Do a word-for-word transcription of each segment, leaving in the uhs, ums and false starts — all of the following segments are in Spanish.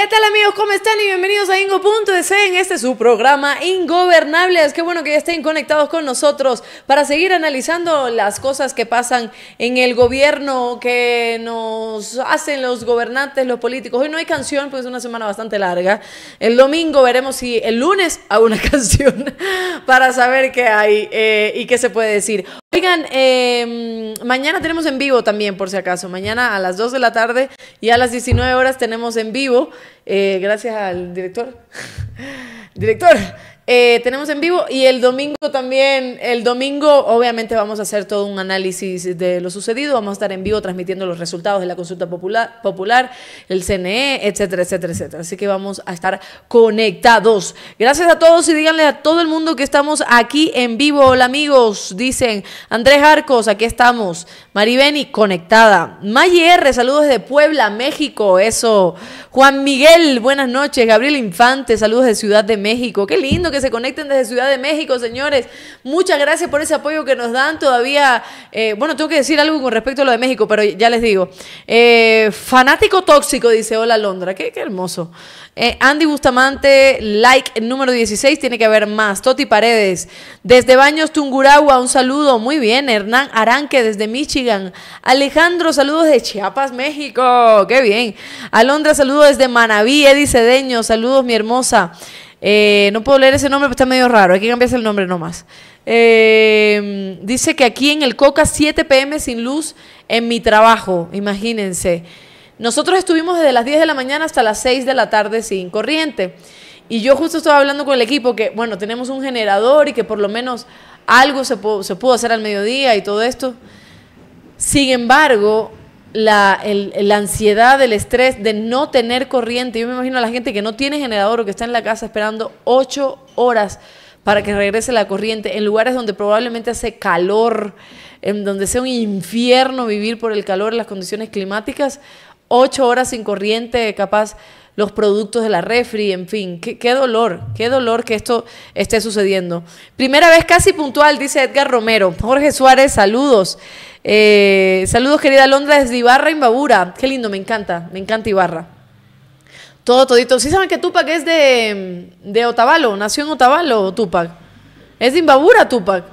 ¿Qué tal amigos? ¿Cómo están? Y bienvenidos a Ingo punto es en este su programa Ingobernables. Qué bueno que ya estén conectados con nosotros para seguir analizando las cosas que pasan en el gobierno, que nos hacen los gobernantes, los políticos. Hoy no hay canción, pues es una semana bastante larga. El domingo veremos si el lunes hago una canción para saber qué hay eh, y qué se puede decir. Oigan, eh, mañana tenemos en vivo también, por si acaso. Mañana a las dos de la tarde y a las diecinueve horas tenemos en vivo. Eh, gracias al director. Director, eh, tenemos en vivo. Y el domingo también, el domingo obviamente vamos a hacer todo un análisis de lo sucedido. Vamos a estar en vivo transmitiendo los resultados de la consulta popular, popular el C N E, etcétera, etcétera, etcétera. Así que vamos a estar conectados. Gracias a todos y díganle a todo el mundo que estamos aquí en vivo. Hola amigos, dicen Andrés Arcos, aquí estamos. Maribeni, conectada. Mayer, saludos desde Puebla, México, eso. Juan Miguel, buenas noches. Gabriel Infante, saludos de Ciudad de México. Qué lindo que se conecten desde Ciudad de México, señores. Muchas gracias por ese apoyo que nos dan todavía. Eh, bueno, tengo que decir algo con respecto a lo de México, pero ya les digo. Eh, Fanático Tóxico, dice, hola Alondra. Qué, qué hermoso. Eh, Andy Bustamante, like número dieciséis, tiene que haber más. Toti Paredes, desde Baños, Tungurahua, un saludo. Muy bien. Hernán Aranque, desde Michigan. Alejandro, saludos de Chiapas, México. Qué bien. Alondra, saludos desde Manabí. Edi Cedeño, saludos, mi hermosa. Eh, no puedo leer ese nombre, pero está medio raro. Hay que cambiarse el nombre nomás. Eh, dice que aquí en el Coca, siete p m sin luz en mi trabajo. Imagínense. Nosotros estuvimos desde las diez de la mañana hasta las seis de la tarde sin corriente. Y yo justo estaba hablando con el equipo que, bueno, tenemos un generador y que por lo menos algo se pudo, se pudo hacer al mediodía y todo esto. Sin embargo, la, el, la ansiedad, el estrés de no tener corriente. Yo me imagino a la gente que no tiene generador o que está en la casa esperando ocho horas para que regrese la corriente en lugares donde probablemente hace calor, en donde sea un infierno vivir por el calor, las condiciones climáticas. Ocho horas sin corriente, capaz los productos de la refri, en fin. Qué, qué dolor, qué dolor que esto esté sucediendo. Primera vez casi puntual, dice Edgar Romero. Jorge Suárez, saludos. Eh, saludos, querida Alondra, desde Ibarra, Imbabura. Qué lindo, me encanta, me encanta Ibarra. Todo, todito. ¿Sí saben que Tupac es de, de Otavalo? ¿Nació en Otavalo, Tupac? ¿Es de Imbabura, Tupac?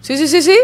Sí, sí, sí, sí.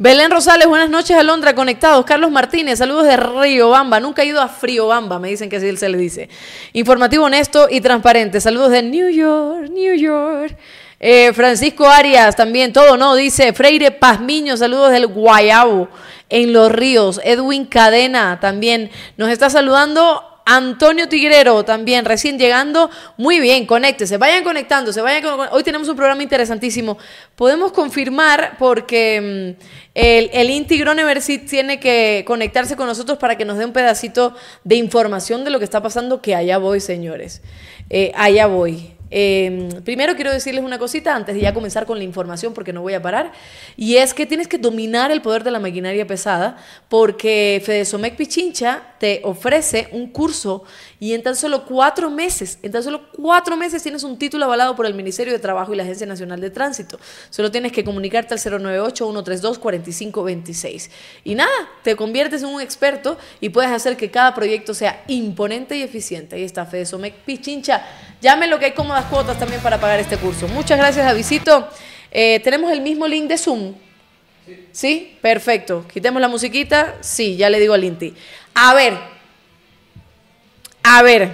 Belén Rosales, buenas noches, Alondra, conectados. Carlos Martínez, saludos de Riobamba. Nunca he ido a Friobamba, me dicen que así se le dice. Informativo, honesto y transparente. Saludos de New York, New York. Eh, Francisco Arias, también, todo no, dice. Freire Pazmiño, saludos del Guayabo, en Los Ríos. Edwin Cadena, también, nos está saludando. Antonio Tigrero, también, recién llegando. Muy bien, conéctese, vayan conectándose. Vayan con... Hoy tenemos un programa interesantísimo. Podemos confirmar porque el, el Inti Grønneberg tiene que conectarse con nosotros para que nos dé un pedacito de información de lo que está pasando, que allá voy, señores. Eh, allá voy. Eh, primero quiero decirles una cosita antes de ya comenzar con la información, porque no voy a parar, y es que tienes que dominar el poder de la maquinaria pesada, porque Fedesomec Pichincha te ofrece un curso y en tan solo cuatro meses, en tan solo cuatro meses tienes un título avalado por el Ministerio de Trabajo y la Agencia Nacional de Tránsito. Solo tienes que comunicarte al cero nueve ocho, uno tres dos, cuatro cinco dos seis y nada, te conviertes en un experto y puedes hacer que cada proyecto sea imponente y eficiente. Ahí está Fedesomec Pichincha, llamen lo que hay como las cuotas también para pagar este curso. Muchas gracias, Davidcito. Eh, ¿Tenemos el mismo link de Zoom? Sí. ¿Sí? Perfecto. Quitemos la musiquita. Sí, ya le digo al Inti. A ver. A ver.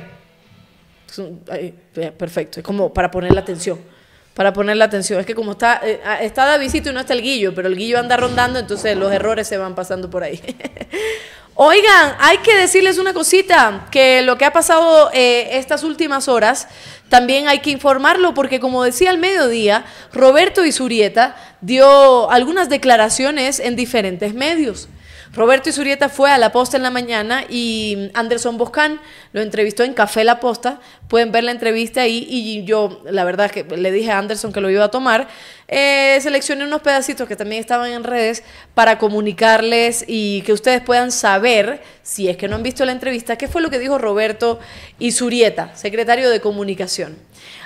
Perfecto. Es como para poner la atención. Para poner la atención. Es que como está, eh, está Davidcito y no está el Guillo, pero el Guillo anda rondando, entonces los errores se van pasando por ahí. Oigan, hay que decirles una cosita, que lo que ha pasado eh, estas últimas horas, también hay que informarlo, porque como decía al mediodía, Roberto Izurieta dio algunas declaraciones en diferentes medios. Roberto Izurieta fue a La Posta en la mañana y Anderson Boscan lo entrevistó en Café La Posta. Pueden ver la entrevista ahí y yo, la verdad, que le dije a Anderson que lo iba a tomar. Eh, seleccioné unos pedacitos que también estaban en redes para comunicarles y que ustedes puedan saber, si es que no han visto la entrevista, qué fue lo que dijo Roberto Izurieta, secretario de Comunicación.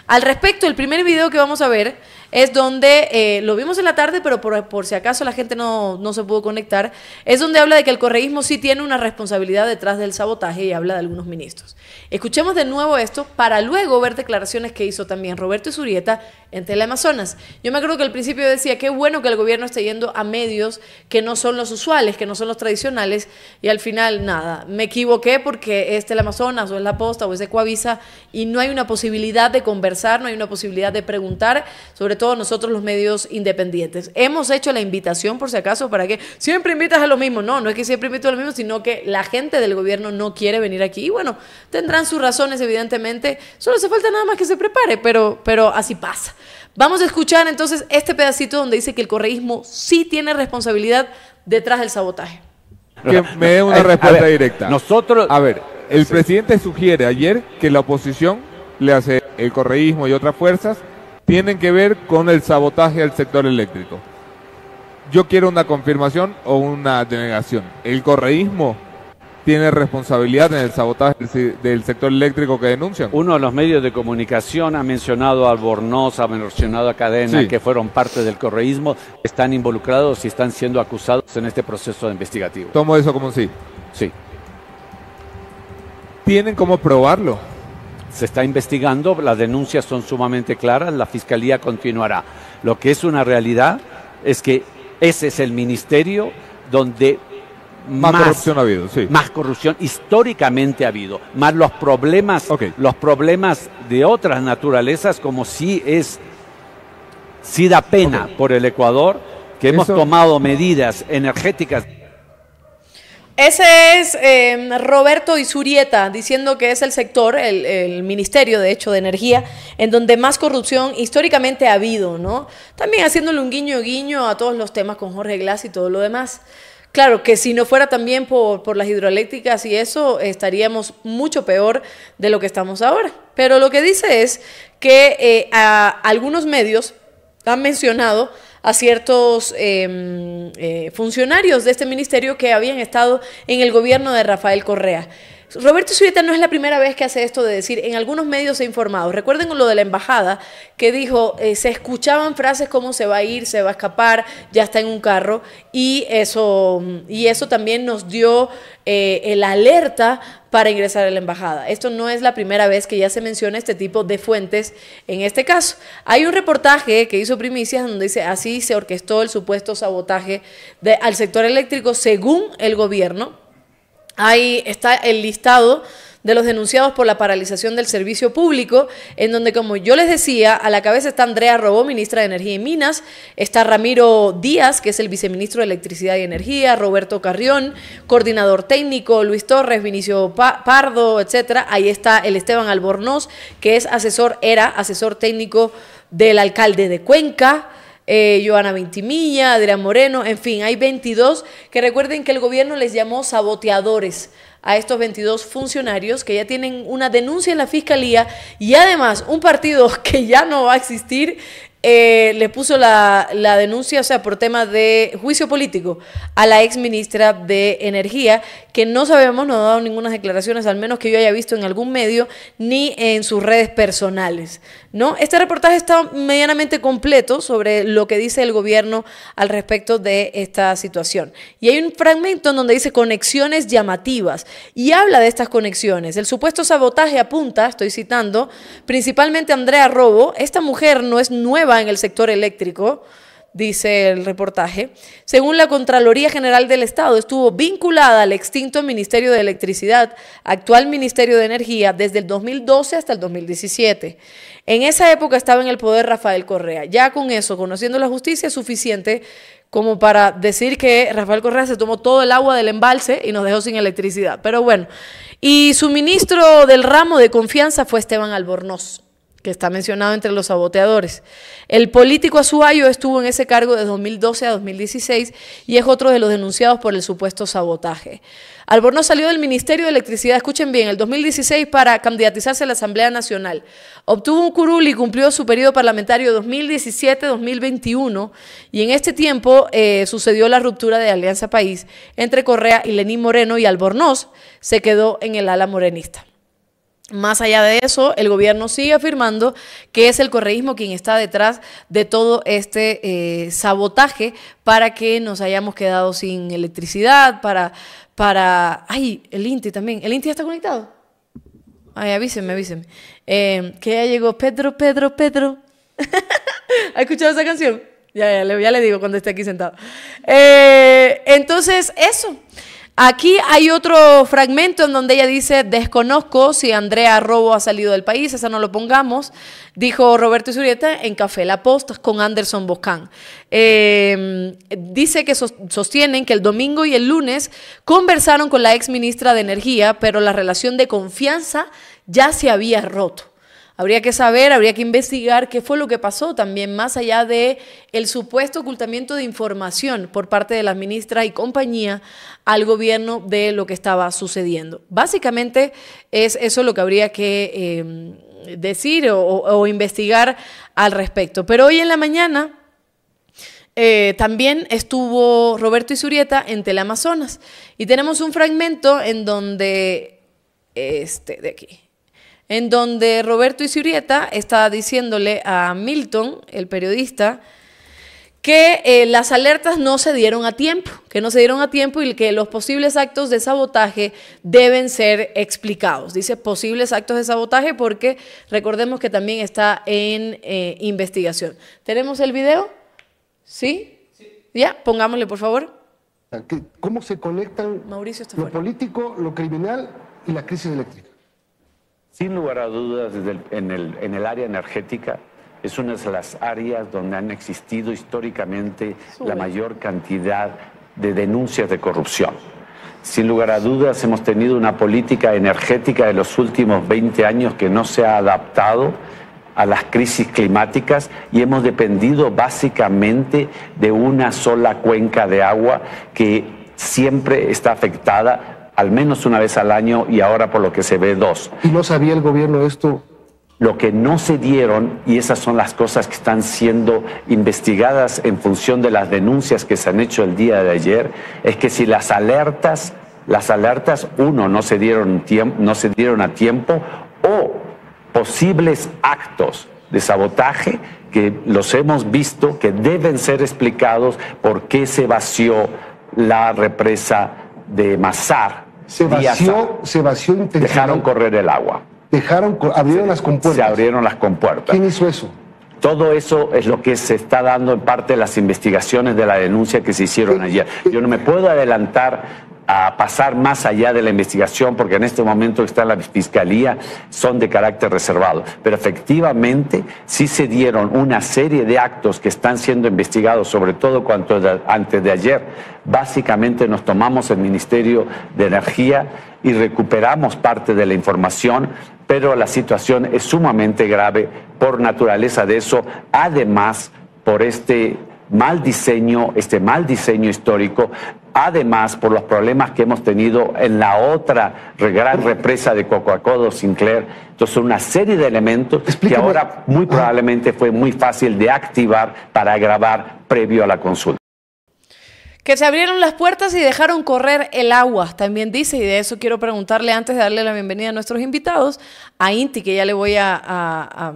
Al respecto, el primer video que vamos a ver es donde, eh, lo vimos en la tarde, pero por, por si acaso la gente no, no se pudo conectar, es donde habla de que el correísmo sí tiene una responsabilidad detrás del sabotaje y habla de algunos ministros. Escuchemos de nuevo esto para luego ver declaraciones que hizo también Roberto Izurieta en Tele Amazonas. Yo me acuerdo que al principio decía, qué bueno que el gobierno esté yendo a medios que no son los usuales, que no son los tradicionales, y al final nada, me equivoqué porque es Tele Amazonas o es La Posta o es de Coavisa y no hay una posibilidad de conversar, no hay una posibilidad de preguntar, sobre todos nosotros los medios independientes. Hemos hecho la invitación, por si acaso, para que siempre invitas a lo mismo. No, no es que siempre invito a lo mismo, sino que la gente del gobierno no quiere venir aquí. Y bueno, tendrán sus razones, evidentemente. Solo se falta nada más que se prepare, pero, pero así pasa. Vamos a escuchar entonces este pedacito donde dice que el correísmo sí tiene responsabilidad detrás del sabotaje. Que me dé una respuesta ver, directa. Nosotros... A ver, el sí. presidente sugiere ayer que la oposición, le hace el correísmo y otras fuerzas, tienen que ver con el sabotaje al sector eléctrico. Yo quiero una confirmación o una denegación. ¿El correísmo tiene responsabilidad en el sabotaje del sector eléctrico que denuncian? Uno de los medios de comunicación ha mencionado a Albornoz, ha mencionado a Cadena, sí. que fueron parte del correísmo, están involucrados y están siendo acusados en este proceso investigativo. Tomo eso como sí. Sí. ¿Tienen cómo probarlo? Se está investigando, las denuncias son sumamente claras, la Fiscalía continuará. Lo que es una realidad es que ese es el ministerio donde más, más corrupción ha habido, sí. más corrupción históricamente ha habido, más los problemas, okay. los problemas de otras naturalezas, como si es, si da pena okay. por el Ecuador, que hemos Eso... tomado medidas energéticas. Ese es eh, Roberto Izurieta diciendo que es el sector, el, el Ministerio de hecho de Energía, en donde más corrupción históricamente ha habido, ¿no? También haciéndole un guiño guiño a todos los temas con Jorge Glas y todo lo demás. Claro, que si no fuera también por, por las hidroeléctricas y eso, estaríamos mucho peor de lo que estamos ahora. Pero lo que dice es que eh, a algunos medios han mencionado a ciertos eh, eh, funcionarios de este ministerio que habían estado en el gobierno de Rafael Correa. Roberto Izurieta no es la primera vez que hace esto de decir, en algunos medios he informado, recuerden lo de la embajada que dijo, eh, se escuchaban frases como se va a ir, se va a escapar, ya está en un carro, y eso, y eso también nos dio eh, el alerta para ingresar a la embajada. Esto no es la primera vez que ya se menciona este tipo de fuentes en este caso. Hay un reportaje que hizo Primicias donde dice, así se orquestó el supuesto sabotaje de, al sector eléctrico según el gobierno. Ahí está el listado de los denunciados por la paralización del servicio público, en donde, como yo les decía, a la cabeza está Andrea Arrobo, ministra de Energía y Minas, está Ramiro Díaz, que es el viceministro de Electricidad y Energía, Roberto Carrión, coordinador técnico, Luis Torres, Vinicio Pardo, etcétera. Ahí está el Esteban Albornoz, que es asesor, era asesor técnico del alcalde de Cuenca, Eh, Joana Ventimilla, Adrián Moreno, en fin, hay veintidós que recuerden que el gobierno les llamó saboteadores a estos veintidós funcionarios que ya tienen una denuncia en la fiscalía y además un partido que ya no va a existir eh, le puso la, la denuncia, o sea, por tema de juicio político a la ex ministra de Energía, que no sabemos, no ha dado ninguna declaraciones, al menos que yo haya visto en algún medio ni en sus redes personales, ¿no? Este reportaje está medianamente completo sobre lo que dice el gobierno al respecto de esta situación. Y hay un fragmento en donde dice conexiones llamativas y habla de estas conexiones. El supuesto sabotaje apunta, estoy citando, principalmente a Andrea Arrobo. Esta mujer no es nueva en el sector eléctrico, dice el reportaje. Según la Contraloría General del Estado, estuvo vinculada al extinto Ministerio de Electricidad, actual Ministerio de Energía, desde el dos mil doce hasta el dos mil diecisiete. En esa época estaba en el poder Rafael Correa. Ya con eso, conociendo la justicia, es suficiente como para decir que Rafael Correa se tomó todo el agua del embalse y nos dejó sin electricidad. Pero bueno, y su ministro del ramo de confianza fue Esteban Albornoz, que está mencionado entre los saboteadores. El político azuayo estuvo en ese cargo de dos mil doce a dos mil dieciséis y es otro de los denunciados por el supuesto sabotaje. Albornoz salió del Ministerio de Electricidad, escuchen bien, el dos mil dieciséis para candidatizarse a la Asamblea Nacional. Obtuvo un curul y cumplió su periodo parlamentario dos mil diecisiete a dos mil veintiuno y en este tiempo eh, sucedió la ruptura de Alianza País entre Correa y Lenín Moreno y Albornoz se quedó en el ala morenista. Más allá de eso, el gobierno sigue afirmando que es el correísmo quien está detrás de todo este eh, sabotaje para que nos hayamos quedado sin electricidad, para... para ¡Ay! El Inti también. ¿El Inti ya está conectado? Ay, avísenme, avísenme. Eh, que ya llegó Pedro, Pedro, Pedro. ¿Ha escuchado esa canción? Ya, ya, ya le digo cuando esté aquí sentado. Eh, entonces, eso. Aquí hay otro fragmento en donde ella dice, desconozco si Andrea Arrobo ha salido del país, esa no lo pongamos, dijo Roberto Izurieta en Café La Posta con Anderson Boscan. Eh, dice que sostienen que el domingo y el lunes conversaron con la ex ministra de Energía, pero la relación de confianza ya se había roto. Habría que saber, habría que investigar qué fue lo que pasó también, más allá de el supuesto ocultamiento de información por parte de las ministras y compañía al gobierno de lo que estaba sucediendo. Básicamente es eso lo que habría que eh, decir o, o investigar al respecto. Pero hoy en la mañana... Eh, también estuvo Roberto Izurieta en Teleamazonas y tenemos un fragmento en donde, este de aquí, en donde Roberto Izurieta está diciéndole a Milton, el periodista, que eh, las alertas no se dieron a tiempo, que no se dieron a tiempo y que los posibles actos de sabotaje deben ser explicados. Dice posibles actos de sabotaje porque recordemos que también está en eh, investigación. ¿Tenemos el video? ¿Sí? Sí. Ya, pongámosle, por favor. ¿Cómo se conectan Mauricio está lo político, lo criminal y la crisis eléctrica? Sin lugar a dudas, desde el, en, el, en el área energética es una de las áreas donde han existido históricamente Sube. la mayor cantidad de denuncias de corrupción. Sin lugar a dudas, hemos tenido una política energética de los últimos veinte años que no se ha adaptado a las crisis climáticas y hemos dependido básicamente de una sola cuenca de agua que siempre está afectada al menos una vez al año y ahora por lo que se ve dos. ¿Y no sabía el gobierno esto? Lo que no se dieron, y esas son las cosas que están siendo investigadas en función de las denuncias que se han hecho el día de ayer, es que si las alertas, las alertas, uno, no se dieron, no se dieron a tiempo o... posibles actos de sabotaje que los hemos visto que deben ser explicados por qué se vació la represa de Mazar. Se vació, se vació intencionalmente. Dejaron correr el agua. Dejaron, abrieron se, las compuertas. Se abrieron las compuertas. ¿Quién hizo eso? Todo eso es lo que se está dando en parte de las investigaciones de la denuncia que se hicieron ayer. Yo no me puedo adelantar a pasar más allá de la investigación porque en este momento que está en la Fiscalía son de carácter reservado. Pero efectivamente sí se dieron una serie de actos que están siendo investigados, sobre todo cuanto de, antes de ayer. Básicamente nos tomamos el Ministerio de Energía y recuperamos parte de la información, pero la situación es sumamente grave por naturaleza de eso, además por este mal diseño, este mal diseño histórico, además por los problemas que hemos tenido en la otra gran represa de Cocoacodo, Sinclair. Entonces una serie de elementos Explícame. que ahora muy probablemente fue muy fácil de activar para agravar previo a la consulta. Que se abrieron las puertas y dejaron correr el agua, también dice, y de eso quiero preguntarle antes de darle la bienvenida a nuestros invitados, a Inti, que ya le voy a, a, a,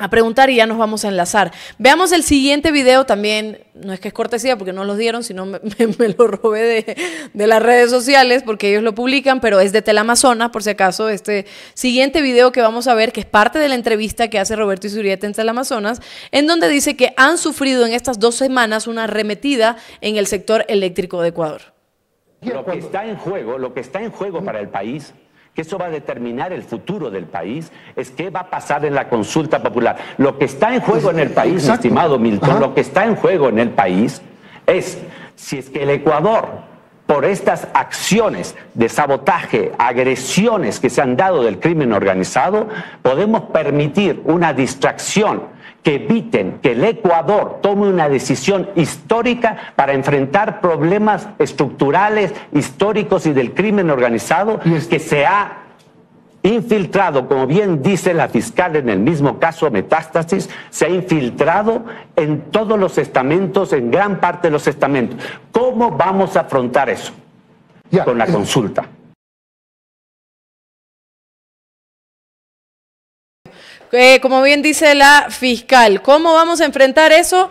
a preguntar y ya nos vamos a enlazar. Veamos el siguiente video también, no es que es cortesía porque no los dieron, sino me, me, me lo robé de, de las redes sociales porque ellos lo publican, pero es de Teleamazonas, por si acaso, este siguiente video que vamos a ver, que es parte de la entrevista que hace Roberto Izurieta en Teleamazonas, en donde dice que han sufrido en estas dos semanas una arremetida en el sector eléctrico de Ecuador. Lo que está en juego, lo que está en juego para el país, que eso va a determinar el futuro del país, es qué va a pasar en la consulta popular. Lo que está en juego en el país, mi estimado Milton, Ajá. lo que está en juego en el país es si es que el Ecuador, por estas acciones de sabotaje, agresiones que se han dado del crimen organizado, podemos permitir una distracción que eviten que el Ecuador tome una decisión histórica para enfrentar problemas estructurales, históricos y del crimen organizado que se ha infiltrado, como bien dice la fiscal en el mismo caso Metástasis, se ha infiltrado en todos los estamentos, en gran parte de los estamentos. ¿Cómo vamos a afrontar eso? Con la consulta. eh, como bien dice la fiscal. ¿Cómo vamos a enfrentar eso?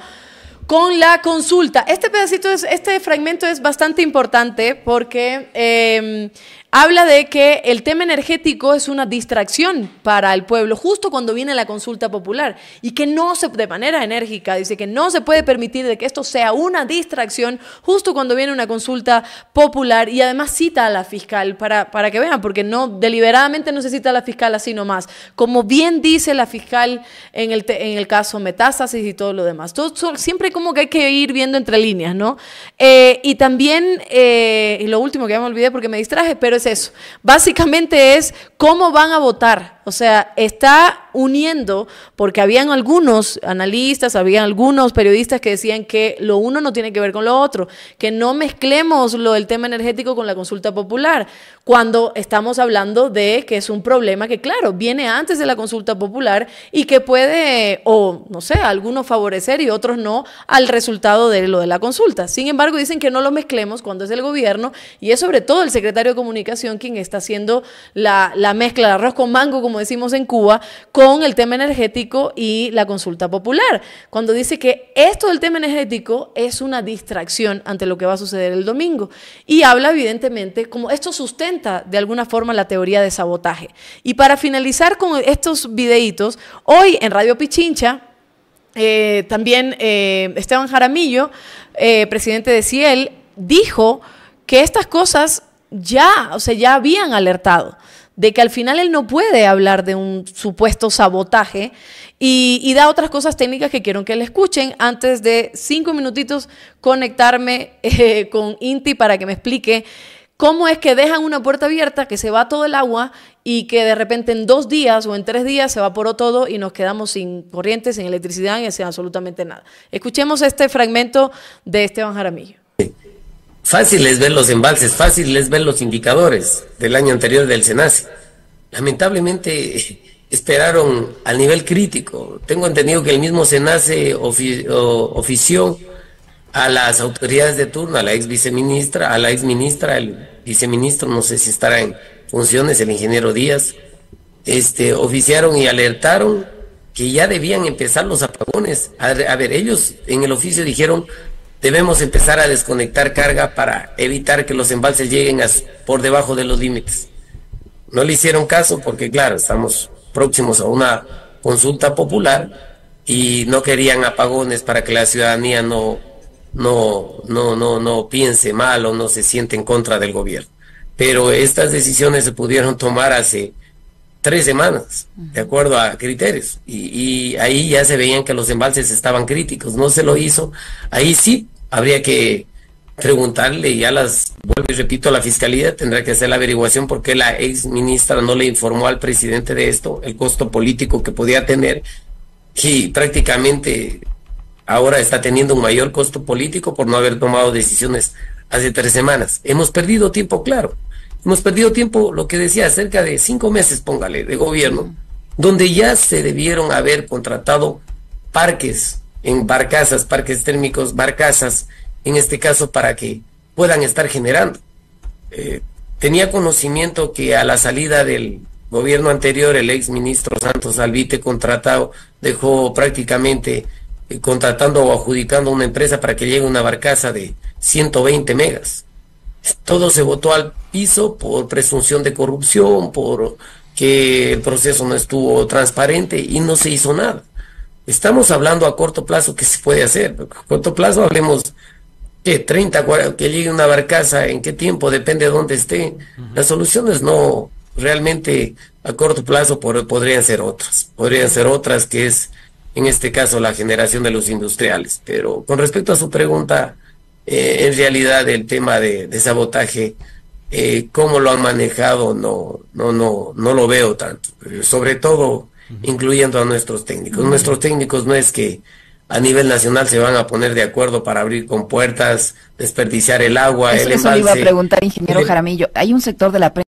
Con la consulta. Este pedacito, es, este fragmento es bastante importante porque eh, habla de que el tema energético es una distracción para el pueblo justo cuando viene la consulta popular y que no se, de manera enérgica, dice que no se puede permitir de que esto sea una distracción justo cuando viene una consulta popular, y además cita a la fiscal para, para que vean, porque no, deliberadamente no se cita a la fiscal así nomás, como bien dice la fiscal en el, te, en el caso metástasis y todo lo demás. Todo, siempre como que hay que ir viendo entre líneas, ¿no? Eh, y también, eh, y lo último que ya me olvidé porque me distraje, pero es eso. Básicamente es cómo van a votar. O sea, está uniendo, porque habían algunos analistas, habían algunos periodistas que decían que lo uno no tiene que ver con lo otro, que no mezclemos lo del tema energético con la consulta popular, cuando estamos hablando de que es un problema que, claro, viene antes de la consulta popular y que puede, o no sé, algunos favorecer y otros no, al resultado de lo de la consulta. Sin embargo, dicen que no lo mezclemos cuando es el gobierno, y es sobre todo el secretario de Comunicación quien está haciendo la, la mezcla, el arroz con mango, como decimos en Cuba, con el tema energético y la consulta popular, cuando dice que esto del tema energético es una distracción ante lo que va a suceder el domingo, y habla evidentemente, como esto sustenta de alguna forma la teoría de sabotaje. Y para finalizar con estos videitos, hoy en Radio Pichincha, eh, también eh, Esteban Jaramillo, eh, presidente de CIEL, dijo que estas cosas ya, o sea, ya habían alertado de que al final él no puede hablar de un supuesto sabotaje, y, y da otras cosas técnicas que quiero que le escuchen antes de cinco minutitos conectarme eh, con Inti para que me explique cómo es que dejan una puerta abierta, que se va todo el agua y que de repente en dos días o en tres días se evaporó todo y nos quedamos sin corriente, sin electricidad, sin absolutamente nada. Escuchemos este fragmento de Esteban Jaramillo. Fácil es ver los embalses, fácil es ver los indicadores del año anterior del CENACE. Lamentablemente esperaron al nivel crítico. Tengo entendido que el mismo CENACE ofi ofició a las autoridades de turno, a la ex viceministra, a la ex ministra, el viceministro, no sé si estará en funciones, el ingeniero Díaz, este, oficiaron y alertaron que ya debían empezar los apagones. A, a ver, ellos en el oficio dijeron: debemos empezar a desconectar carga para evitar que los embalses lleguen a, por debajo de los límites. No le hicieron caso porque, claro, estamos próximos a una consulta popular y no querían apagones para que la ciudadanía no, no, no, no, no piense mal o no se siente en contra del gobierno. Pero estas decisiones se pudieron tomar hace tres semanas, de acuerdo a criterios, y, y ahí ya se veían que los embalses estaban críticos. No se lo hizo. Ahí sí habría que preguntarle, y ya las vuelvo y repito, la fiscalía tendrá que hacer la averiguación porque la ex ministra no le informó al presidente de esto, el costo político que podía tener, y prácticamente ahora está teniendo un mayor costo político por no haber tomado decisiones hace tres semanas. Hemos perdido tiempo, claro. Hemos perdido tiempo, lo que decía, cerca de cinco meses, póngale, de gobierno, donde ya se debieron haber contratado parques en barcazas, parques térmicos, barcazas, en este caso, para que puedan estar generando. Eh, tenía conocimiento que a la salida del gobierno anterior, el ex ministro Santos Alvite contratado, dejó prácticamente eh, contratando o adjudicando una empresa para que llegue una barcaza de ciento veinte megas. Todo se votó al piso por presunción de corrupción, por que el proceso no estuvo transparente y no se hizo nada. Estamos hablando a corto plazo que se puede hacer. A corto plazo hablemos que treinta, cuarenta, que llegue una barcaza, en qué tiempo, depende de dónde esté. Las soluciones no, realmente a corto plazo por, podrían ser otras. Podrían ser otras, que es en este caso la generación de los industriales. Pero con respecto a su pregunta, Eh, en realidad el tema de, de sabotaje, eh, cómo lo han manejado, no, no, no, no lo veo tanto, eh, sobre todo incluyendo a nuestros técnicos. Nuestros técnicos no es que a nivel nacional se van a poner de acuerdo para abrir compuertas, desperdiciar el agua, eso, el embalse. Eso le iba a preguntar, ingeniero Jaramillo, hay un sector de la prensa.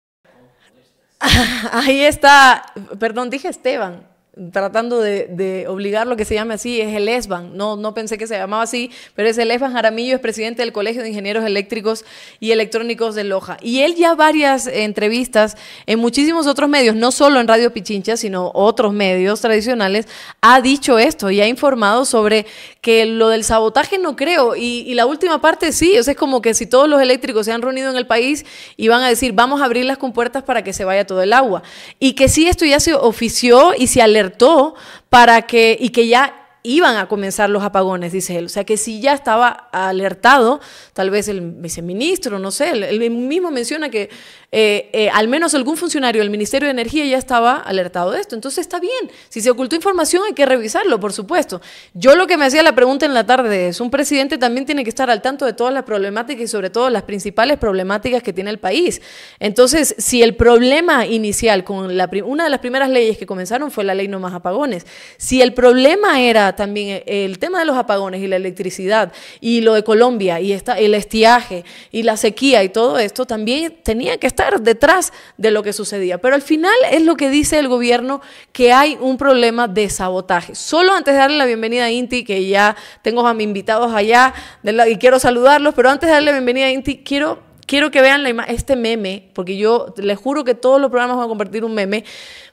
Ahí está, perdón, dije Esteban. tratando de, de obligar lo que se llame así, es el ESBAN, no, no pensé que se llamaba así, pero es el ESBAN Jaramillo, es presidente del Colegio de Ingenieros Eléctricos y Electrónicos de Loja, y él ya varias entrevistas en muchísimos otros medios, no solo en Radio Pichincha, sino otros medios tradicionales, ha dicho esto y ha informado sobre que lo del sabotaje no creo, y, y la última parte sí, o sea, es como que si todos los eléctricos se han reunido en el país y van a decir, vamos a abrir las compuertas para que se vaya todo el agua, y que sí, esto ya se ofició y se alertó para que, y que ya iban a comenzar los apagones, dice él. O sea, que si ya estaba alertado, tal vez el viceministro, no sé, él mismo menciona que eh, eh, al menos algún funcionario del Ministerio de Energía ya estaba alertado de esto. Entonces está bien, si se ocultó información hay que revisarlo, por supuesto. Yo lo que me hacía la pregunta en la tarde es, un presidente también tiene que estar al tanto de todas las problemáticas y sobre todo las principales problemáticas que tiene el país. Entonces, si el problema inicial, con la una de las primeras leyes que comenzaron fue la ley No Más Apagones, si el problema era también el tema de los apagones y la electricidad y lo de Colombia y esta, el estiaje y la sequía y todo esto, también tenía que estar detrás de lo que sucedía. Pero al final es lo que dice el gobierno, que hay un problema de sabotaje. Solo antes de darle la bienvenida a Inti, que ya tengo a mis invitados allá de la, y quiero saludarlos, pero antes de darle la bienvenida a Inti, quiero... Quiero que vean la ima- este meme, porque yo les juro que todos los programas van a compartir un meme,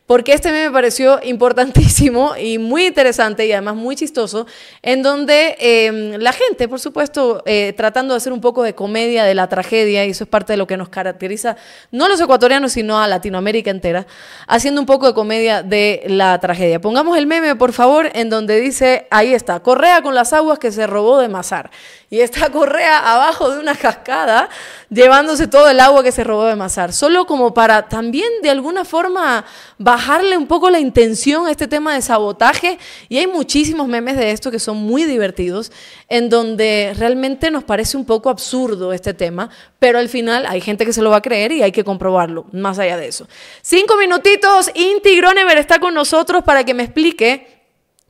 porque este meme me pareció importantísimo y muy interesante y además muy chistoso, en donde eh, la gente, por supuesto, eh, tratando de hacer un poco de comedia de la tragedia, y eso es parte de lo que nos caracteriza, no a los ecuatorianos, sino a Latinoamérica entera, haciendo un poco de comedia de la tragedia. Pongamos el meme, por favor, en donde dice, ahí está, Correa con las aguas que se robó de Mazar. Y está Correa abajo de una cascada, llevándose todo el agua que se robó de Mazar. Solo como para también, de alguna forma, bajarle un poco la intención a este tema de sabotaje. Y hay muchísimos memes de esto que son muy divertidos, en donde realmente nos parece un poco absurdo este tema, pero al final hay gente que se lo va a creer y hay que comprobarlo, más allá de eso. Cinco minutitos, Inti Grønneberg está con nosotros para que me explique,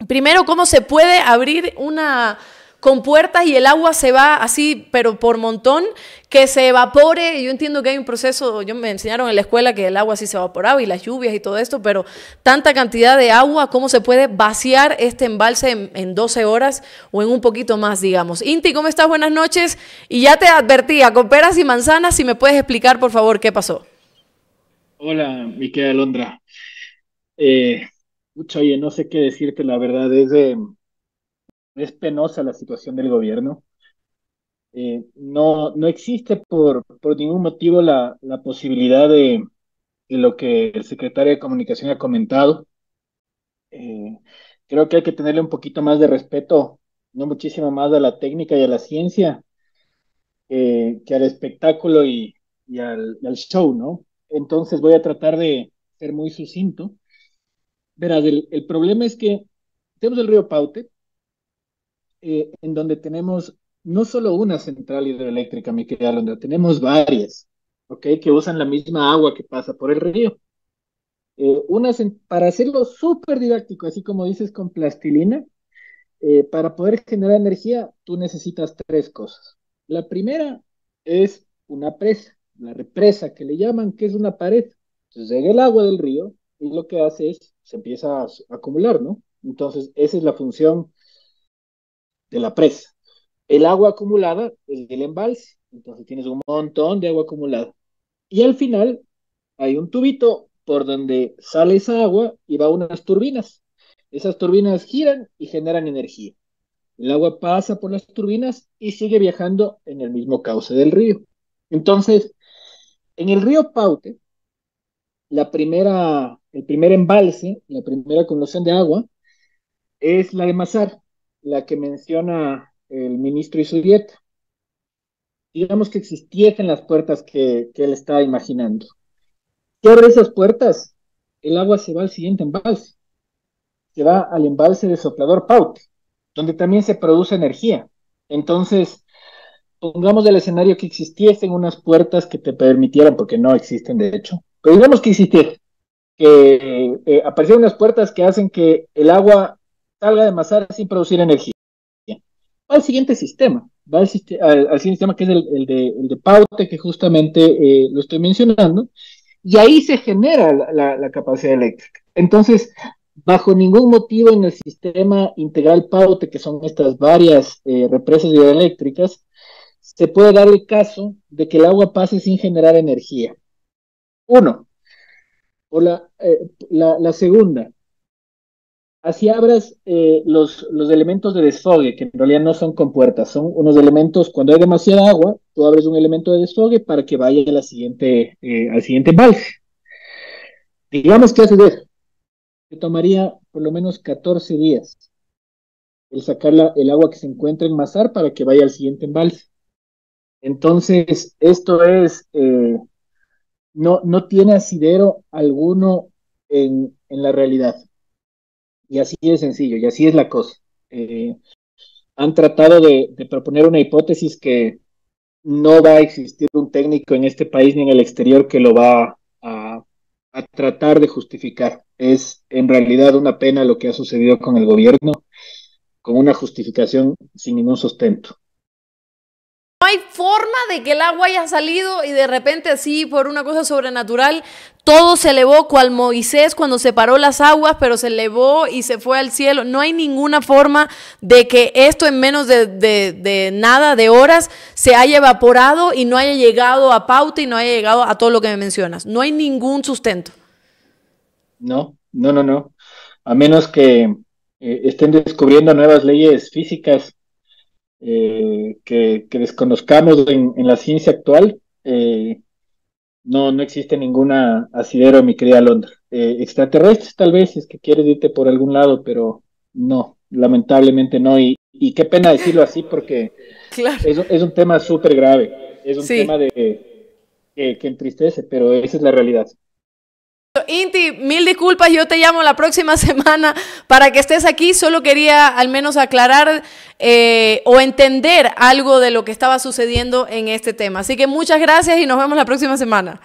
primero, cómo se puede abrir una... con puertas y el agua se va así, pero por montón, que se evapore. Yo entiendo que hay un proceso, yo me enseñaron en la escuela que el agua sí se evaporaba y las lluvias y todo esto, pero tanta cantidad de agua, ¿cómo se puede vaciar este embalse en, en doce horas o en un poquito más, digamos? Inti, ¿cómo estás? Buenas noches. Y ya te advertía, con peras y manzanas, si me puedes explicar, por favor, qué pasó. Hola, mi querida Alondra. Eh, mucho, oye, no sé qué decirte, la verdad, es... Eh... Es penosa la situación del gobierno. Eh, no, no existe por, por ningún motivo la, la posibilidad de, de lo que el secretario de Comunicación ha comentado. Eh, creo que hay que tenerle un poquito más de respeto, no muchísimo más, a la técnica y a la ciencia, eh, que al espectáculo y, y al, al show, ¿no? Entonces voy a tratar de ser muy sucinto. Verás, el, el problema es que tenemos el río Paute, Eh, en donde tenemos no solo una central hidroeléctrica, mi querida Alondra, tenemos varias, ¿ok? Que usan la misma agua que pasa por el río. Eh, una, para hacerlo súper didáctico, así como dices, con plastilina, eh, para poder generar energía, tú necesitas tres cosas. La primera es una presa, la represa que le llaman, que es una pared. Entonces llega el agua del río y lo que hace es, se empieza a acumular, ¿no? Entonces esa es la función de la presa. El agua acumulada es el embalse, entonces tienes un montón de agua acumulada. Y al final hay un tubito por donde sale esa agua y va a unas turbinas. Esas turbinas giran y generan energía. El agua pasa por las turbinas y sigue viajando en el mismo cauce del río. Entonces, en el río Paute, la primera, el primer embalse, la primera acumulación de agua, es la de Mazar, la que menciona el ministro Izurieta. Digamos que existiesen las puertas que, que él estaba imaginando. Si abre esas puertas, el agua se va al siguiente embalse. Se va al embalse de Soplador Paute, donde también se produce energía. Entonces, pongamos el escenario que existiesen unas puertas que te permitieran, porque no existen de hecho, pero digamos que existiesen, que eh, eh, aparecieron unas puertas que hacen que el agua salga de Mazar sin producir energía. Va al siguiente sistema, va al, al, al siguiente sistema que es el, el, de, el de Paute, que justamente eh, lo estoy mencionando, y ahí se genera la, la, la capacidad eléctrica. Entonces, bajo ningún motivo en el sistema integral PAUTE, que son estas varias eh, represas hidroeléctricas, se puede dar el caso de que el agua pase sin generar energía. Uno. O la, eh, la, la segunda, así abras eh, los, los elementos de desfogue, que en realidad no son compuertas, son unos elementos, cuando hay demasiada agua, tú abres un elemento de desfogue para que vaya a la siguiente, eh, al siguiente embalse. Digamos que haces eso, te tomaría por lo menos catorce días el sacar la, el agua que se encuentra en Mazar para que vaya al siguiente embalse. Entonces, esto es... Eh, No, no tiene asidero alguno en, en la realidad. Y así de sencillo, y así es la cosa. Eh, han tratado de, de proponer una hipótesis que no va a existir un técnico en este país ni en el exterior que lo va a, a tratar de justificar. Es en realidad una pena lo que ha sucedido con el gobierno, con una justificación sin ningún sustento. No hay forma de que el agua haya salido y de repente así por una cosa sobrenatural todo se elevó cual Moisés cuando separó las aguas, pero se elevó y se fue al cielo. No hay ninguna forma de que esto en menos de, de, de nada, de horas, se haya evaporado y no haya llegado a Paute y no haya llegado a todo lo que me mencionas. No hay ningún sustento. No, no, no, no. A menos que eh, estén descubriendo nuevas leyes físicas Eh, que, que desconozcamos en, en la ciencia actual, eh, no, no existe ninguna asidero, mi querida Alondra. Eh, extraterrestres tal vez, si es que quieres irte por algún lado, pero no, lamentablemente no, y, y qué pena decirlo así porque claro. es, es un tema súper grave, es un sí. tema de eh, que entristece, pero esa es la realidad. Inti, mil disculpas, yo te llamo la próxima semana para que estés aquí, solo quería al menos aclarar eh, o entender algo de lo que estaba sucediendo en este tema, así que muchas gracias y nos vemos la próxima semana.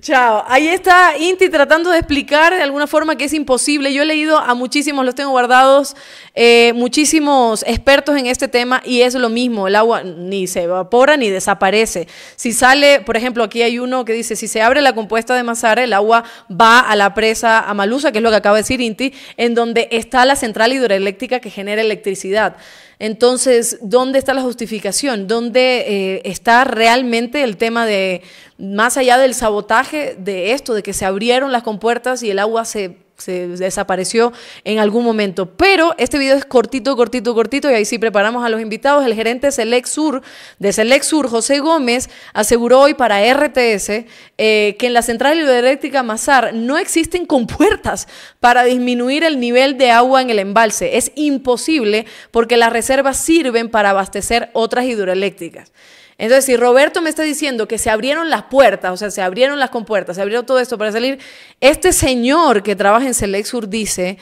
Chao, ahí está Inti tratando de explicar de alguna forma que es imposible. Yo he leído a muchísimos, los tengo guardados, eh, muchísimos expertos en este tema y es lo mismo, el agua ni se evapora ni desaparece. Si sale, por ejemplo, aquí hay uno que dice, si se abre la compuesta de Mazara, el agua va a la presa Amalusa, que es lo que acaba de decir Inti, en donde está la central hidroeléctrica que genera electricidad. Entonces, ¿dónde está la justificación? ¿Dónde eh, está realmente el tema de, más allá del sabotaje de esto, de que se abrieron las compuertas y el agua se, se desapareció en algún momento? Pero este video es cortito, cortito, cortito, y ahí sí preparamos a los invitados. El gerente Select Sur, de Select Sur, José Gómez, aseguró hoy para R T S eh, que en la central hidroeléctrica Mazar no existen compuertas para disminuir el nivel de agua en el embalse. Es imposible porque las reservas sirven para abastecer otras hidroeléctricas. Entonces, si Roberto me está diciendo que se abrieron las puertas, o sea, se abrieron las compuertas, se abrió todo esto para salir, este señor que trabaja en Select Sur dice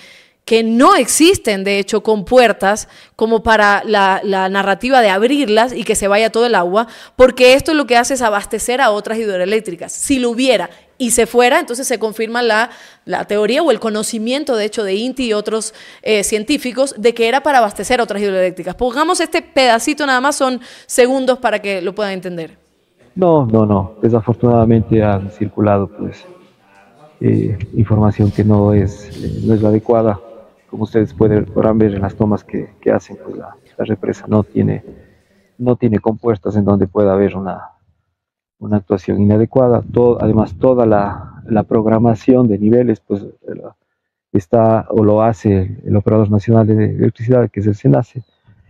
que no existen, de hecho, compuertas como para la, la narrativa de abrirlas y que se vaya todo el agua, porque esto lo que hace es abastecer a otras hidroeléctricas. Si lo hubiera y se fuera, entonces se confirma la, la teoría o el conocimiento, de hecho, de Inti y otros eh, científicos de que era para abastecer a otras hidroeléctricas. Pongamos este pedacito nada más, son segundos para que lo puedan entender. No, no, no. Desafortunadamente han circulado pues eh, información que no es, eh, no es la adecuada. Como ustedes pueden, podrán ver en las tomas que, que hacen, pues la, la represa no tiene, no tiene compuertas en donde pueda haber una... una actuación inadecuada. Todo, además toda la, la programación de niveles pues está o lo hace el Operador Nacional de Electricidad, que es el CENACE,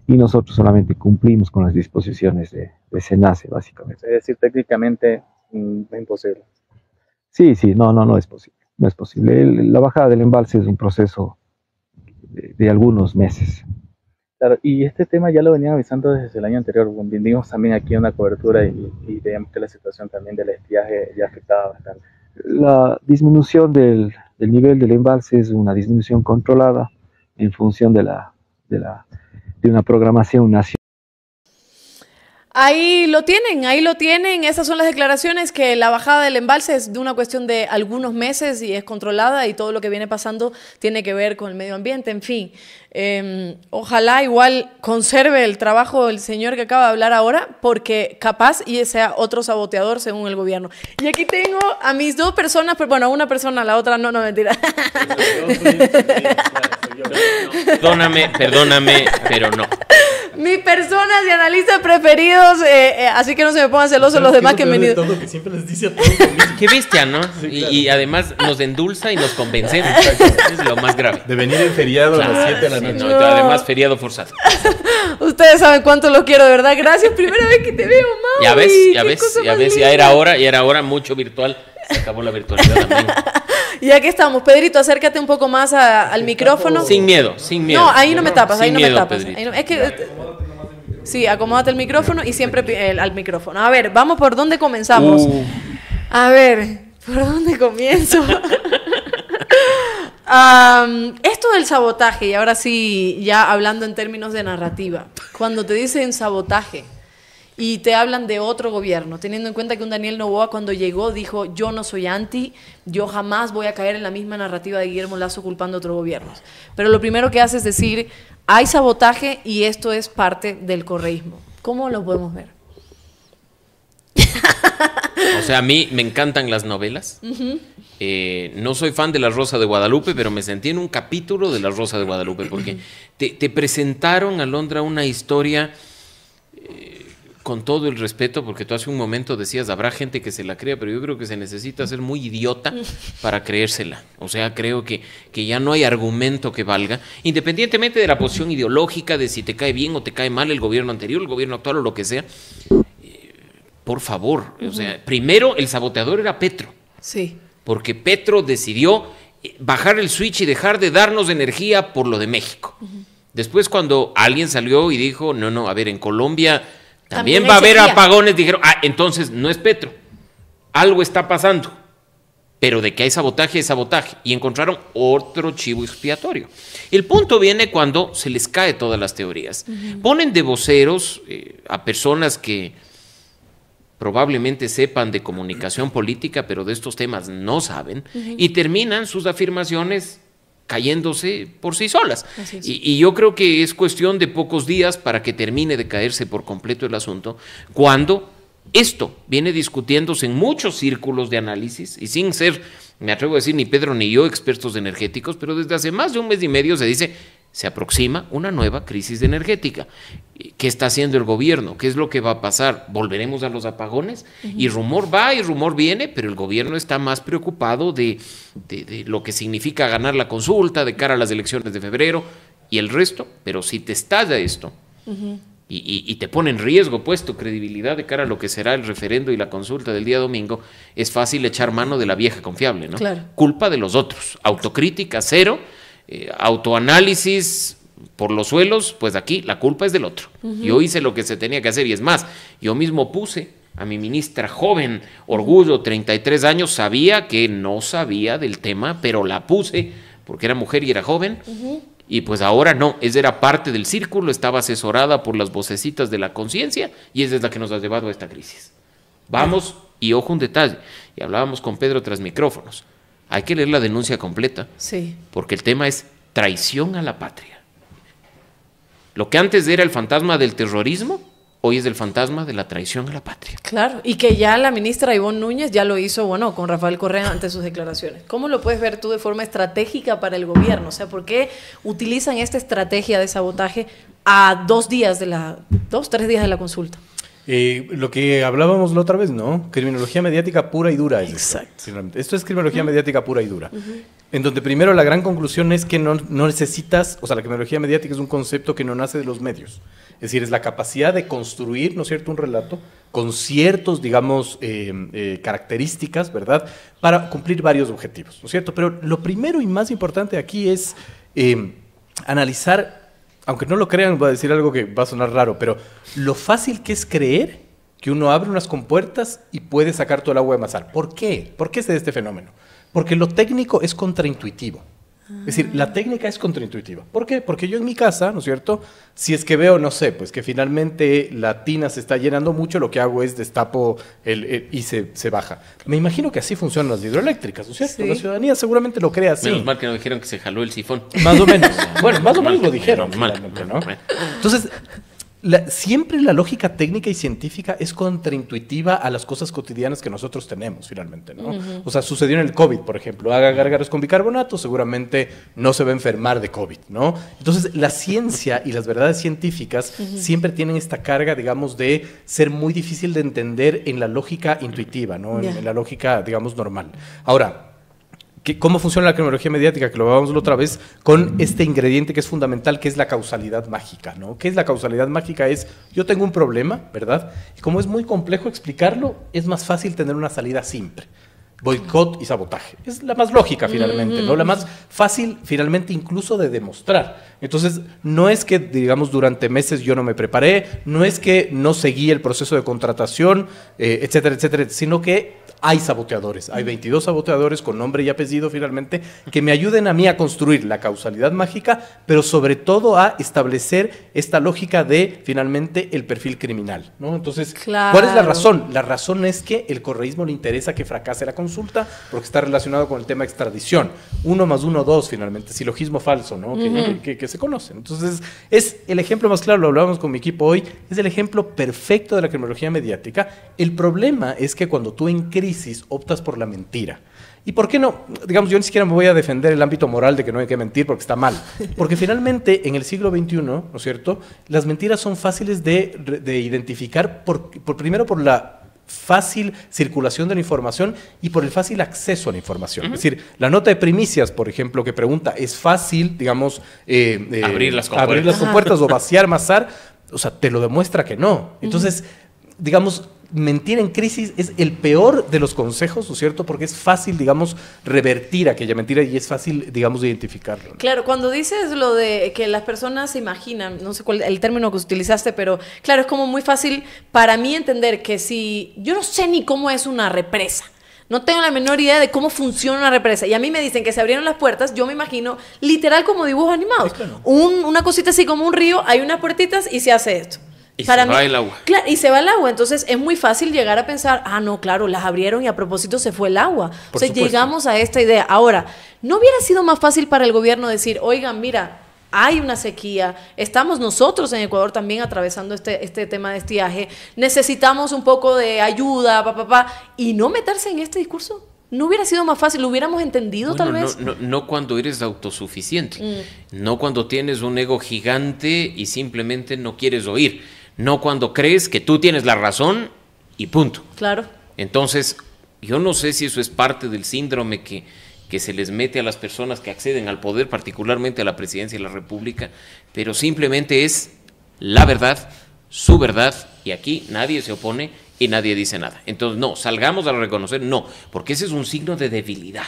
y nosotros solamente cumplimos con las disposiciones de, de CENACE, básicamente. Es decir, técnicamente mm, es imposible. Sí, sí, no, no, no es posible. No es posible. El, la bajada del embalse es un proceso de, de algunos meses. Claro, y este tema ya lo venía avisando desde el año anterior. Vimos también aquí una cobertura y, y veíamos que la situación también del estiaje ya afectaba bastante. La disminución del, del nivel del embalse es una disminución controlada en función de, la, de, la, de una programación nacional. Ahí lo tienen, ahí lo tienen. Esas son las declaraciones, que la bajada del embalse es de una cuestión de algunos meses y es controlada, y todo lo que viene pasando tiene que ver con el medio ambiente. En fin, eh, ojalá igual conserve el trabajo el señor que acaba de hablar ahora, porque capaz y sea otro saboteador según el gobierno. Y aquí tengo a mis dos personas, pero bueno, una persona, la otra no, no, mentira. Perdóname, perdóname, pero no. Mis personas y analistas preferidos, eh, eh, así que no se me pongan celosos los demás que me han venido. Qué bestia, ¿no? Sí, y, claro. Y además nos endulza y nos convencemos. Es lo más grave. De venir el feriado, claro, a las siete de la noche. No, no. Además, feriado forzado. Ustedes saben cuánto lo quiero, de verdad. Gracias, primera vez que te veo, Mauri. Ya ves, ya ves, ya ves, ya era hora, ya era hora, mucho virtual. Se acabó la virtualidad también. Y aquí estamos. Pedrito, acércate un poco más a, al micrófono. Sin miedo, sin miedo. No, ahí no me tapas, ahí no me tapas. Ahí no, es que... Sí, acomódate el micrófono y siempre eh, al micrófono. A ver, vamos por dónde comenzamos. Uh. A ver, ¿por dónde comienzo? um, esto del sabotaje, y ahora sí, ya hablando en términos de narrativa. Cuando te dicen sabotaje y te hablan de otro gobierno, teniendo en cuenta que un Daniel Noboa cuando llegó dijo, yo no soy anti, yo jamás voy a caer en la misma narrativa de Guillermo Lasso culpando a otros gobiernos. Pero lo primero que hace es decir, hay sabotaje y esto es parte del correísmo. ¿Cómo lo podemos ver? O sea, a mí me encantan las novelas. Uh-huh. eh, no soy fan de La Rosa de Guadalupe, pero me sentí en un capítulo de La Rosa de Guadalupe, porque te, te presentaron, Alondra, una historia... Eh, con todo el respeto, porque tú hace un momento decías, habrá gente que se la crea, pero yo creo que se necesita ser muy idiota para creérsela. O sea, creo que, que ya no hay argumento que valga, independientemente de la posición ideológica, de si te cae bien o te cae mal el gobierno anterior, el gobierno actual o lo que sea. Eh, por favor, o sea, primero el saboteador era Petro. Sí. Porque Petro decidió bajar el switch y dejar de darnos energía por lo de México. Uh-huh. Después, cuando alguien salió y dijo, no, no, a ver, en Colombia... También, También va a haber día. apagones, dijeron, ah, entonces no es Petro, algo está pasando, pero de que hay sabotaje, es sabotaje, y encontraron otro chivo expiatorio. El punto viene cuando se les cae todas las teorías. Uh-huh. Ponen de voceros eh, a personas que probablemente sepan de comunicación política, pero de estos temas no saben, uh-huh, y terminan sus afirmaciones cayéndose por sí solas. Y, y yo creo que es cuestión de pocos días para que termine de caerse por completo el asunto, cuando esto viene discutiéndose en muchos círculos de análisis, y sin ser, me atrevo a decir, ni Pedro ni yo expertos energéticos, pero desde hace más de un mes y medio se dice, se aproxima una nueva crisis energética. ¿Qué está haciendo el gobierno? ¿Qué es lo que va a pasar? ¿Volveremos a los apagones? Uh-huh. Y rumor va y rumor viene, pero el gobierno está más preocupado de, de, de lo que significa ganar la consulta de cara a las elecciones de febrero y el resto, pero si te estalla esto, uh-huh, y, y, y te pone en riesgo pues tu credibilidad de cara a lo que será el referendo y la consulta del día domingo, es fácil echar mano de la vieja confiable, ¿no? Claro. Culpa de los otros, autocrítica cero, eh, autoanálisis por los suelos, pues aquí la culpa es del otro. Uh-huh. Yo hice lo que se tenía que hacer, y es más, yo mismo puse a mi ministra joven, orgullo, treinta y tres años, sabía que no sabía del tema, pero la puse porque era mujer y era joven, uh-huh, y pues ahora no, esa era parte del círculo, estaba asesorada por las vocecitas de la conciencia, y esa es la que nos ha llevado a esta crisis. Vamos, uh-huh, y ojo un detalle, y hablábamos con Pedro tras micrófonos, hay que leer la denuncia completa, sí, porque el tema es traición a la patria. Lo que antes era el fantasma del terrorismo, hoy es el fantasma de la traición a la patria. Claro, y que ya la ministra Ivonne Núñez ya lo hizo, bueno, con Rafael Correa ante sus declaraciones. ¿Cómo lo puedes ver tú de forma estratégica para el gobierno? O sea, ¿por qué utilizan esta estrategia de sabotaje a dos días de la, dos, tres días de la consulta? Eh, lo que hablábamos la otra vez, ¿no? Criminología mediática pura y dura. Es exacto. Esto, esto es criminología uh-huh. mediática pura y dura. Uh-huh. En donde primero la gran conclusión es que no, no necesitas, o sea, la criminología mediática es un concepto que no nace de los medios. Es decir, es la capacidad de construir, ¿no es cierto?, un relato con ciertos, digamos, eh, eh, características, ¿verdad?, para cumplir varios objetivos, ¿no es cierto? Pero lo primero y más importante aquí es eh, analizar... Aunque no lo crean, voy a decir algo que va a sonar raro, pero lo fácil que es creer que uno abre unas compuertas y puede sacar todo el agua de mazal. ¿Por qué? ¿Por qué se da este fenómeno? Porque lo técnico es contraintuitivo. Es decir, la técnica es contraintuitiva. ¿Por qué? Porque yo en mi casa, ¿no es cierto? Si es que veo, no sé, pues que finalmente la tina se está llenando mucho, lo que hago es destapo el, el, y se, se baja. Me imagino que así funcionan las hidroeléctricas, ¿no es cierto? Sí. La ciudadanía seguramente lo cree así. Menos mal que no dijeron que se jaló el sifón. Más o menos. Bueno, más o menos lo dijeron. Mal, ¿no? Entonces, la, siempre la lógica técnica y científica es contraintuitiva a las cosas cotidianas que nosotros tenemos, finalmente, ¿no? Uh-huh. O sea, sucedió en el COVID, por ejemplo. Haga gargaras con bicarbonato, seguramente no se va a enfermar de COVID, ¿no? Entonces, la ciencia y las verdades científicas uh-huh. siempre tienen esta carga, digamos, de ser muy difícil de entender en la lógica intuitiva, ¿no? Yeah. En, en la lógica, digamos, normal. Ahora, ¿cómo funciona la criminología mediática? Que lo veamos la otra vez con este ingrediente que es fundamental, que es la causalidad mágica, ¿no? ¿Qué es la causalidad mágica? Es, yo tengo un problema, ¿verdad? Y como es muy complejo explicarlo, es más fácil tener una salida simple. Boicot y sabotaje. Es la más lógica finalmente, ¿no? La más fácil finalmente incluso de demostrar. Entonces, no es que, digamos, durante meses yo no me preparé, no es que no seguí el proceso de contratación, eh, etcétera, etcétera, sino que hay saboteadores. Hay veintidós saboteadores con nombre y apellido finalmente que me ayuden a mí a construir la causalidad mágica, pero sobre todo a establecer esta lógica de finalmente el perfil criminal, ¿no? Entonces, claro. ¿Cuál es la razón? La razón es que el correísmo le interesa que fracase la consulta porque está relacionado con el tema extradición. Uno más uno, dos finalmente, silogismo falso, ¿no? Que, uh-huh. que, que, que se conocen. Entonces, es el ejemplo más claro, lo hablábamos con mi equipo hoy, es el ejemplo perfecto de la criminología mediática. El problema es que cuando tú en crisis optas por la mentira. ¿Y por qué no? Digamos, yo ni siquiera me voy a defender el ámbito moral de que no hay que mentir porque está mal. Porque finalmente, en el siglo veintiuno, ¿no es cierto?, las mentiras son fáciles de, de identificar, por, por, primero por la fácil circulación de la información y por el fácil acceso a la información. Uh-huh. Es decir, la nota de primicias, por ejemplo, que pregunta, ¿es fácil, digamos, eh, eh, abrir las compuertas, abrir las compuertas o vaciar, masar? O sea, te lo demuestra que no. Entonces, uh-huh. digamos, mentir en crisis es el peor de los consejos, ¿no es cierto? Porque es fácil, digamos, revertir aquella mentira y es fácil, digamos, identificarlo, ¿no? Claro, cuando dices lo de que las personas se imaginan, no sé cuál el término que utilizaste, pero claro, es como muy fácil para mí entender que si yo no sé ni cómo es una represa, no tengo la menor idea de cómo funciona una represa. Y a mí me dicen que se abrieron las puertas, yo me imagino literal como dibujos animados. Sí, claro. un, una cosita así como un río, hay unas puertitas y se hace esto. Y Para se mí, va el agua. Claro, y se va el agua. Entonces es muy fácil llegar a pensar, ah, no, claro, las abrieron y a propósito se fue el agua. Por o sea, supuesto. Llegamos a esta idea. Ahora, ¿no hubiera sido más fácil para el gobierno decir, oigan, mira, hay una sequía, estamos nosotros en Ecuador también atravesando este, este tema de estiaje, necesitamos un poco de ayuda, pa, pa, pa, y no meterse en este discurso? ¿No hubiera sido más fácil? ¿Lo hubiéramos entendido bueno, tal vez? No, no, no cuando eres autosuficiente, mm. no cuando tienes un ego gigante y simplemente no quieres oír. No cuando crees que tú tienes la razón y punto. Claro. Entonces, yo no sé si eso es parte del síndrome que, que se les mete a las personas que acceden al poder, particularmente a la presidencia de la República, pero simplemente es la verdad, su verdad, y aquí nadie se opone y nadie dice nada. Entonces, no, salgamos a reconocer, no, porque ese es un signo de debilidad.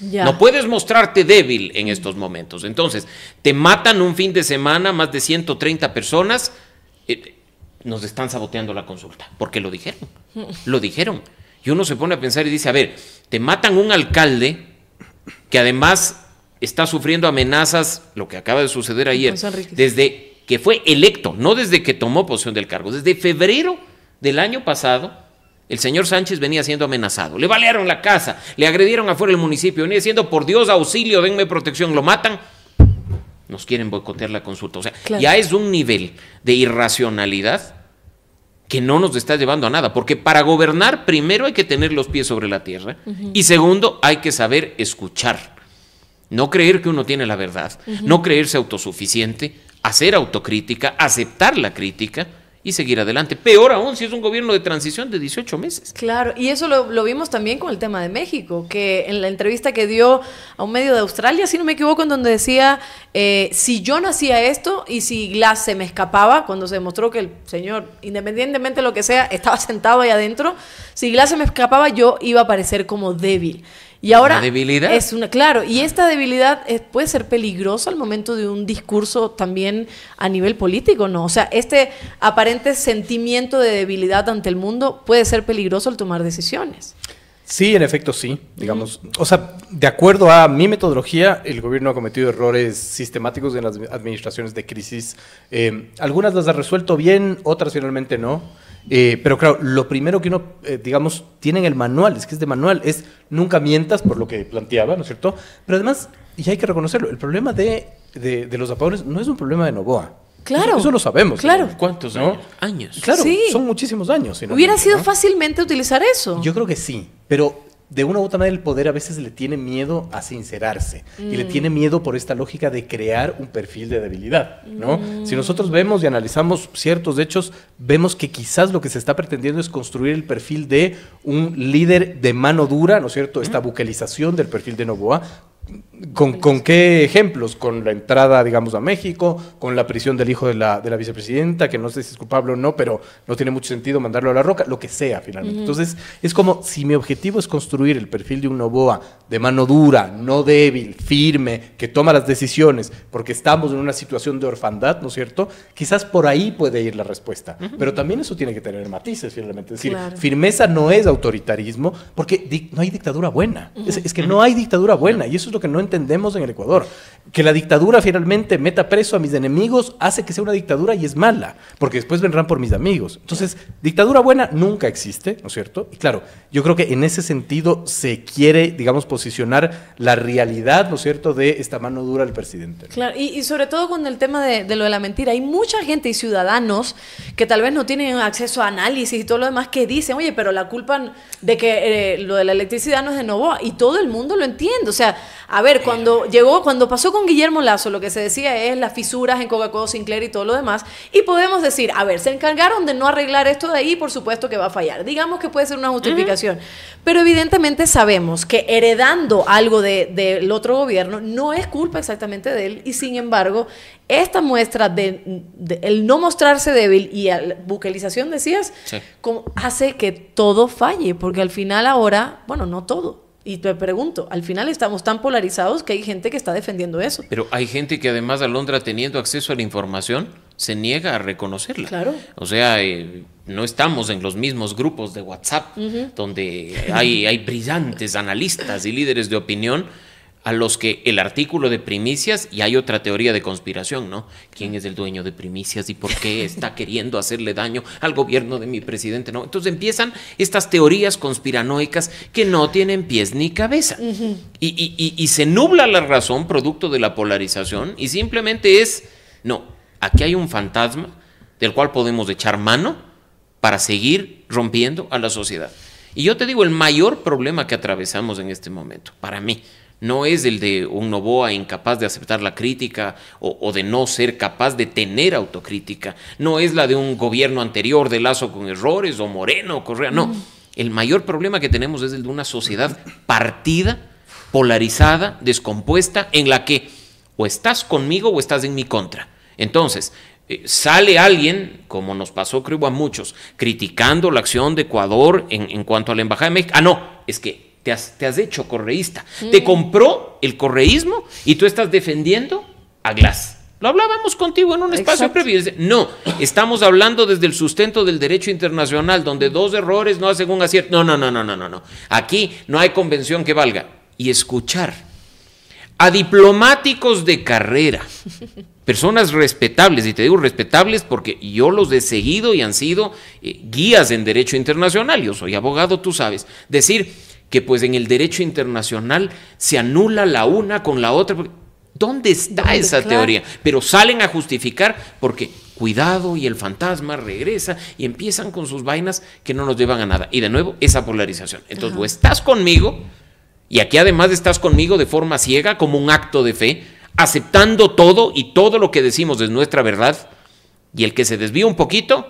Ya. No puedes mostrarte débil en estos momentos. Entonces, te matan un fin de semana más de ciento treinta personas, eh, nos están saboteando la consulta, porque lo dijeron, lo dijeron. Y uno se pone a pensar y dice, a ver, te matan un alcalde que además está sufriendo amenazas, lo que acaba de suceder ayer, desde que fue electo, no desde que tomó posesión del cargo, desde febrero del año pasado, el señor Sánchez venía siendo amenazado, le balearon la casa, le agredieron afuera del municipio, venía diciendo, por Dios, auxilio, denme protección, lo matan. Nos quieren boicotear la consulta. O sea, claro. ya es un nivel de irracionalidad que no nos está llevando a nada, porque para gobernar primero hay que tener los pies sobre la tierra uh-huh. y segundo hay que saber escuchar, no creer que uno tiene la verdad, uh-huh. no creerse autosuficiente, hacer autocrítica, aceptar la crítica y seguir adelante. Peor aún si es un gobierno de transición de dieciocho meses. Claro, y eso lo, lo vimos también con el tema de México, que en la entrevista que dio a un medio de Australia, si no me equivoco, en donde decía, eh, si yo no hacía esto y si Glas se me escapaba, cuando se demostró que el señor, independientemente de lo que sea, estaba sentado ahí adentro, si Glas se me escapaba, yo iba a parecer como débil. Y ahora debilidad. Es una, claro, y esta debilidad es, puede ser peligrosa al momento de un discurso también a nivel político, ¿no? O sea, este aparente sentimiento de debilidad ante el mundo puede ser peligroso al tomar decisiones. Sí, en efecto, sí. Digamos, o sea, de acuerdo a mi metodología, el gobierno ha cometido errores sistemáticos en las administraciones de crisis. Eh, algunas las ha resuelto bien, otras finalmente no. Eh, pero claro, lo primero que uno, eh, digamos, tiene en el manual, es que es de manual, es nunca mientas, por lo que planteaba, ¿no es cierto? Pero además, y hay que reconocerlo, el problema de, de, de los apagones no es un problema de Noboa. Claro. Eso, eso lo sabemos. Claro. ¿Cuántos ¿no? años? años? Claro, sí. Son muchísimos años. Si no Hubiera sido ¿no? fácilmente utilizar eso. Yo creo que sí, pero de una u otra manera el poder a veces le tiene miedo a sincerarse mm. y le tiene miedo por esta lógica de crear un perfil de debilidad, ¿no? Mm. Si nosotros vemos y analizamos ciertos hechos, vemos que quizás lo que se está pretendiendo es construir el perfil de un líder de mano dura, ¿no es cierto? Esta mm. bucalización del perfil de Noboa. ¿Con, ¿Con qué ejemplos? Con la entrada, digamos, a México, con la prisión del hijo de la, de la vicepresidenta, que no sé si es culpable o no, pero no tiene mucho sentido mandarlo a la roca, lo que sea, finalmente. Uh-huh. Entonces, es como, si mi objetivo es construir el perfil de un Noboa de mano dura, no débil, firme, que toma las decisiones, porque estamos en una situación de orfandad, ¿no es cierto? Quizás por ahí puede ir la respuesta, uh-huh. pero también eso tiene que tener matices, finalmente. Es decir, claro. firmeza no es autoritarismo, porque no hay dictadura buena. Uh-huh. es, es que no hay dictadura buena, y eso es lo que no entendemos en el Ecuador. Que la dictadura finalmente meta preso a mis enemigos hace que sea una dictadura y es mala, porque después vendrán por mis amigos. Entonces, dictadura buena nunca existe, ¿no es cierto? Y claro, yo creo que en ese sentido se quiere, digamos, posicionar la realidad, ¿no es cierto?, de esta mano dura del presidente, ¿no? Claro, y, y sobre todo con el tema de, de lo de la mentira. Hay mucha gente y ciudadanos que tal vez no tienen acceso a análisis y todo lo demás que dicen, oye, pero la culpa de que eh, lo de la electricidad no es de Noboa, y todo el mundo lo entiende. O sea, a ver, cuando llegó, cuando pasó con Guillermo Lasso, lo que se decía es las fisuras en Coca-Cola, Sinclair y todo lo demás, y podemos decir, a ver, se encargaron de no arreglar esto de ahí, por supuesto que va a fallar. Digamos que puede ser una justificación, uh-huh. pero evidentemente sabemos que heredando algo de, del otro gobierno no es culpa exactamente de él, y sin embargo, esta muestra de, de el no mostrarse débil y la bucalización, decías, sí. como hace que todo falle, porque al final ahora, bueno, no todo. Y te pregunto, al final estamos tan polarizados que hay gente que está defendiendo eso. Pero hay gente que además, Alondra, teniendo acceso a la información, se niega a reconocerla. Claro. O sea, eh, no estamos en los mismos grupos de WhatsApp, uh-huh. donde hay, hay brillantes analistas y líderes de opinión a los que el artículo de primicias, y hay otra teoría de conspiración, ¿no? ¿Quién es el dueño de primicias y por qué está queriendo hacerle daño al gobierno de mi presidente? No, entonces empiezan estas teorías conspiranoicas que no tienen pies ni cabeza. Uh-huh. y, y, y, y se nubla la razón producto de la polarización, y simplemente es, no, aquí hay un fantasma del cual podemos echar mano para seguir rompiendo a la sociedad. Y yo te digo, el mayor problema que atravesamos en este momento, para mí, no es el de un Noboa incapaz de aceptar la crítica o, o de no ser capaz de tener autocrítica. No es la de un gobierno anterior de Lasso con errores o Moreno, Correa. No, el mayor problema que tenemos es el de una sociedad partida, polarizada, descompuesta, en la que o estás conmigo o estás en mi contra. Entonces, eh, sale alguien, como nos pasó creo a muchos, criticando la acción de Ecuador en, en cuanto a la Embajada de México. Ah, no, es que Te has, te has hecho correísta, mm. te compró el correísmo y tú estás defendiendo a Glas. Lo hablábamos contigo en un espacio Exacto. previo. No, estamos hablando desde el sustento del derecho internacional, donde dos errores no hacen un acierto. No, no, no, no, no, no. Aquí no hay convención que valga. Y escuchar a diplomáticos de carrera, personas respetables, y te digo respetables porque yo los he seguido y han sido eh, guías en derecho internacional. Yo soy abogado, tú sabes. Decir que pues en el derecho internacional se anula la una con la otra. ¿Dónde está ¿Dónde, esa claro. teoría? Pero salen a justificar porque cuidado y el fantasma regresa y empiezan con sus vainas que no nos llevan a nada. Y de nuevo, esa polarización. Entonces, Ajá. o estás conmigo, y aquí además estás conmigo de forma ciega, como un acto de fe, aceptando todo y todo lo que decimos es nuestra verdad, y el que se desvía un poquito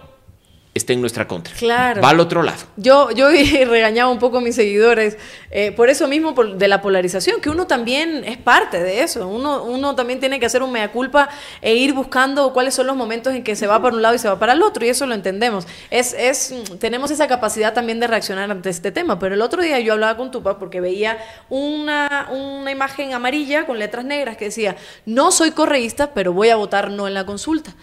está en nuestra contra. Claro. Va al otro lado. Yo, yo regañaba un poco a mis seguidores eh, por eso mismo, por, de la polarización, que uno también es parte de eso. Uno, uno también tiene que hacer un mea culpa e ir buscando cuáles son los momentos en que se va para un lado y se va para el otro, y eso lo entendemos. Es, es, tenemos esa capacidad también de reaccionar ante este tema, pero el otro día yo hablaba con Tupac porque veía una, una imagen amarilla con letras negras que decía, no soy correísta, pero voy a votar no en la consulta.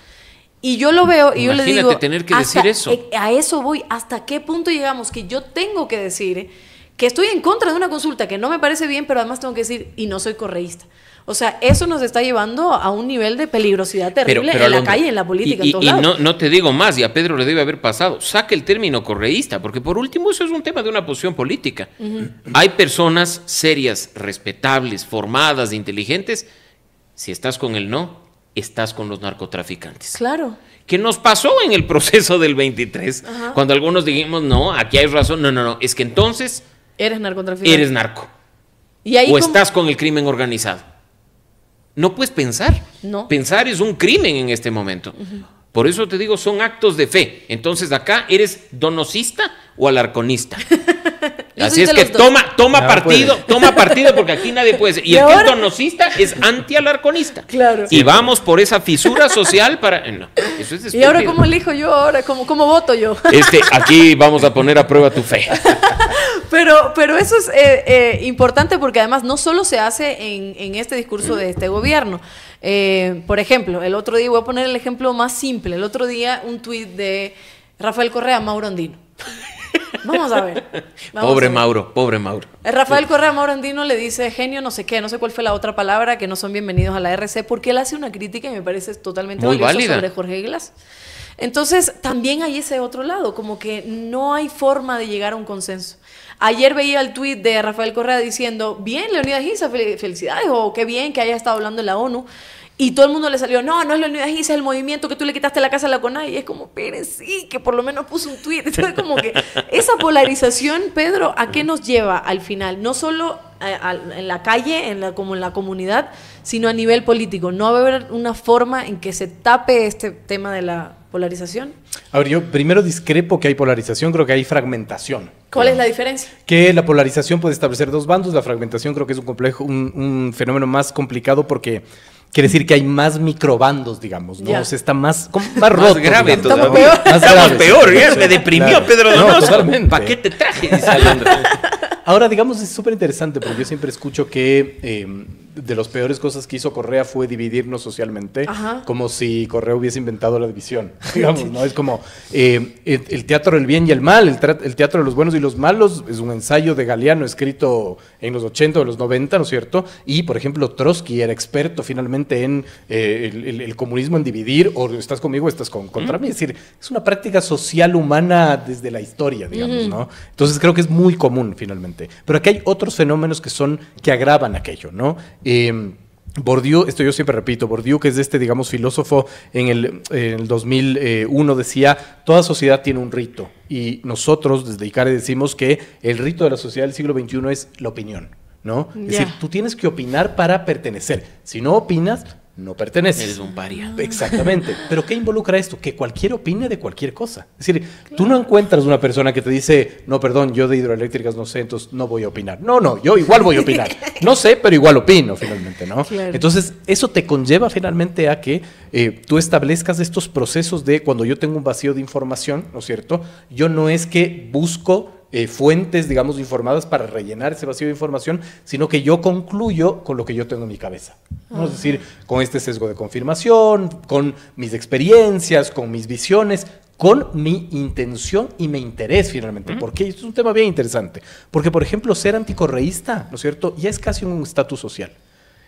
Y yo lo veo y Imagínate yo le digo... Imagínate tener que decir eso. A eso voy. ¿Hasta qué punto llegamos? Que yo tengo que decir que estoy en contra de una consulta, que no me parece bien, pero además tengo que decir, y no soy correísta. O sea, eso nos está llevando a un nivel de peligrosidad terrible, pero, pero en Alondra, la calle, en la política, y, en todos y lados. No, no te digo más, y a Pedro le debe haber pasado, saca el término correísta, porque por último eso es un tema de una posición política. Uh-huh. Hay personas serias, respetables, formadas, inteligentes. Si estás con el no, estás con los narcotraficantes. Claro. ¿Qué nos pasó en el proceso del veintitrés? Ajá. Cuando algunos dijimos, no, aquí hay razón. No, no, no, es que entonces... Eres narcotraficante. Eres narco. ¿Y ahí o cómo? Estás con el crimen organizado. No puedes pensar. No. Pensar es un crimen en este momento. Uh-huh. Por eso te digo, son actos de fe. Entonces acá eres donosista o alarconista. Así es que toma, toma no, partido, puede. toma partido, porque aquí nadie puede ser. Y, ¿Y el que es donosista es anti-alarconista. Claro. Y vamos por esa fisura social para... No, eso es ¿Y ahora cómo elijo yo? ahora ¿Cómo, cómo voto yo? Este, aquí vamos a poner a prueba tu fe. Pero, pero eso es eh, eh, importante, porque además no solo se hace en, en este discurso de este gobierno. Eh, por ejemplo, el otro día, voy a poner el ejemplo más simple, el otro día un tuit de Rafael Correa, Mauro Andino. Vamos a ver. Vamos pobre a ver. Mauro, pobre Mauro. Rafael Correa Mauro Andino le dice genio, no sé qué, no sé cuál fue la otra palabra, que no son bienvenidos a la R C, porque él hace una crítica que me parece totalmente muy válida sobre Jorge Glas. Entonces, también hay ese otro lado, como que no hay forma de llegar a un consenso. Ayer veía el tuit de Rafael Correa diciendo, bien, Leonidas Issa, fel felicidades, o qué bien que haya estado hablando en la ONU. Y todo el mundo le salió, no, no es Leonidas Issa, es el movimiento que tú le quitaste la casa a la CONAI. Y es como, Pérez, sí, que por lo menos puso un tuit. Entonces, como que esa polarización, Pedro, ¿a qué nos lleva al final? No solo a, a, en la calle, en la, como en la comunidad, sino a nivel político. ¿No va a haber una forma en que se tape este tema de la polarización? A ver, yo primero discrepo que hay polarización, creo que hay fragmentación. ¿Cuál es la diferencia? Que la polarización puede establecer dos bandos, la fragmentación creo que es un complejo, un, un fenómeno más complicado, porque quiere decir que hay más microbandos, digamos, ¿no? Yeah. O sea, está más, como, más, más roto. Grave, digamos, ¿no? Peor. Más grave. peor, ya me deprimió claro. Pedro Donoso. No, totalmente. ¿Para qué te traje? Ahora, digamos, es súper interesante, porque yo siempre escucho que eh, de las peores cosas que hizo Correa fue dividirnos socialmente. Ajá. Como si Correa hubiese inventado la división, digamos, ¿no? Es como eh, el, el teatro del bien y el mal, el, el teatro de los buenos y los malos, es un ensayo de Galeano escrito en los ochenta o los noventa, ¿no es cierto? Y, por ejemplo, Trotsky era experto finalmente en eh, el, el, el comunismo, en dividir, o estás conmigo o estás con, contra ¿Mm? mí. Es decir, es una práctica social humana desde la historia, digamos, uh-huh. ¿no? Entonces creo que es muy común finalmente. Pero aquí hay otros fenómenos que son, que agravan aquello, ¿no? Eh, Bourdieu, esto yo siempre repito, Bourdieu, que es este, digamos, filósofo, en el, en el dos mil uno decía, toda sociedad tiene un rito, y nosotros desde ICARE decimos que el rito de la sociedad del siglo veintiuno es la opinión, ¿no? Yeah. Es decir, tú tienes que opinar para pertenecer, si no opinas... no perteneces. Eres un paria. Exactamente. ¿Pero qué involucra esto? Que cualquier opine de cualquier cosa. Es decir, claro. Tú no encuentras una persona que te dice, no, perdón, yo de hidroeléctricas no sé, entonces no voy a opinar. No, no, yo igual voy a opinar. No sé, pero igual opino finalmente, ¿no? Claro. Entonces, eso te conlleva finalmente a que eh, tú establezcas estos procesos de cuando yo tengo un vacío de información, ¿no es cierto? Yo no es que busco... Eh, fuentes, digamos, informadas para rellenar ese vacío de información, sino que yo concluyo con lo que yo tengo en mi cabeza, ¿no? Es decir, con este sesgo de confirmación, con mis experiencias, con mis visiones, con mi intención y mi interés finalmente. ¿Mm? Porque esto es un tema bien interesante, porque, por ejemplo, ser anticorreísta, ¿no es cierto?, ya es casi un estatus social.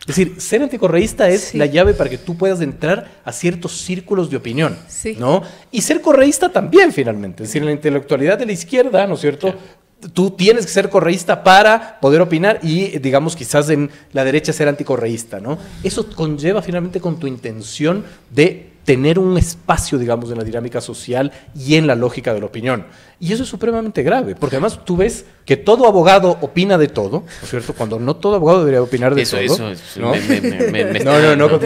Es decir, ser anticorreísta es sí. la llave para que tú puedas entrar a ciertos círculos de opinión, sí. ¿no? Y ser correísta también, finalmente. Es decir, en la intelectualidad de la izquierda, ¿no es cierto?, sí. tú tienes que ser correísta para poder opinar y, digamos, quizás en la derecha ser anticorreísta, ¿no? Eso conlleva, finalmente, con tu intención de tener un espacio, digamos, en la dinámica social y en la lógica de la opinión. Y eso es supremamente grave, porque además tú ves que todo abogado opina de todo, ¿no es cierto? Cuando no todo abogado debería opinar de eso, todo. Eso, eso, ¿no? Me, me, me, me no, no, no, no.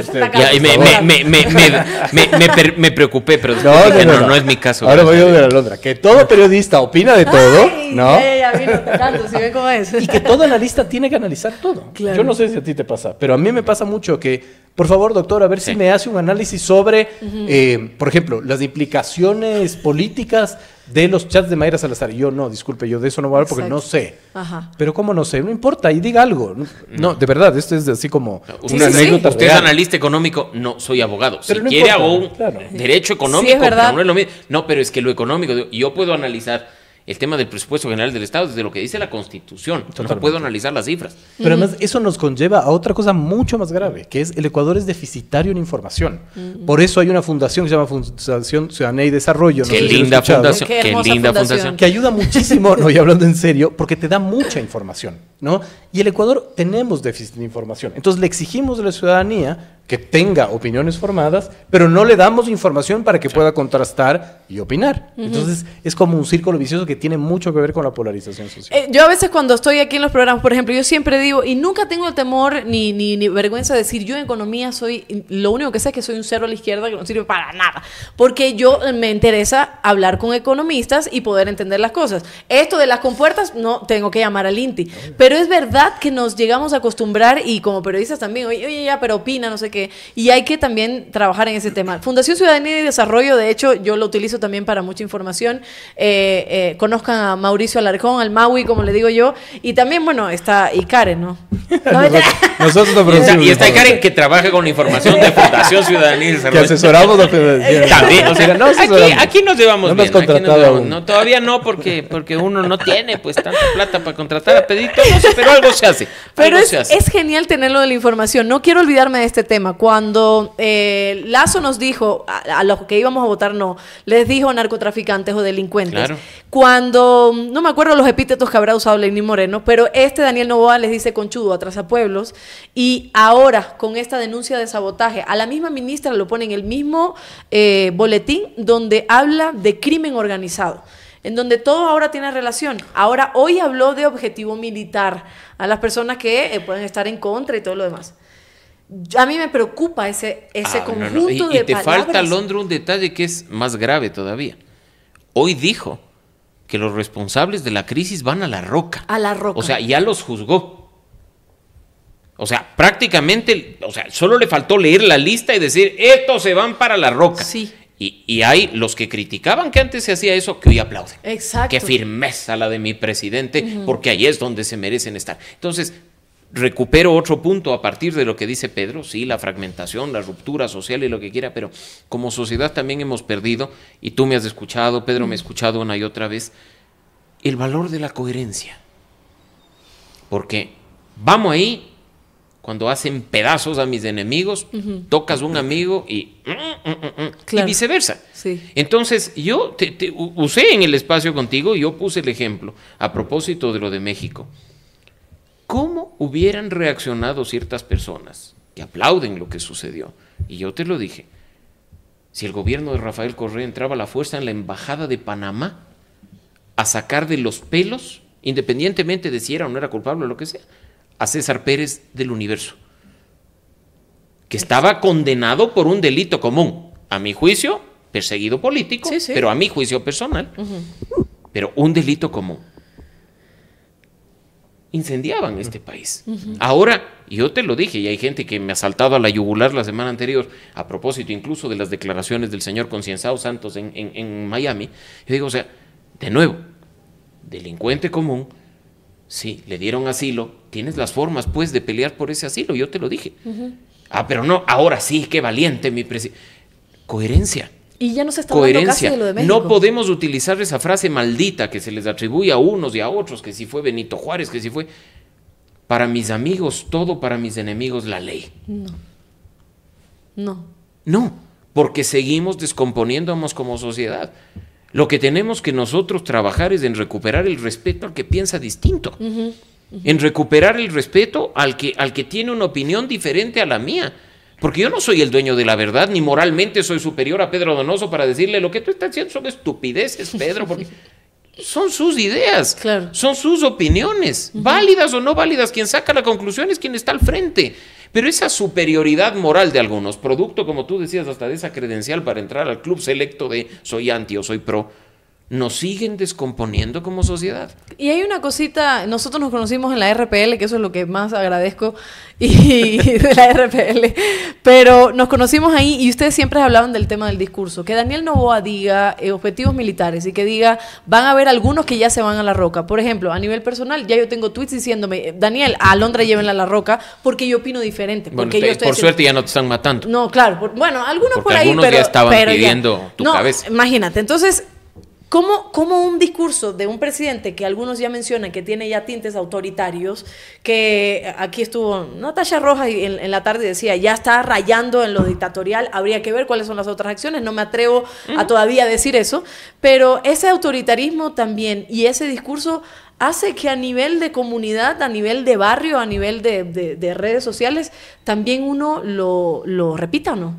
Me preocupé, pero no, no, no, no, no, no es mi caso. Ahora voy a ver a Alondra, que todo periodista opina de todo, Ay, ¿no? Ella vino tocando, si ven cómo es. Y que todo analista tiene que analizar todo. Claro. Yo no sé si a ti te pasa, pero a mí me pasa mucho que, por favor, doctor, a ver sí. si me hace un análisis sobre, uh-huh. eh, por ejemplo, las implicaciones políticas de los chats de Mayra Salazar. Yo no, disculpe, yo de eso no voy a hablar porque Exacto. no sé. Ajá. Pero ¿cómo no sé? No importa, ahí diga algo. No, no, de verdad, esto es así como sí, una sí, anécdota. Sí. Usted es analista económico, no, soy abogado. Pero si no quiere importa, hago un claro. derecho económico, sí, es verdad. Pero no es lo mismo. No, pero es que lo económico, yo puedo analizar el tema del presupuesto general del Estado desde lo que dice la Constitución. No puedo analizar las cifras. Pero además eso nos conlleva a otra cosa mucho más grave, que es el Ecuador es deficitario en información. Mm-hmm. Por eso hay una fundación que se llama Fundación Ciudadanía y Desarrollo. No qué, linda si fundación, qué, qué linda fundación. fundación. Que ayuda muchísimo, no, y hablando en serio, porque te da mucha información, ¿no? Y el Ecuador tenemos déficit de información. Entonces le exigimos a la ciudadanía que tenga opiniones formadas, pero no le damos información para que pueda contrastar y opinar. Uh-huh. Entonces, es como un círculo vicioso que tiene mucho que ver con la polarización social. Eh, yo a veces cuando estoy aquí en los programas, por ejemplo, yo siempre digo, y nunca tengo temor ni, ni, ni vergüenza de decir, yo en economía soy, lo único que sé es que soy un cero a la izquierda que no sirve para nada, porque yo me interesa hablar con economistas y poder entender las cosas. Esto de las compuertas, no, tengo que llamar al Inti. Ay. Pero es verdad que nos llegamos a acostumbrar, y como periodistas también, oye, oye, ya, pero opina, no sé qué. Y hay que también trabajar en ese tema. Fundación Ciudadanía y Desarrollo, de hecho, yo lo utilizo también para mucha información. Eh, eh, conozcan a Mauricio Alarcón, al Maui, como le digo yo. Y también, bueno, está Ikaren, ¿no? ¿No? Nosotros, nosotros no producimos. Y está Ikaren que trabaja con información de Fundación Ciudadanía y Desarrollo. Que asesoramos a también, o sea, no asesoramos. Aquí, aquí nos llevamos no bien. Nos aquí nos llevamos, no, todavía no, porque, porque uno no tiene pues tanta plata para contratar a Pedrito, no sé, pero algo se hace. Pero es, se hace. Es genial tenerlo de la información. No quiero olvidarme de este tema. Cuando eh, Lasso nos dijo a, a los que íbamos a votar no, les dijo narcotraficantes o delincuentes. Claro. Cuando, no me acuerdo los epítetos que habrá usado Lenín Moreno, pero este Daniel Noboa les dice conchudo, atrasapueblos, y ahora con esta denuncia de sabotaje, a la misma ministra lo pone en el mismo eh, boletín donde habla de crimen organizado, en donde todo ahora tiene relación. Ahora, hoy habló de objetivo militar a las personas que eh, pueden estar en contra y todo lo demás. A mí me preocupa ese, ese ah, conjunto no, no. Y, de palabras. Y te palabras. falta, Alondra, un detalle que es más grave todavía. Hoy dijo que los responsables de la crisis van a la roca. A la roca. O sea, ya los juzgó. O sea, prácticamente, o sea, solo le faltó leer la lista y decir, estos se van para la roca. Sí. Y, y hay los que criticaban que antes se hacía eso, que hoy aplauden. Exacto. Qué firmeza la de mi presidente, uh-huh. porque ahí es donde se merecen estar. Entonces... recupero otro punto a partir de lo que dice Pedro, sí, la fragmentación, la ruptura social y lo que quiera, pero como sociedad también hemos perdido, y tú me has escuchado, Pedro me ha escuchado una y otra vez, el valor de la coherencia. Porque vamos ahí, cuando hacen pedazos a mis enemigos, uh-huh. tocas un amigo y, mm, mm, mm, mm, claro. y viceversa. Sí. Entonces yo te, te usé en el espacio contigo, yo puse el ejemplo a propósito de lo de México. ¿Cómo hubieran reaccionado ciertas personas que aplauden lo que sucedió? Y yo te lo dije, si el gobierno de Rafael Correa entraba a la fuerza en la embajada de Panamá a sacar de los pelos, independientemente de si era o no era culpable o lo que sea, a César Pérez del Universo, que estaba condenado por un delito común, a mi juicio, perseguido político, sí, sí. pero a mi juicio personal, uh-huh. pero un delito común. Incendiaban este país. Uh-huh. Ahora, yo te lo dije, y hay gente que me ha saltado a la yugular la semana anterior, a propósito incluso de las declaraciones del señor concienzado Santos en, en, en Miami, yo digo, o sea, de nuevo, delincuente común, sí, le dieron asilo, tienes las formas pues de pelear por ese asilo, yo te lo dije. Uh-huh. Ah, pero no, ahora sí, qué valiente mi presidente. Coherencia. Y ya no se está hablando casi de lo de México. No podemos utilizar esa frase maldita que se les atribuye a unos y a otros, que si fue Benito Juárez, que si fue para mis amigos todo, para mis enemigos la ley. No. No. No, porque seguimos descomponiéndonos como sociedad. Lo que tenemos que nosotros trabajar es en recuperar el respeto al que piensa distinto. Uh-huh, uh-huh. En recuperar el respeto al que, al que tiene una opinión diferente a la mía. Porque yo no soy el dueño de la verdad, ni moralmente soy superior a Pedro Donoso para decirle lo que tú estás haciendo son estupideces, Pedro, porque son sus ideas, claro. son sus opiniones, uh-huh. válidas o no válidas, quien saca la conclusión es quien está al frente. Pero esa superioridad moral de algunos, producto, como tú decías, hasta de esa credencial para entrar al club selecto de soy anti o soy pro, nos siguen descomponiendo como sociedad. Y hay una cosita, nosotros nos conocimos en la R P L, que eso es lo que más agradezco y, y de la R P L, pero nos conocimos ahí y ustedes siempre hablaban del tema del discurso, que Daniel Noboa diga eh, objetivos militares y que diga, van a haber algunos que ya se van a la roca. Por ejemplo, a nivel personal, ya yo tengo tweets diciéndome, Daniel, a Alondra llévenla a la roca porque yo opino diferente. Porque bueno, yo estoy por diciendo, suerte ya no te están matando. No, claro, por, bueno, algunos porque por ahí, algunos pero, ya estaban pero pidiendo ya, tu no, cabeza. Imagínate, entonces... ¿Cómo, cómo un discurso de un presidente que algunos ya mencionan que tiene ya tintes autoritarios, que aquí estuvo Natalia Rojas en, en la tarde y decía, ya está rayando en lo dictatorial, habría que ver cuáles son las otras acciones, no me atrevo a todavía decir eso, pero ese autoritarismo también y ese discurso hace que a nivel de comunidad, a nivel de barrio, a nivel de, de, de redes sociales, también uno lo, lo repita, ¿no?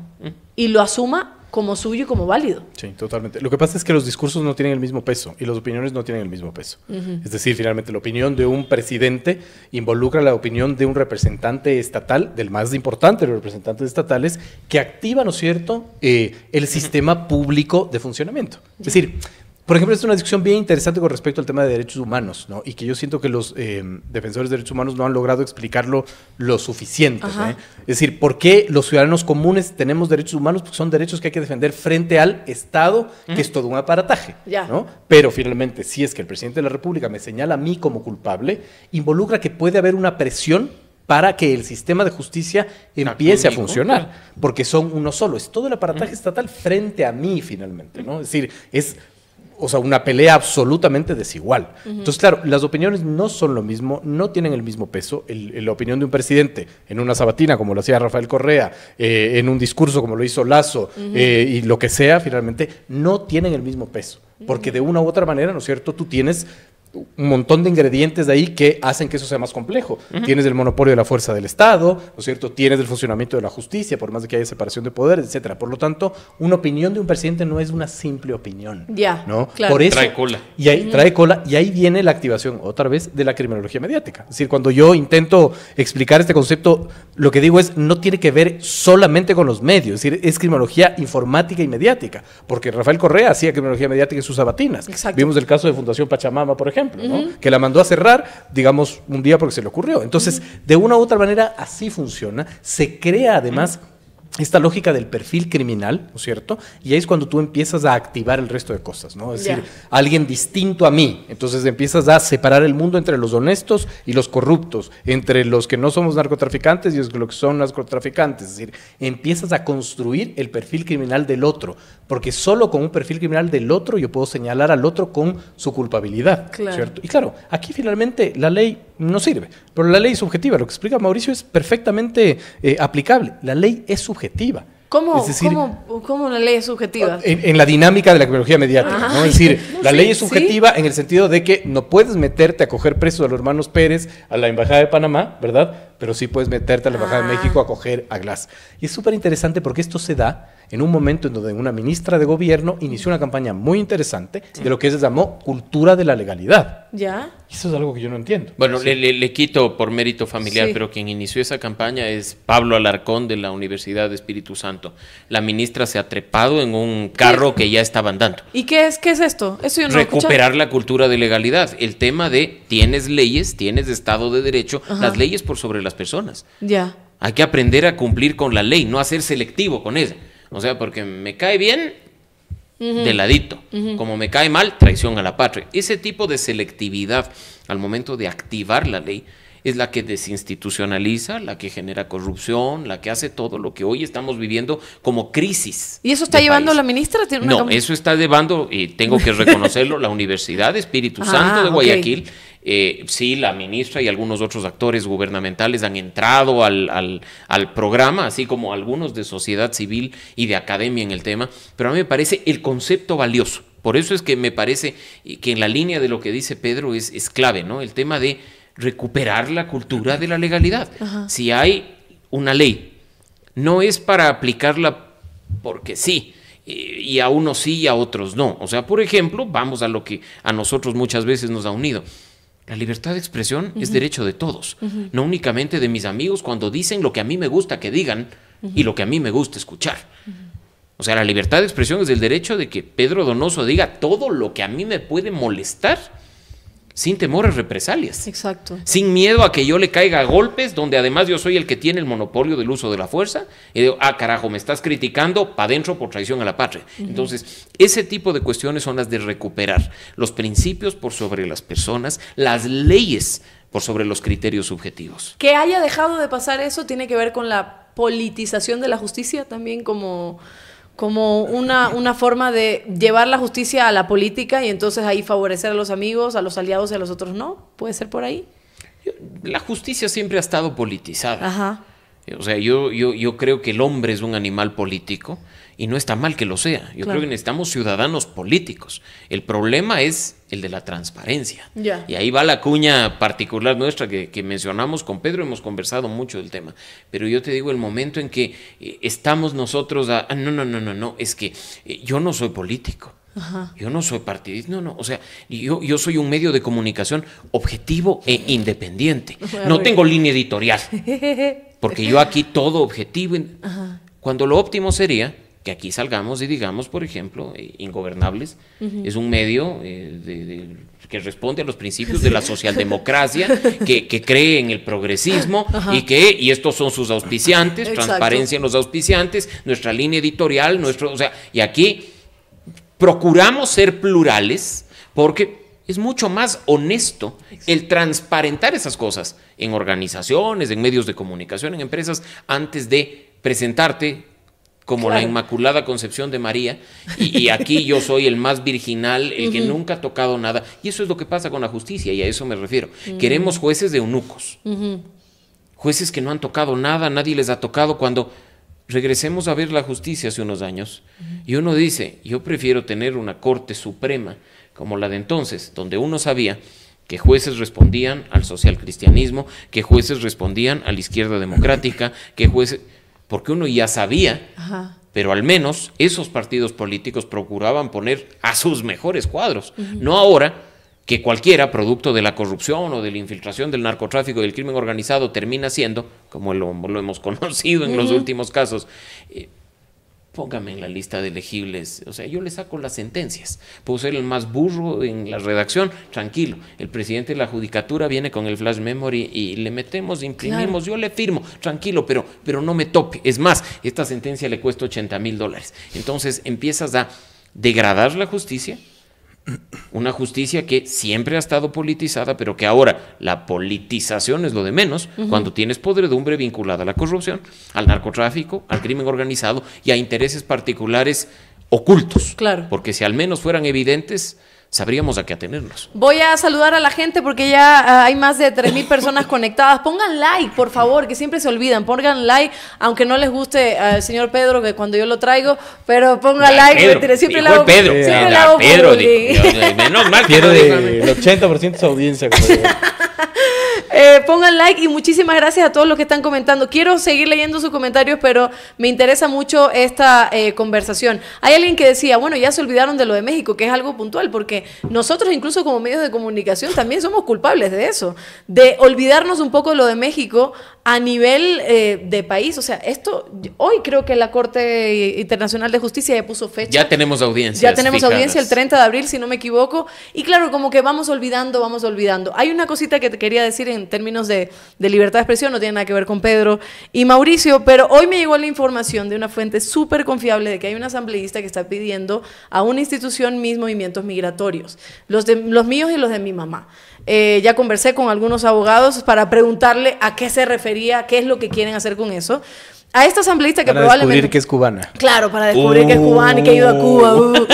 Y lo asuma como suyo y como válido. Sí, totalmente. Lo que pasa es que los discursos no tienen el mismo peso y las opiniones no tienen el mismo peso. Uh-huh. Es decir, finalmente la opinión de un presidente involucra la opinión de un representante estatal, del más importante de los representantes estatales, que activa, ¿no es cierto?, eh, el sistema público de funcionamiento. Es decir, por ejemplo, es una discusión bien interesante con respecto al tema de derechos humanos, ¿no? Y que yo siento que los eh, defensores de derechos humanos no han logrado explicarlo lo suficiente, ¿eh? Es decir, ¿por qué los ciudadanos comunes tenemos derechos humanos? Porque son derechos que hay que defender frente al Estado, ¿Mm? Que es todo un aparataje, ya. ¿no? Pero finalmente, si es que el presidente de la República me señala a mí como culpable, involucra que puede haber una presión para que el sistema de justicia empiece a funcionar, porque son uno solo. Es todo el aparataje ¿Mm? Estatal frente a mí, finalmente, ¿no? Es decir, es... O sea, una pelea absolutamente desigual. Uh-huh. Entonces, claro, las opiniones no son lo mismo, no tienen el mismo peso. El, el, la opinión de un presidente en una sabatina, como lo hacía Rafael Correa, eh, en un discurso como lo hizo Lasso, uh-huh. eh, y lo que sea, finalmente, no tienen el mismo peso. Uh-huh. Porque de una u otra manera, ¿no es cierto?, tú tienes un montón de ingredientes de ahí que hacen que eso sea más complejo. Uh-huh. Tienes el monopolio de la fuerza del Estado, ¿no es cierto? Tienes el funcionamiento de la justicia, por más de que haya separación de poderes, etcétera. Por lo tanto, una opinión de un presidente no es una simple opinión. Ya, ¿no? Claro. Por eso, trae cola. Y ahí, uh-huh. trae cola, y ahí viene la activación, otra vez, de la criminología mediática. Es decir, cuando yo intento explicar este concepto, lo que digo es, no tiene que ver solamente con los medios, es decir, es criminología informática y mediática, porque Rafael Correa hacía criminología mediática en sus sabatinas. Exacto. Vimos el caso de Fundación Pachamama, por ejemplo, ejemplo, ¿no? Uh-huh. que la mandó a cerrar, digamos, un día porque se le ocurrió. Entonces, uh-huh. de una u otra manera, así funciona. Se crea, además, uh-huh. esta lógica del perfil criminal, ¿no es cierto? Y ahí es cuando tú empiezas a activar el resto de cosas, ¿no? Es yeah. decir, alguien distinto a mí. Entonces, empiezas a separar el mundo entre los honestos y los corruptos, entre los que no somos narcotraficantes y los que son narcotraficantes. Es decir, empiezas a construir el perfil criminal del otro, porque solo con un perfil criminal del otro yo puedo señalar al otro con su culpabilidad, claro. ¿cierto? Y claro, aquí finalmente la ley no sirve, pero la ley subjetiva, lo que explica Mauricio es perfectamente eh, aplicable, la ley es subjetiva. ¿Cómo, es decir, ¿cómo, cómo la ley es subjetiva? En, en la dinámica de la criminología mediática, ¿no? Es decir, no, la sí, ley es subjetiva ¿sí? en el sentido de que no puedes meterte a coger presos a los hermanos Pérez a la Embajada de Panamá, ¿verdad? Pero sí puedes meterte a la Embajada ah. de México a coger a Glas. Y es súper interesante porque esto se da en un momento en donde una ministra de gobierno inició una campaña muy interesante sí. de lo que se llamó cultura de la legalidad. ¿Ya? Eso es algo que yo no entiendo. Bueno, sí. le, le, le quito por mérito familiar, sí. pero quien inició esa campaña es Pablo Alarcón de la Universidad de Espíritu Santo. La ministra se ha trepado en un carro que ya estaba andando. ¿Y qué es, qué es esto? Eso yo no Recuperar la cultura de legalidad. El tema de tienes leyes, tienes Estado de Derecho, Ajá. las leyes por sobre las personas. Ya. Hay que aprender a cumplir con la ley, no a ser selectivo con ella. O sea, porque me cae bien, uh-huh. de ladito. Uh-huh. Como me cae mal, traición a la patria. Ese tipo de selectividad al momento de activar la ley es la que desinstitucionaliza, la que genera corrupción, la que hace todo lo que hoy estamos viviendo como crisis. ¿Y eso está llevando país. La ministra? ¿Tiene una no, eso está llevando, y tengo que reconocerlo, la Universidad de Espíritu Santo ah, de Guayaquil. Okay. Eh, sí, la ministra y algunos otros actores gubernamentales han entrado al, al, al programa, así como algunos de sociedad civil y de academia en el tema, pero a mí me parece el concepto valioso. Por eso es que me parece que en la línea de lo que dice Pedro es, es clave, ¿no? El tema de recuperar la cultura de la legalidad. Ajá. Si hay una ley, no es para aplicarla porque sí, y a unos sí y a otros no. O sea, por ejemplo, vamos a lo que a nosotros muchas veces nos ha unido. La libertad de expresión uh-huh. es derecho de todos, uh-huh. no únicamente de mis amigos cuando dicen lo que a mí me gusta que digan uh-huh. y lo que a mí me gusta escuchar. Uh-huh. O sea, la libertad de expresión es el derecho de que Pedro Donoso diga todo lo que a mí me puede molestar sin temor a represalias. Exacto. Sin miedo a que yo le caiga a golpes, donde además yo soy el que tiene el monopolio del uso de la fuerza. Y digo, ah, carajo, me estás criticando, pa' dentro por traición a la patria. Uh-huh. Entonces, ese tipo de cuestiones son las de recuperar los principios por sobre las personas, las leyes por sobre los criterios subjetivos. Que haya dejado de pasar eso tiene que ver con la politización de la justicia también como... como una, una forma de llevar la justicia a la política y entonces ahí favorecer a los amigos, a los aliados y a los otros no. ¿Puede ser por ahí? La justicia siempre ha estado politizada. Ajá. O sea, yo, yo, yo creo que el hombre es un animal político y no está mal que lo sea. Yo claro. creo que necesitamos ciudadanos políticos. El problema es el de la transparencia. Yeah. Y ahí va la cuña particular nuestra que, que mencionamos con Pedro. Hemos conversado mucho del tema. Pero yo te digo, el momento en que estamos nosotros... A, ah, no, no, no, no, no. Es que yo no soy político. Ajá. Yo no soy partidista, no, no, o sea, yo, yo soy un medio de comunicación objetivo e independiente. No tengo línea editorial, porque yo aquí todo objetivo. Ajá. Cuando lo óptimo sería que aquí salgamos y digamos, por ejemplo, eh, Ingobernables, uh-huh. es un medio eh, de, de, que responde a los principios de la socialdemocracia, que, que cree en el progresismo, uh-huh. y que, y estos son sus auspiciantes, exacto. transparencia en los auspiciantes, nuestra línea editorial, nuestro, o sea, y aquí... Procuramos ser plurales porque es mucho más honesto el transparentar esas cosas en organizaciones, en medios de comunicación, en empresas, antes de presentarte como claro. la Inmaculada Concepción de María y, y aquí yo soy el más virginal, el uh-huh. que nunca ha tocado nada. Y eso es lo que pasa con la justicia y a eso me refiero. Uh-huh. Queremos jueces de eunucos, uh-huh. jueces que no han tocado nada, nadie les ha tocado cuando... Regresemos a ver la justicia hace unos años y uno dice, yo prefiero tener una corte suprema como la de entonces, donde uno sabía que jueces respondían al socialcristianismo, que jueces respondían a la izquierda democrática, que jueces, porque uno ya sabía, ajá. pero al menos esos partidos políticos procuraban poner a sus mejores cuadros, uh-huh. no ahora que cualquiera producto de la corrupción o de la infiltración del narcotráfico y del crimen organizado termina siendo, como lo, lo hemos conocido en uh-huh. los últimos casos, eh, póngame en la lista de elegibles, o sea, yo le saco las sentencias, puedo ser el más burro en la redacción, tranquilo, el presidente de la judicatura viene con el flash memory y le metemos, imprimimos, claro. yo le firmo, tranquilo, pero, pero no me tope, es más, esta sentencia le cuesta ochenta mil dólares, entonces empiezas a degradar la justicia. Una justicia que siempre ha estado politizada, pero que ahora la politización es lo de menos, uh-huh. cuando tienes podredumbre vinculada a la corrupción, al narcotráfico, al crimen organizado y a intereses particulares ocultos. Claro. Porque si al menos fueran evidentes, sabríamos a qué atenernos. Voy a saludar a la gente porque ya hay más de tres mil personas conectadas. Pongan like, por favor, que siempre se olvidan. Pongan like, aunque no les guste al señor Pedro, que cuando yo lo traigo, pero pongan like. Pedro, siempre le hago Pedro. Siempre la hago Pedro. Menos mal que el ochenta por ciento de su audiencia. Eh, pongan like y muchísimas gracias a todos los que están comentando. Quiero seguir leyendo sus comentarios, pero me interesa mucho esta eh, conversación. Hay alguien que decía, bueno, ya se olvidaron de lo de México, que es algo puntual, porque nosotros incluso como medios de comunicación también somos culpables de eso, de olvidarnos un poco de lo de México a nivel eh, de país. O sea, esto, hoy creo que la Corte Internacional de Justicia ya puso fecha. Ya tenemos audiencia. Ya tenemos fijadas. Audiencia el treinta de abril, si no me equivoco. Y claro, como que vamos olvidando, vamos olvidando. Hay una cosita que te quería decir en en términos de, de libertad de expresión, no tiene nada que ver con Pedro y Mauricio, pero hoy me llegó la información de una fuente súper confiable de que hay un asambleísta que está pidiendo a una institución mis movimientos migratorios, los, de, los míos y los de mi mamá. Eh, ya conversé con algunos abogados para preguntarle a qué se refería, qué es lo que quieren hacer con eso. A esta asambleísta que para probablemente... Para descubrir que es cubana. Claro, para descubrir uh. que es cubana y que ha ido a Cuba. Uh.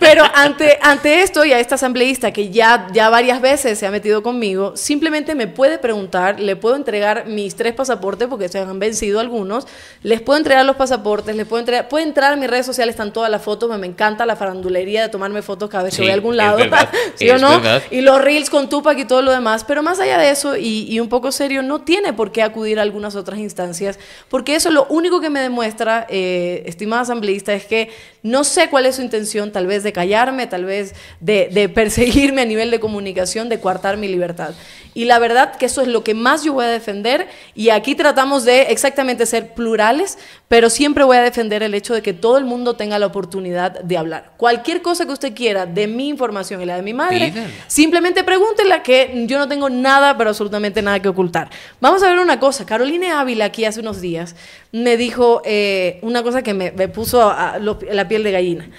Pero ante, ante esto y a esta asambleísta que ya, ya varias veces se ha metido conmigo, simplemente me puede preguntar, le puedo entregar mis tres pasaportes, porque se han vencido algunos, les puedo entregar los pasaportes, les puedo entregar... Puede entrar a mis redes sociales, están todas las fotos, me encanta la farandulería de tomarme fotos cada vez que sí, voy a algún lado. Verdad, ¿sí o no? Verdad. Y los reels con Tupac y todo lo demás. Pero más allá de eso, y, y un poco serio, no tiene por qué acudir a algunas otras instancias, porque eso es lo único que me demuestra, eh, estimada asambleísta, es que no sé cuál es su intención, tal vez de callarme, tal vez de, de perseguirme a nivel de comunicación, de coartar mi libertad. Y la verdad que eso es lo que más yo voy a defender, y aquí tratamos de exactamente ser plurales, pero siempre voy a defender el hecho de que todo el mundo tenga la oportunidad de hablar. Cualquier cosa que usted quiera de mi información y la de mi madre, pídala. Simplemente pregúntela, que yo no tengo nada, pero absolutamente nada que ocultar. Vamos a ver una cosa, Carolina Ávila aquí hace unos días me dijo eh, una cosa que me, me puso a, a lo, la piel de gallina.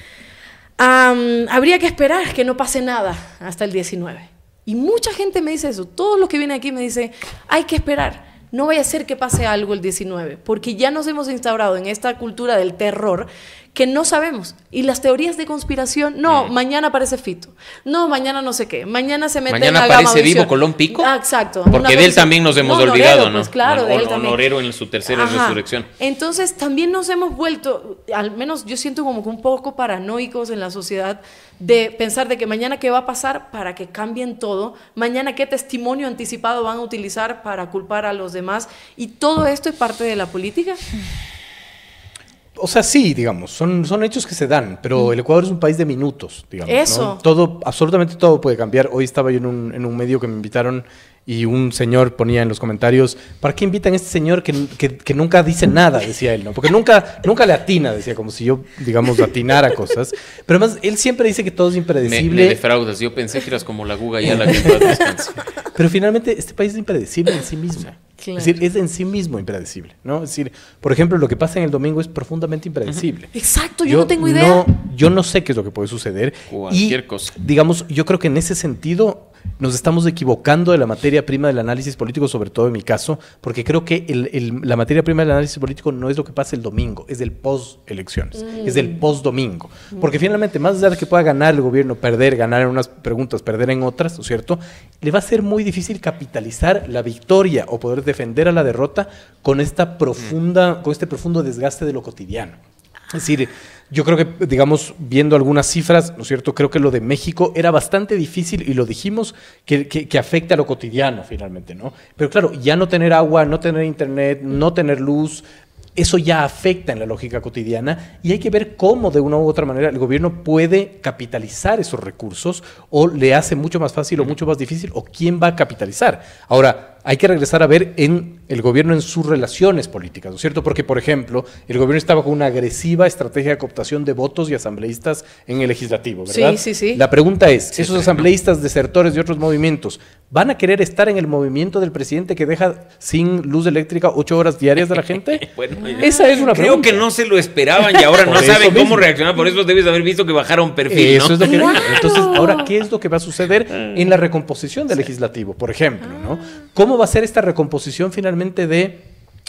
Um, habría que esperar que no pase nada hasta el diecinueve. Y mucha gente me dice eso. Todos los que vienen aquí me dicen, hay que esperar. No vaya a ser que pase algo el diecinueve, porque ya nos hemos instaurado en esta cultura del terror que no sabemos. Y las teorías de conspiración, no, mm. mañana aparece Fito, no, mañana no sé qué, mañana se mete mañana en la aparece Vivo Colón Pico. Ah, exacto. Porque de él también nos hemos no, olvidado, Norero, ¿no? Pues, claro, bueno, de él también. Honorero en su tercera Ajá. resurrección. Entonces también nos hemos vuelto, al menos yo siento como que un poco paranoicos en la sociedad, de pensar de que mañana qué va a pasar para que cambien todo, mañana qué testimonio anticipado van a utilizar para culpar a los demás, y todo esto es parte de la política. O sea, sí, digamos, son, son hechos que se dan, pero el Ecuador es un país de minutos, digamos. Eso. ¿No? Todo, absolutamente todo puede cambiar. Hoy estaba yo en un, en un medio que me invitaron y un señor ponía en los comentarios, ¿para qué invitan a este señor que, que, que nunca dice nada? Decía él, ¿no? Porque nunca, nunca le atina, decía, como si yo, digamos, atinara cosas. Pero además, él siempre dice que todo es impredecible. Me, me defraudas, yo pensé que eras como la Guga y a la que más descanso. Pero finalmente, este país es impredecible en sí mismo. Claro. Es decir, es en sí mismo impredecible, ¿no? Es decir, por ejemplo, lo que pasa en el domingo es profundamente impredecible. Ajá. Exacto, yo, yo no tengo idea. No, yo no sé qué es lo que puede suceder. Cualquier y, cosa. Digamos, yo creo que en ese sentido nos estamos equivocando de la materia prima del análisis político, sobre todo en mi caso, porque creo que el, el, la materia prima del análisis político no es lo que pasa el domingo, es del post-elecciones, mm. es del post-domingo. Mm. Porque finalmente, más allá de que pueda ganar el gobierno, perder, ganar en unas preguntas, perder en otras, ¿no es cierto? Le va a ser muy difícil capitalizar la victoria o poder defender a la derrota con, esta profunda, con este profundo desgaste de lo cotidiano. Es decir, yo creo que, digamos, viendo algunas cifras, ¿no es cierto? Creo que lo de México era bastante difícil, y lo dijimos, que, que, que afecta a lo cotidiano finalmente, ¿no? Pero claro, ya no tener agua, no tener internet, no tener luz, eso ya afecta en la lógica cotidiana, y hay que ver cómo de una u otra manera el gobierno puede capitalizar esos recursos, o le hace mucho más fácil o mucho más difícil, o quién va a capitalizar. Ahora, hay que regresar a ver en el gobierno en sus relaciones políticas, ¿no es cierto? Porque, por ejemplo, el gobierno estaba con una agresiva estrategia de cooptación de votos y asambleístas en el legislativo, ¿verdad? Sí, sí, sí. La pregunta es, sí, ¿esos sí. asambleístas, desertores de otros movimientos, van a querer estar en el movimiento del presidente que deja sin luz eléctrica ocho horas diarias de la gente? Bueno, esa es una pregunta. Creo que no se lo esperaban y ahora no saben cómo mismo. reaccionar, por eso debes haber visto que bajaron perfil, eso ¿no? es lo que ¡Claro! Entonces, ahora, ¿qué es lo que va a suceder en la recomposición del legislativo, por ejemplo, ¿no? ¿Cómo ¿Cómo va a ser esta recomposición finalmente de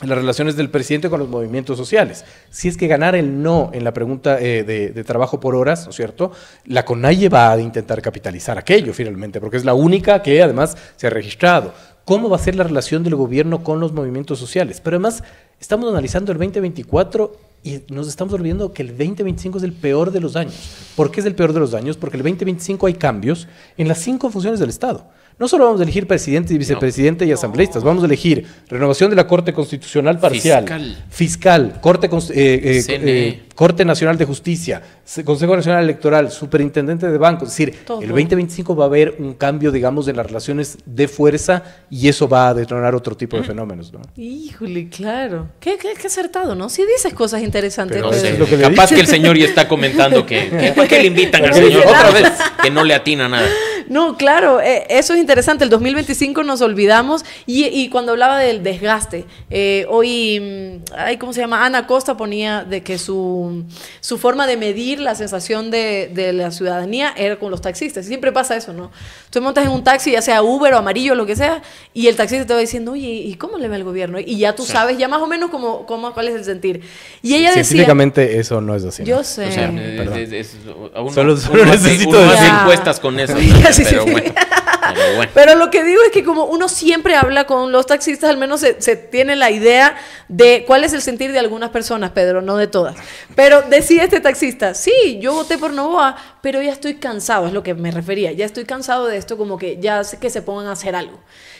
las relaciones del presidente con los movimientos sociales? Si es que ganar el no en la pregunta eh, de, de trabajo por horas, ¿no es cierto? La CONAIE va a intentar capitalizar aquello finalmente, porque es la única que además se ha registrado. ¿Cómo va a ser la relación del gobierno con los movimientos sociales? Pero además estamos analizando el veinte veinticuatro y nos estamos olvidando que el veinte veinticinco es el peor de los años. ¿Por qué es el peor de los años? Porque el veinte veinticinco hay cambios en las cinco funciones del Estado. No solo vamos a elegir presidente y vicepresidente no. y asambleístas, vamos a elegir renovación de la Corte Constitucional Parcial, Fiscal, fiscal corte, eh, eh, eh, Corte Nacional de Justicia, Consejo Nacional Electoral, Superintendente de Bancos. Es decir, Todo. el veinte veinticinco va a haber un cambio, digamos, de las relaciones de fuerza, y eso va a detonar otro tipo de fenómenos, ¿no? Híjole, claro. Qué, qué, qué acertado, ¿no? Sí dices cosas interesantes. Pero, pero, no sé, lo que capaz que el señor ya está comentando que, que, que, que le invitan al señor otra vez, que no le atina nada. No, claro, eh, eso es interesante. El dos mil veinticinco nos olvidamos, y, y cuando hablaba del desgaste, eh, hoy, ay, ¿cómo se llama? Ana Costa ponía de que su, su forma de medir la sensación de, de la ciudadanía era con los taxistas. Siempre pasa eso, ¿no? Tú montas en un taxi, ya sea Uber o Amarillo, lo que sea, y el taxista te va diciendo, oye, ¿y cómo le ve el gobierno? Y ya tú sabes, ya más o menos cómo, cómo, cuál es el sentir. Y ella decía... Científicamente eso no es así. Yo sé. O sea, es, es, es, uno, solo solo uno necesito hace, uno hace encuestas con eso. ¿No? Pero, bueno, pero, bueno. pero lo que digo es que como uno siempre habla con los taxistas, al menos se, se tiene la idea de cuál es el sentir de algunas personas, Pedro, no de todas. Pero decía este taxista, sí, yo voté por Noboa, pero ya estoy cansado, es lo que me refería, ya estoy cansado de esto, como que ya sé que se pongan a hacer algo.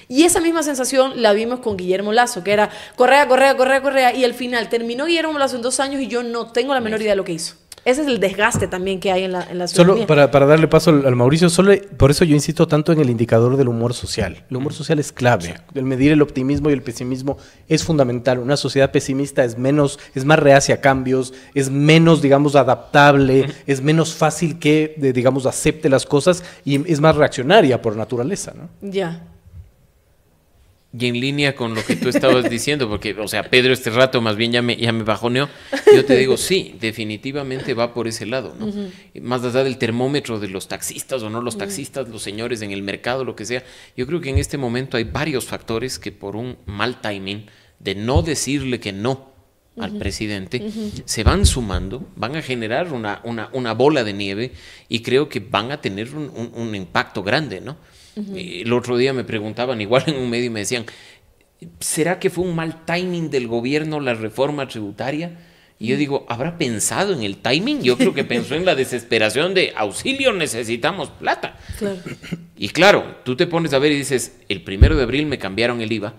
Y esa misma sensación la vimos con Guillermo Lasso, que era Correa, Correa, Correa, Correa, y al final terminó Guillermo Lasso en dos años y yo no tengo la menor idea de lo que hizo. Ese es el desgaste también que hay en la, en la ciudadanía. Solo para, para darle paso al, al Mauricio, solo por eso yo insisto tanto en el indicador del humor social. El humor social es clave. El medir el optimismo y el pesimismo es fundamental. Una sociedad pesimista es menos, es más reacia a cambios, es menos, digamos, adaptable, es menos fácil que, de, digamos, acepte las cosas, y es más reaccionaria por naturaleza, ¿no? Ya. Y en línea con lo que tú estabas diciendo, porque, o sea, Pedro este rato más bien ya me, ya me bajoneó, yo te digo, sí, definitivamente va por ese lado, ¿no? Uh-huh. Más allá del termómetro de los taxistas o no los taxistas, uh-huh. los señores en el mercado, lo que sea, yo creo que en este momento hay varios factores que por un mal timing de no decirle que no uh-huh. al presidente, uh-huh. se van sumando, van a generar una, una, una bola de nieve y creo que van a tener un, un, un impacto grande, ¿no? Uh-huh. El otro día me preguntaban, igual en un medio, y me decían, ¿será que fue un mal timing del gobierno la reforma tributaria? Y yo digo, ¿habrá pensado en el timing? Yo creo que pensó en la desesperación de auxilio, necesitamos plata. Claro. Y claro, tú te pones a ver y dices, el primero de abril me cambiaron el I V A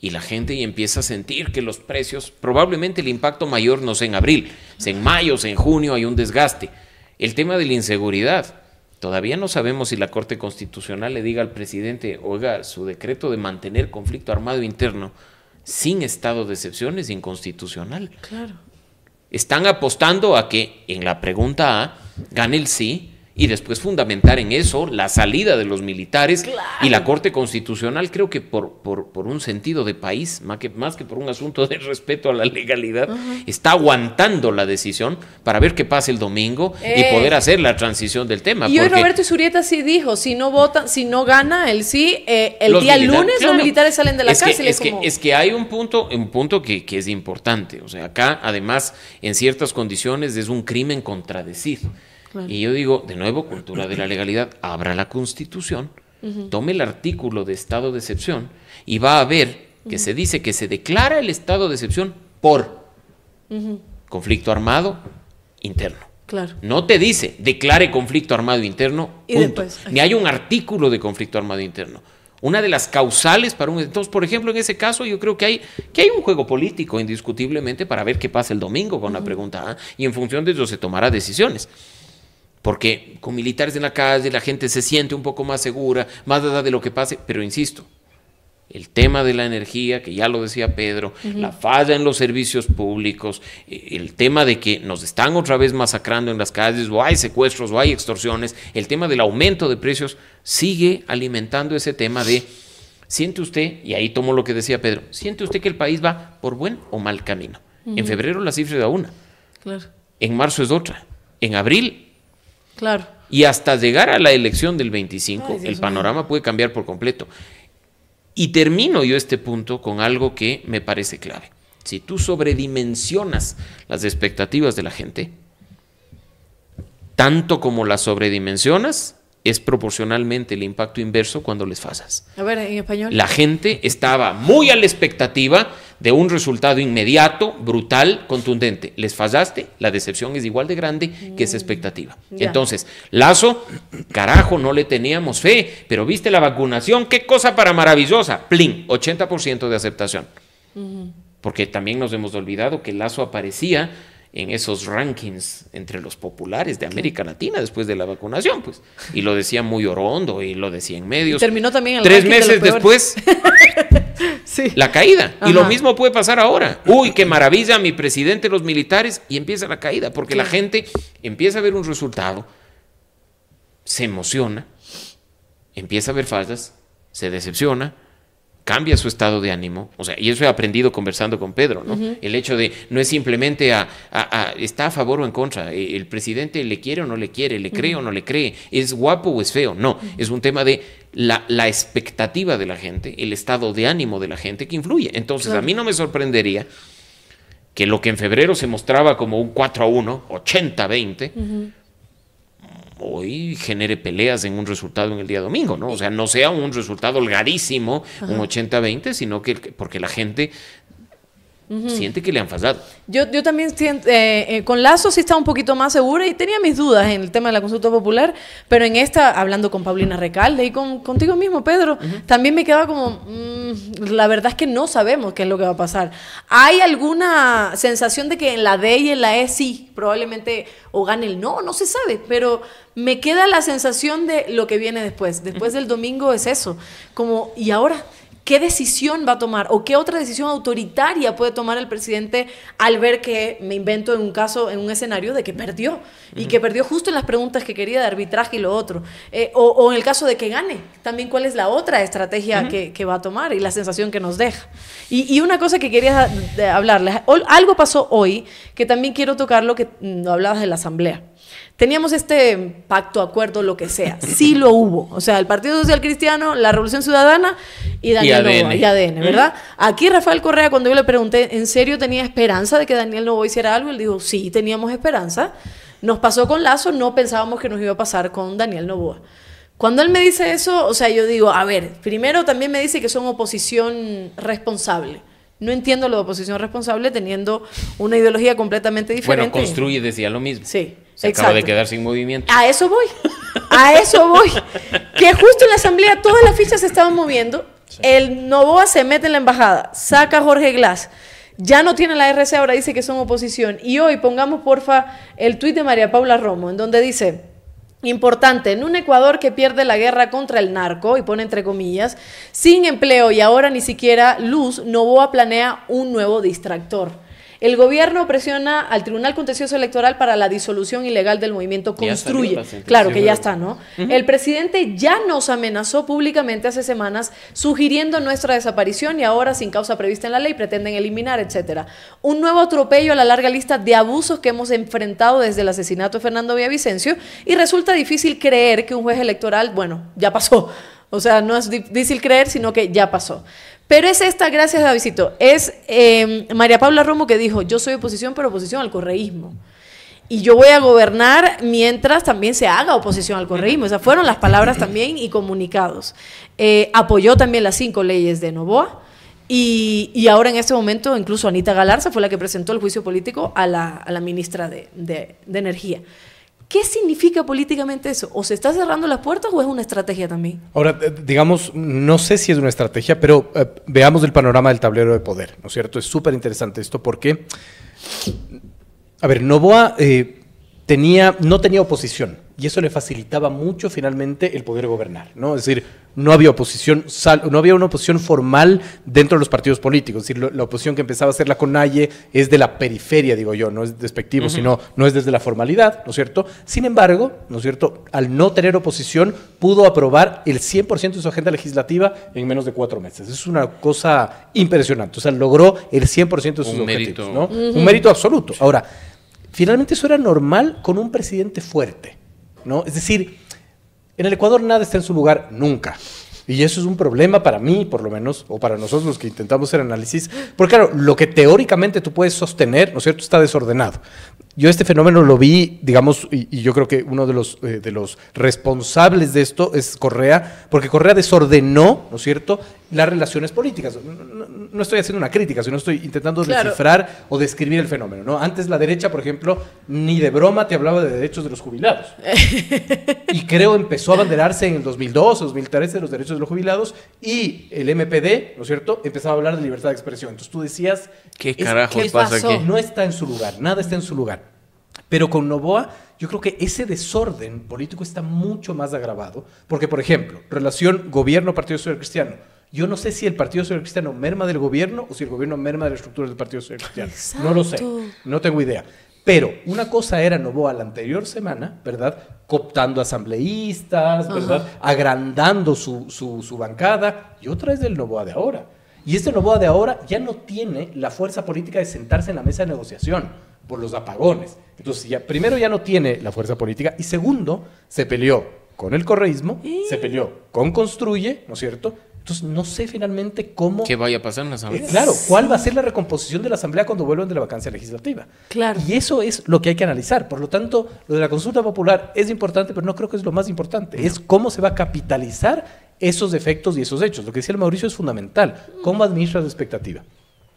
y la gente y empieza a sentir que los precios, probablemente el impacto mayor no sea en abril, sea en mayo, sea en junio, hay un desgaste. El tema de la inseguridad, todavía no sabemos si la Corte Constitucional le diga al presidente, oiga, su decreto de mantener conflicto armado interno sin estado de excepción es inconstitucional. Claro. Están apostando a que en la pregunta A gane el sí y después fundamentar en eso la salida de los militares. Claro. Y la Corte Constitucional, creo que por, por, por un sentido de país, más que, más que por un asunto de respeto a la legalidad, uh-huh. está aguantando la decisión para ver qué pasa el domingo eh. y poder hacer la transición del tema. Y hoy Roberto Izurieta sí dijo, si no votan, si no gana el sí, eh, el día lunes claro. los militares salen de la es cárcel. Que, es, es, como... que, es que hay un punto, un punto que, que es importante. O sea, acá además en ciertas condiciones es un crimen contradecir. Claro. Y yo digo, de nuevo, cultura de la legalidad, abra la Constitución, uh-huh. tome el artículo de estado de excepción y va a ver que uh-huh. se dice que se declara el estado de excepción por uh-huh. conflicto armado interno. Claro. No te dice, declare conflicto armado interno, punto. Después, ni hay un artículo de conflicto armado interno. Una de las causales para un... Entonces, por ejemplo, en ese caso yo creo que hay, que hay un juego político indiscutiblemente para ver qué pasa el domingo con uh-huh. la pregunta A, y en función de eso se tomará decisiones. Porque con militares en la calle la gente se siente un poco más segura, más allá de lo que pase, pero insisto, el tema de la energía, que ya lo decía Pedro, uh-huh. la falla en los servicios públicos, el tema de que nos están otra vez masacrando en las calles, o hay secuestros, o hay extorsiones, el tema del aumento de precios sigue alimentando ese tema de, siente usted, y ahí tomo lo que decía Pedro, siente usted que el país va por buen o mal camino. Uh-huh. En febrero la cifra era una, claro. en marzo es otra, en abril... Claro. Y hasta llegar a la elección del veinticinco, Ay, el panorama mío. puede cambiar por completo. Y termino yo este punto con algo que me parece clave. Si tú sobredimensionas las expectativas de la gente, tanto como las sobredimensionas, es proporcionalmente el impacto inverso cuando les fallas. A ver, en español. La gente estaba muy a la expectativa de un resultado inmediato, brutal, contundente. Les fallaste, la decepción es igual de grande que esa expectativa. Ya. Entonces, Lasso, carajo, no le teníamos fe, pero viste la vacunación, qué cosa para maravillosa, plin, ochenta por ciento de aceptación. Uh-huh. Porque también nos hemos olvidado que Lasso aparecía en esos rankings entre los populares de América Latina después de la vacunación, pues. Y lo decía muy orondo y lo decía en medios. Y terminó también el Tres meses de después, sí. la caída. Ajá. Y lo mismo puede pasar ahora. Uy, qué maravilla, mi presidente, los militares, y empieza la caída, porque sí. la gente empieza a ver un resultado, se emociona, empieza a ver fallas, se decepciona, cambia su estado de ánimo, o sea, y eso he aprendido conversando con Pedro, ¿no? Uh-huh. El hecho de, no es simplemente a, a, a, está a favor o en contra, el, el presidente le quiere o no le quiere, le cree uh-huh. o no le cree, es guapo o es feo, no, uh-huh. es un tema de la, la expectativa de la gente, el estado de ánimo de la gente que influye. Entonces, claro. a mí no me sorprendería que lo que en febrero se mostraba como un cuatro a uno, ochenta a veinte, uh-huh. hoy genere peleas en un resultado en el día domingo, ¿no? O sea, no sea un resultado holgadísimo, Ajá. un ochenta a veinte, sino que porque la gente uh-huh. siente que le han fallado. Yo, yo también siento, eh, eh, con Lasso sí estaba un poquito más segura y tenía mis dudas en el tema de la consulta popular, pero en esta, hablando con Paulina Recalde y con, contigo mismo, Pedro, uh-huh. también me quedaba como, mmm, la verdad es que no sabemos qué es lo que va a pasar. ¿Hay alguna sensación de que en la D y en la E sí, probablemente o gane el no? No se sabe, pero... me queda la sensación de lo que viene después. Después del domingo es eso. Como, ¿y ahora qué decisión va a tomar? ¿O qué otra decisión autoritaria puede tomar el presidente al ver que, me invento en un caso, en un escenario de que perdió? Y uh-huh. que perdió justo en las preguntas que quería de arbitraje y lo otro. Eh, o, o en el caso de que gane, también cuál es la otra estrategia uh-huh. que, que va a tomar y la sensación que nos deja. Y, y una cosa que quería hablarles. Algo pasó hoy que también quiero tocar, lo que hablabas de la asamblea. Teníamos este pacto, acuerdo, lo que sea. Sí lo hubo. O sea, el Partido Social Cristiano, la Revolución Ciudadana y Daniel A D N. Y A D N, ¿verdad? ¿Mm? Aquí Rafael Correa, cuando yo le pregunté, ¿en serio tenía esperanza de que Daniel Noboa hiciera algo? Él dijo, sí, teníamos esperanza. Nos pasó con Lasso, no pensábamos que nos iba a pasar con Daniel Noboa. Cuando él me dice eso, o sea, yo digo, a ver, primero también me dice que son oposición responsable. No entiendo lo de oposición responsable teniendo una ideología completamente diferente. Bueno, Construye decía lo mismo. Sí, se acaba de quedar sin movimiento. A eso voy, a eso voy. Que justo en la asamblea todas las fichas se estaban moviendo. Sí. El Noboa se mete en la embajada, saca a Jorge Glas. Ya no tiene la R C, ahora dice que son oposición. Y hoy pongamos, porfa, el tuit de María Paula Romo, en donde dice... Importante, en un Ecuador que pierde la guerra contra el narco, y pone entre comillas, sin empleo y ahora ni siquiera luz, Noboa planea un nuevo distractor. El gobierno presiona al Tribunal Contencioso Electoral para la disolución ilegal del movimiento Construye. Claro que ya está, ¿no? Uh-huh. El presidente ya nos amenazó públicamente hace semanas sugiriendo nuestra desaparición y ahora, sin causa prevista en la ley, pretenden eliminar, etcétera. Un nuevo atropello a la larga lista de abusos que hemos enfrentado desde el asesinato de Fernando Villavicencio, y resulta difícil creer que un juez electoral, bueno, ya pasó. O sea, no es difícil creer, sino que ya pasó. Pero es esta, gracias Davidcito, es eh, María Paula Romo que dijo, yo soy oposición, pero oposición al correísmo. Y yo voy a gobernar mientras también se haga oposición al correísmo. Esas fueron las palabras también y comunicados. Eh, apoyó también las cinco leyes de Noboa. Y, y ahora en este momento incluso Anita Galarza fue la que presentó el juicio político a la, a la ministra de, de, de Energía. ¿Qué significa políticamente eso? ¿O se está cerrando las puertas o es una estrategia también? Ahora, digamos, no sé si es una estrategia, pero eh, veamos el panorama del tablero de poder, ¿no es cierto? Es súper interesante esto porque, a ver, Noboa eh, tenía, no tenía oposición y eso le facilitaba mucho finalmente el poder gobernar, ¿no? Es decir, no había oposición, sal, no había una oposición formal dentro de los partidos políticos. Es decir, lo, la oposición que empezaba a hacer la CONAIE es de la periferia, digo yo, no es despectivo, uh-huh. sino no es desde la formalidad, ¿no es cierto? Sin embargo, ¿no es cierto?, al no tener oposición, pudo aprobar el cien por ciento de su agenda legislativa en menos de cuatro meses. Es una cosa impresionante. O sea, logró el cien por ciento de sus Un objetivos, mérito. ¿no? Uh-huh. Un mérito absoluto. Sí. Ahora, finalmente eso era normal con un presidente fuerte, ¿no? Es decir, en el Ecuador nada está en su lugar nunca. Y eso es un problema para mí, por lo menos, o para nosotros los que intentamos hacer análisis. Porque claro, lo que teóricamente tú puedes sostener, ¿no es cierto?, está desordenado. Yo este fenómeno lo vi, digamos, y, y yo creo que uno de los, eh, de los responsables de esto es Correa, porque Correa desordenó, ¿no es cierto?, las relaciones políticas. No, no, no estoy haciendo una crítica, sino estoy intentando claro. descifrar o describir el fenómeno, ¿no? Antes la derecha, por ejemplo, ni de broma te hablaba de derechos de los jubilados. Y creo empezó a abanderarse en el dos mil dos, dos mil tres de los derechos de los jubilados, y el M P D, ¿no es cierto?, empezaba a hablar de libertad de expresión. Entonces tú decías, ¿qué carajos es, ¿qué pasa aquí? No está en su lugar, nada está en su lugar. Pero con Noboa, yo creo que ese desorden político está mucho más agravado, porque, por ejemplo, relación gobierno-Partido Social Cristiano. Yo no sé si el Partido Social Cristiano merma del gobierno o si el gobierno merma de la estructura del Partido Social Cristiano. Exacto. No lo sé, no tengo idea. Pero una cosa era Noboa la anterior semana, ¿verdad?, cooptando asambleístas, ¿verdad?, ajá, agrandando su, su, su bancada, y otra es del Noboa de ahora. Y este Noboa de ahora ya no tiene la fuerza política de sentarse en la mesa de negociación por los apagones. Entonces, ya, primero, ya no tiene la fuerza política, y segundo, se peleó con el correísmo, ¿Eh? se peleó con Construye, ¿no es cierto? Entonces, no sé finalmente cómo... ¿Qué vaya a pasar en la asamblea? Eh, claro, ¿cuál va a ser la recomposición de la asamblea cuando vuelvan de la vacancia legislativa? Claro. Y eso es lo que hay que analizar. Por lo tanto, lo de la consulta popular es importante, pero no creo que es lo más importante. No. Es cómo se va a capitalizar esos efectos y esos hechos. Lo que decía el Mauricio es fundamental. ¿Cómo administras la expectativa?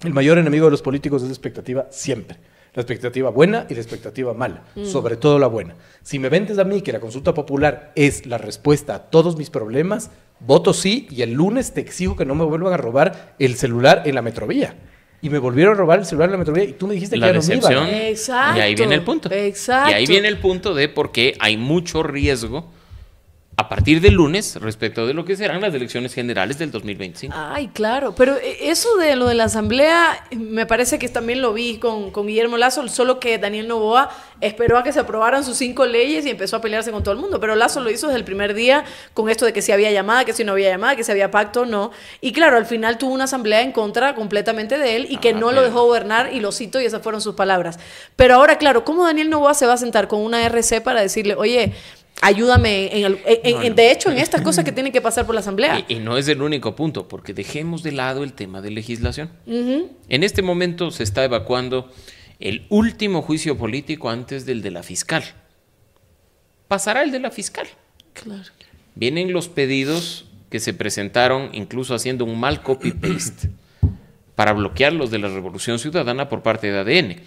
El mayor enemigo de los políticos es la expectativa siempre. La expectativa buena y la expectativa mala, mm. sobre todo la buena. Si me vendes a mí que la consulta popular es la respuesta a todos mis problemas, voto sí y el lunes te exijo que no me vuelvan a robar el celular en la metrovía. Y me volvieron a robar el celular en la metrovía y tú me dijiste la que decepción, no me iba. Exacto. Y ahí viene el punto. Exacto. Y ahí viene el punto de por qué hay mucho riesgo a partir del lunes respecto de lo que serán las elecciones generales del dos mil veinticinco. Ay, claro, pero eso de lo de la asamblea me parece que también lo vi con, con Guillermo Lasso, solo que Daniel Noboa esperó a que se aprobaran sus cinco leyes y empezó a pelearse con todo el mundo, pero Lasso lo hizo desde el primer día con esto de que si había llamada, que si no había llamada, que si había pacto, no. Y claro, al final tuvo una asamblea en contra completamente de él y ah, que no claro. lo dejó gobernar, y lo cito, y esas fueron sus palabras. Pero ahora, claro, ¿cómo Daniel Noboa se va a sentar con una R C para decirle, oye, Ayúdame, en el, en, no, en, no. de hecho, en estas cosas que tienen que pasar por la asamblea. Y, y no es el único punto, porque dejemos de lado el tema de legislación. Uh-huh. En este momento se está evacuando el último juicio político antes del de la fiscal. Pasará el de la fiscal. Claro. Vienen los pedidos que se presentaron, incluso haciendo un mal copy-paste para bloquear los de la Revolución Ciudadana por parte de A D N.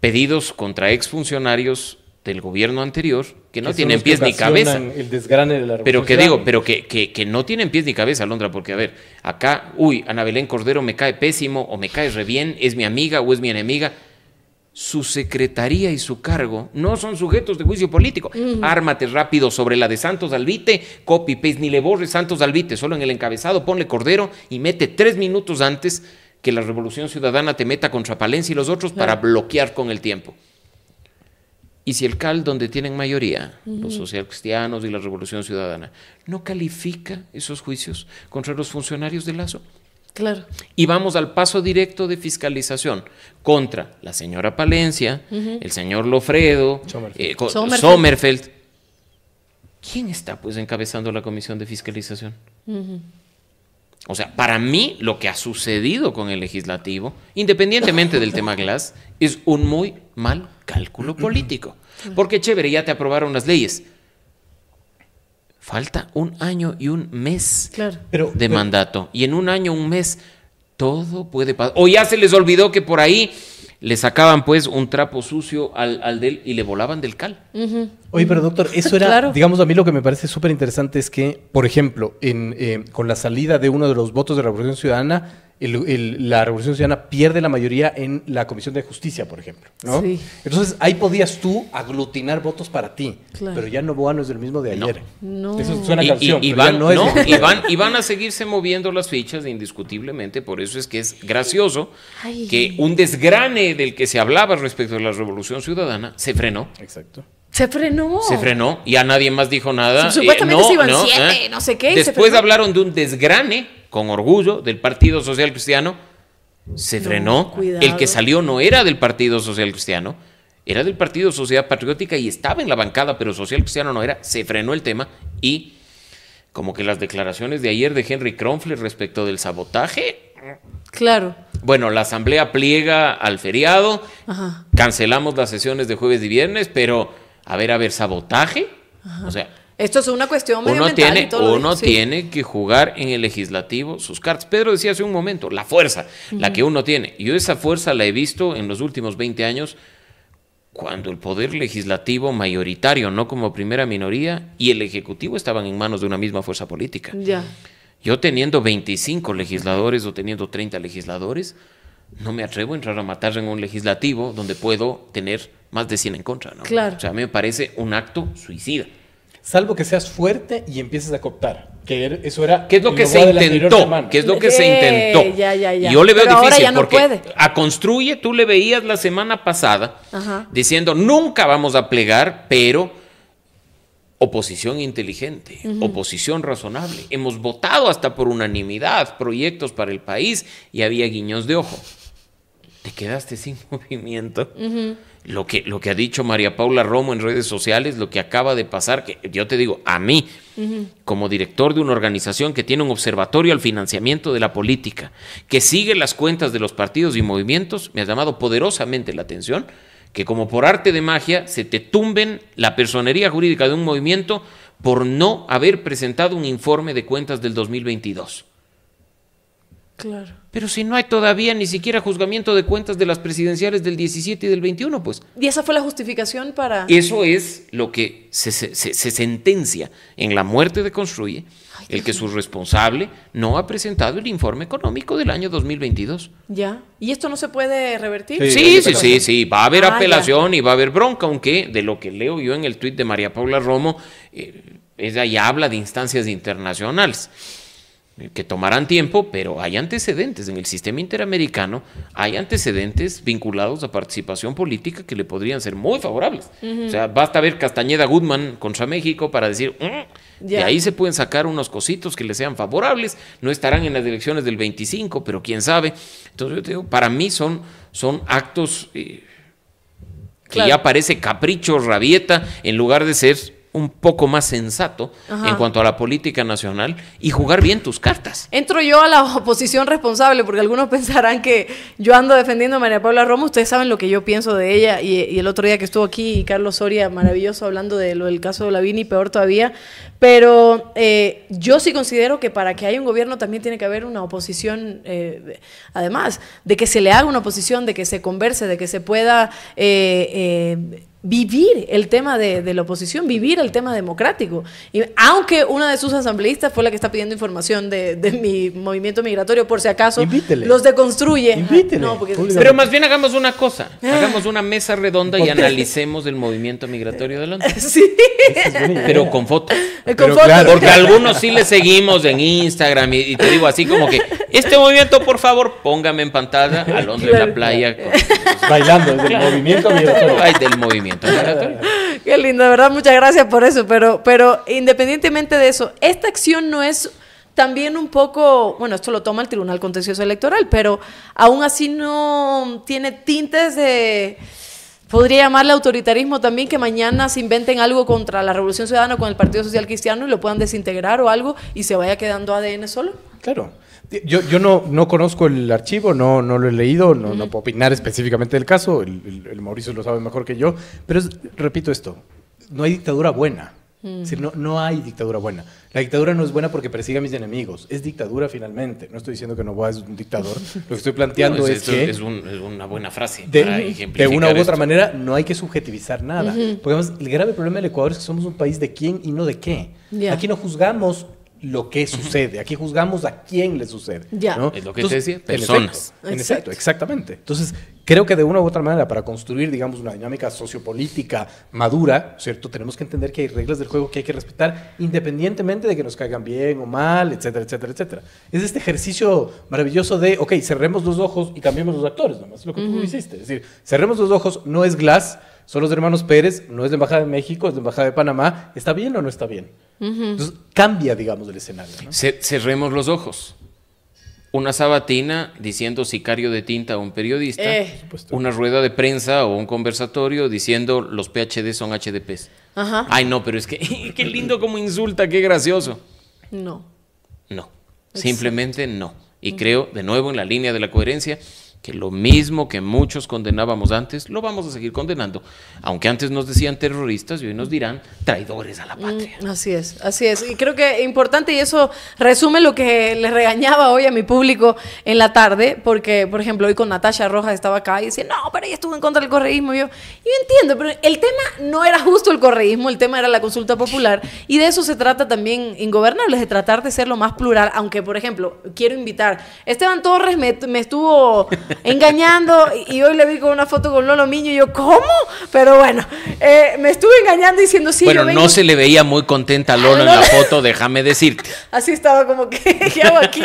Pedidos contra exfuncionarios del gobierno anterior, que no que tienen pies ni cabeza. El desgrane de la revolución. Pero que digo, pero que, que, que no tienen pies ni cabeza, Alondra, porque a ver, acá, uy, Ana Belén Cordero me cae pésimo o me cae re bien, es mi amiga o es mi enemiga. Su secretaría y su cargo no son sujetos de juicio político. Uh-huh. Ármate rápido sobre la de Santos Alvite, copy paste, ni le borres Santos Alvite, solo en el encabezado ponle Cordero y mete tres minutos antes que la Revolución Ciudadana te meta contra Palencia y los otros, claro, para bloquear con el tiempo. Y si el C A L, donde tienen mayoría, uh-huh, los socialcristianos y la Revolución Ciudadana, no califica esos juicios contra los funcionarios de Lasso. Claro. Y vamos al paso directo de fiscalización contra la señora Palencia, uh-huh, el señor Lofredo, eh, Sommerfeld. Sommerfeld. ¿Quién está pues encabezando la comisión de fiscalización? Uh-huh. O sea, para mí lo que ha sucedido con el legislativo, independientemente del tema Glas, es un muy mal cálculo político. Porque chévere, ya te aprobaron las leyes. Falta un año y un mes, claro, pero, de mandato. Pero, y en un año, un mes, todo puede pasar. O ya se les olvidó que por ahí le sacaban pues un trapo sucio al, al del y le volaban del C A L. Uh-huh. Oye, pero doctor, eso era, claro, digamos, a mí lo que me parece súper interesante es que, por ejemplo, en, eh, con la salida de uno de los votos de la Revolución Ciudadana, el, el, la Revolución Ciudadana pierde la mayoría en la Comisión de Justicia, por ejemplo, ¿no? Sí. Entonces, ahí podías tú aglutinar votos para ti, claro, pero ya Noboa no es el mismo de ayer. No. No. Eso suena a canción, y, y, y van, no, no, y, van, y van a seguirse moviendo las fichas indiscutiblemente, por eso es que es gracioso, ay, que un desgrane del que se hablaba respecto a la Revolución Ciudadana se frenó. Exacto. Se frenó. Se frenó, y a nadie más dijo nada. Supuestamente eh, no, se iban no, siete, eh. no sé qué. Después hablaron de un desgrane, con orgullo, del Partido Social Cristiano. Se no, frenó. Cuidado. El que salió no era del Partido Social Cristiano, era del Partido Sociedad Patriótica y estaba en la bancada, pero Social Cristiano no era. Se frenó el tema y como que las declaraciones de ayer de Henry Kronfler respecto del sabotaje. Claro. Bueno, la asamblea pliega al feriado, ajá, cancelamos las sesiones de jueves y viernes, pero a ver, a ver, sabotaje. Ajá. O sea, esto es una cuestión medio mental. Tiene, todo uno sí. tiene que jugar en el legislativo sus cartas. Pedro decía hace un momento, la fuerza, uh-huh, la que uno tiene. Yo esa fuerza la he visto en los últimos veinte años cuando el poder legislativo mayoritario, no como primera minoría, y el ejecutivo estaban en manos de una misma fuerza política. Ya. Yo teniendo veinticinco legisladores o teniendo treinta legisladores, no me atrevo a entrar a matar en un legislativo donde puedo tener más de cien en contra, ¿no? Claro. O sea, a mí me parece un acto suicida. Salvo que seas fuerte y empieces a cooptar. Que eso era... ¿Qué es lo que se intentó? ¿Qué es lo que eh, se intentó? Ya, ya, ya. Yo le veo pero difícil no porque puede. A Construye tú le veías la semana pasada, ajá, diciendo nunca vamos a plegar, pero oposición inteligente, uh-huh, oposición razonable. Hemos votado hasta por unanimidad proyectos para el país y había guiños de ojo. Te quedaste sin movimiento. Uh-huh. Lo que, lo que ha dicho María Paula Romo en redes sociales, lo que acaba de pasar, que yo te digo, a mí, uh-huh, como director de una organización que tiene un observatorio al financiamiento de la política, que sigue las cuentas de los partidos y movimientos, me ha llamado poderosamente la atención que como por arte de magia se te tumben la personería jurídica de un movimiento por no haber presentado un informe de cuentas del dos mil veintidós. Claro. Pero si no hay todavía ni siquiera juzgamiento de cuentas de las presidenciales del diecisiete y del veintiuno, pues. ¿Y esa fue la justificación para...? Eso es lo que se, se, se, se sentencia en la muerte de Construye, ay, el que su responsable no ha presentado el informe económico del año dos mil veintidós. Ya. ¿Y esto no se puede revertir? Sí, sí, sí, sí, sí. Va a haber ah, apelación ya. y va a haber bronca, aunque de lo que leo yo en el tuit de María Paula Romo, eh, ella ya habla de instancias internacionales, que tomarán tiempo, pero hay antecedentes en el sistema interamericano, hay antecedentes vinculados a participación política que le podrían ser muy favorables. Uh-huh. O sea, basta ver Castañeda Goodman contra México para decir, mm", de ahí se pueden sacar unos cositos que le sean favorables, no estarán en las elecciones del veinticinco, pero quién sabe. Entonces yo te digo, para mí son, son actos eh, que claro. ya parece capricho, rabieta, en lugar de ser un poco más sensato, ajá, en cuanto a la política nacional y jugar bien tus cartas. Entro yo a la oposición responsable, porque algunos pensarán que yo ando defendiendo a María Paula Romo. Ustedes saben lo que yo pienso de ella, y, y el otro día que estuvo aquí Carlos Soria, maravilloso, hablando de lo del caso de Lavín, y peor todavía. Pero eh, yo sí considero que para que haya un gobierno también tiene que haber una oposición, eh, además de que se le haga una oposición, de que se converse, de que se pueda... Eh, eh, vivir el tema de, de la oposición, vivir el tema democrático. Y aunque una de sus asambleístas fue la que está pidiendo información de, de mi movimiento migratorio, por si acaso, invítele, los deconstruye. Invítele. No, porque... Pero más bien hagamos una cosa, hagamos una mesa redonda y analicemos el movimiento migratorio de Londres. Sí. Pero con fotos. Con Pero fotos. Claro. Porque a algunos sí le seguimos en Instagram y, y te digo así como que, este movimiento, por favor, póngame en pantalla a Londres, claro, en la playa. Con... Bailando, del claro. movimiento migratorio. Ay, del movimiento. Qué lindo, de verdad, muchas gracias por eso, pero, pero independientemente de eso, esta acción no es también un poco, bueno, esto lo toma el Tribunal Contencioso Electoral, pero aún así no tiene tintes de... Podría llamarle autoritarismo también, que mañana se inventen algo contra la Revolución Ciudadana o con el Partido Social Cristiano y lo puedan desintegrar o algo y se vaya quedando A D N solo. Claro. Yo, yo no, no conozco el archivo, no, no lo he leído, no, uh-huh. no puedo opinar específicamente del caso, el, el, el Mauricio lo sabe mejor que yo, pero es, repito esto, no hay dictadura buena, uh-huh. es decir, no, no hay dictadura buena. La dictadura no es buena porque persigue a mis enemigos, es dictadura finalmente. No estoy diciendo que Noboa es un dictador, lo que estoy planteando no, es, es que... Es, un, es una buena frase de, para ejemplificar de una u otra esto. Manera no hay que subjetivizar nada, uh-huh. porque además el grave problema del Ecuador es que somos un país de quién y no de qué. Yeah. Aquí no juzgamos... lo que sucede, aquí juzgamos a quién le sucede. Ya. ¿No? Es lo que Entonces, te decía, personas. En efecto, en efecto, exactamente. Entonces, creo que de una u otra manera, para construir, digamos, una dinámica sociopolítica madura, ¿cierto? Tenemos que entender que hay reglas del juego que hay que respetar, independientemente de que nos caigan bien o mal, etcétera, etcétera, etcétera. Es este ejercicio maravilloso de, ok, cerremos los ojos y cambiemos los actores, nomás, lo que uh-huh. tú hiciste. Es decir, cerremos los ojos, no es Glas, son los hermanos Pérez, no es la Embajada de México, es la Embajada de Panamá, ¿está bien o no está bien? Uh-huh. Entonces cambia, digamos, el escenario, ¿no? Cerremos los ojos. Una sabatina diciendo sicario de tinta a un periodista, eh. una rueda de prensa o un conversatorio diciendo los P H D son H D Ps. Ajá. Ay, no, pero es que qué lindo como insulta, qué gracioso. No. No, Exacto. simplemente no. Y uh-huh. creo, de nuevo, en la línea de la coherencia, que lo mismo que muchos condenábamos antes, lo vamos a seguir condenando, aunque antes nos decían terroristas y hoy nos dirán traidores a la patria. Mm, así es, así es, y creo que es importante, y eso resume lo que les regañaba hoy a mi público en la tarde, porque, por ejemplo, hoy con Natalia Rojas estaba acá y decía, no, pero ella estuvo en contra del correísmo, y yo, yo entiendo, pero el tema no era justo el correísmo, el tema era la consulta popular, y de eso se trata también Ingobernables, de tratar de ser lo más plural, aunque, por ejemplo, quiero invitar, Esteban Torres me, me estuvo... engañando, y hoy le vi con una foto con Lolo Miño y yo, ¿cómo? Pero bueno, eh, me estuve engañando diciendo sí. Bueno, yo vengo... no se le veía muy contenta a Lolo en la foto, déjame decirte. Así estaba como que, ¿qué hago aquí?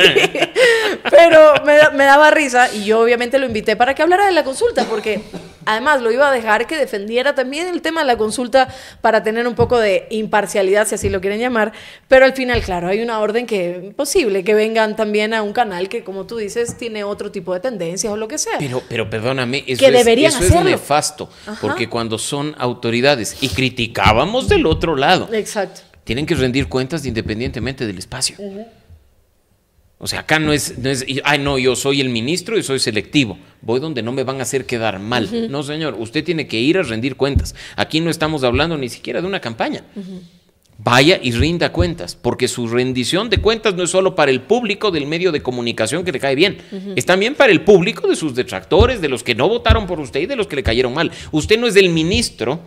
Pero me, me daba risa y yo obviamente lo invité para que hablara de la consulta, porque además lo iba a dejar que defendiera también el tema de la consulta para tener un poco de imparcialidad, si así lo quieren llamar, pero al final, claro, hay una orden que es posible que vengan también a un canal que, como tú dices, tiene otro tipo de tendencias o lo que sea. Pero, pero perdóname, eso, es, eso es nefasto, Ajá. porque cuando son autoridades, y criticábamos del otro lado, Exacto. tienen que rendir cuentas independientemente del espacio. Uh-huh. O sea, acá no es, no es, ay no, yo soy el ministro y soy selectivo, voy donde no me van a hacer quedar mal. Uh-huh. No, señor, usted tiene que ir a rendir cuentas. Aquí no estamos hablando ni siquiera de una campaña. Uh-huh. Vaya y rinda cuentas, porque su rendición de cuentas no es solo para el público del medio de comunicación que le cae bien, uh-huh. es también para el público de sus detractores, de los que no votaron por usted y de los que le cayeron mal. Usted no es el ministro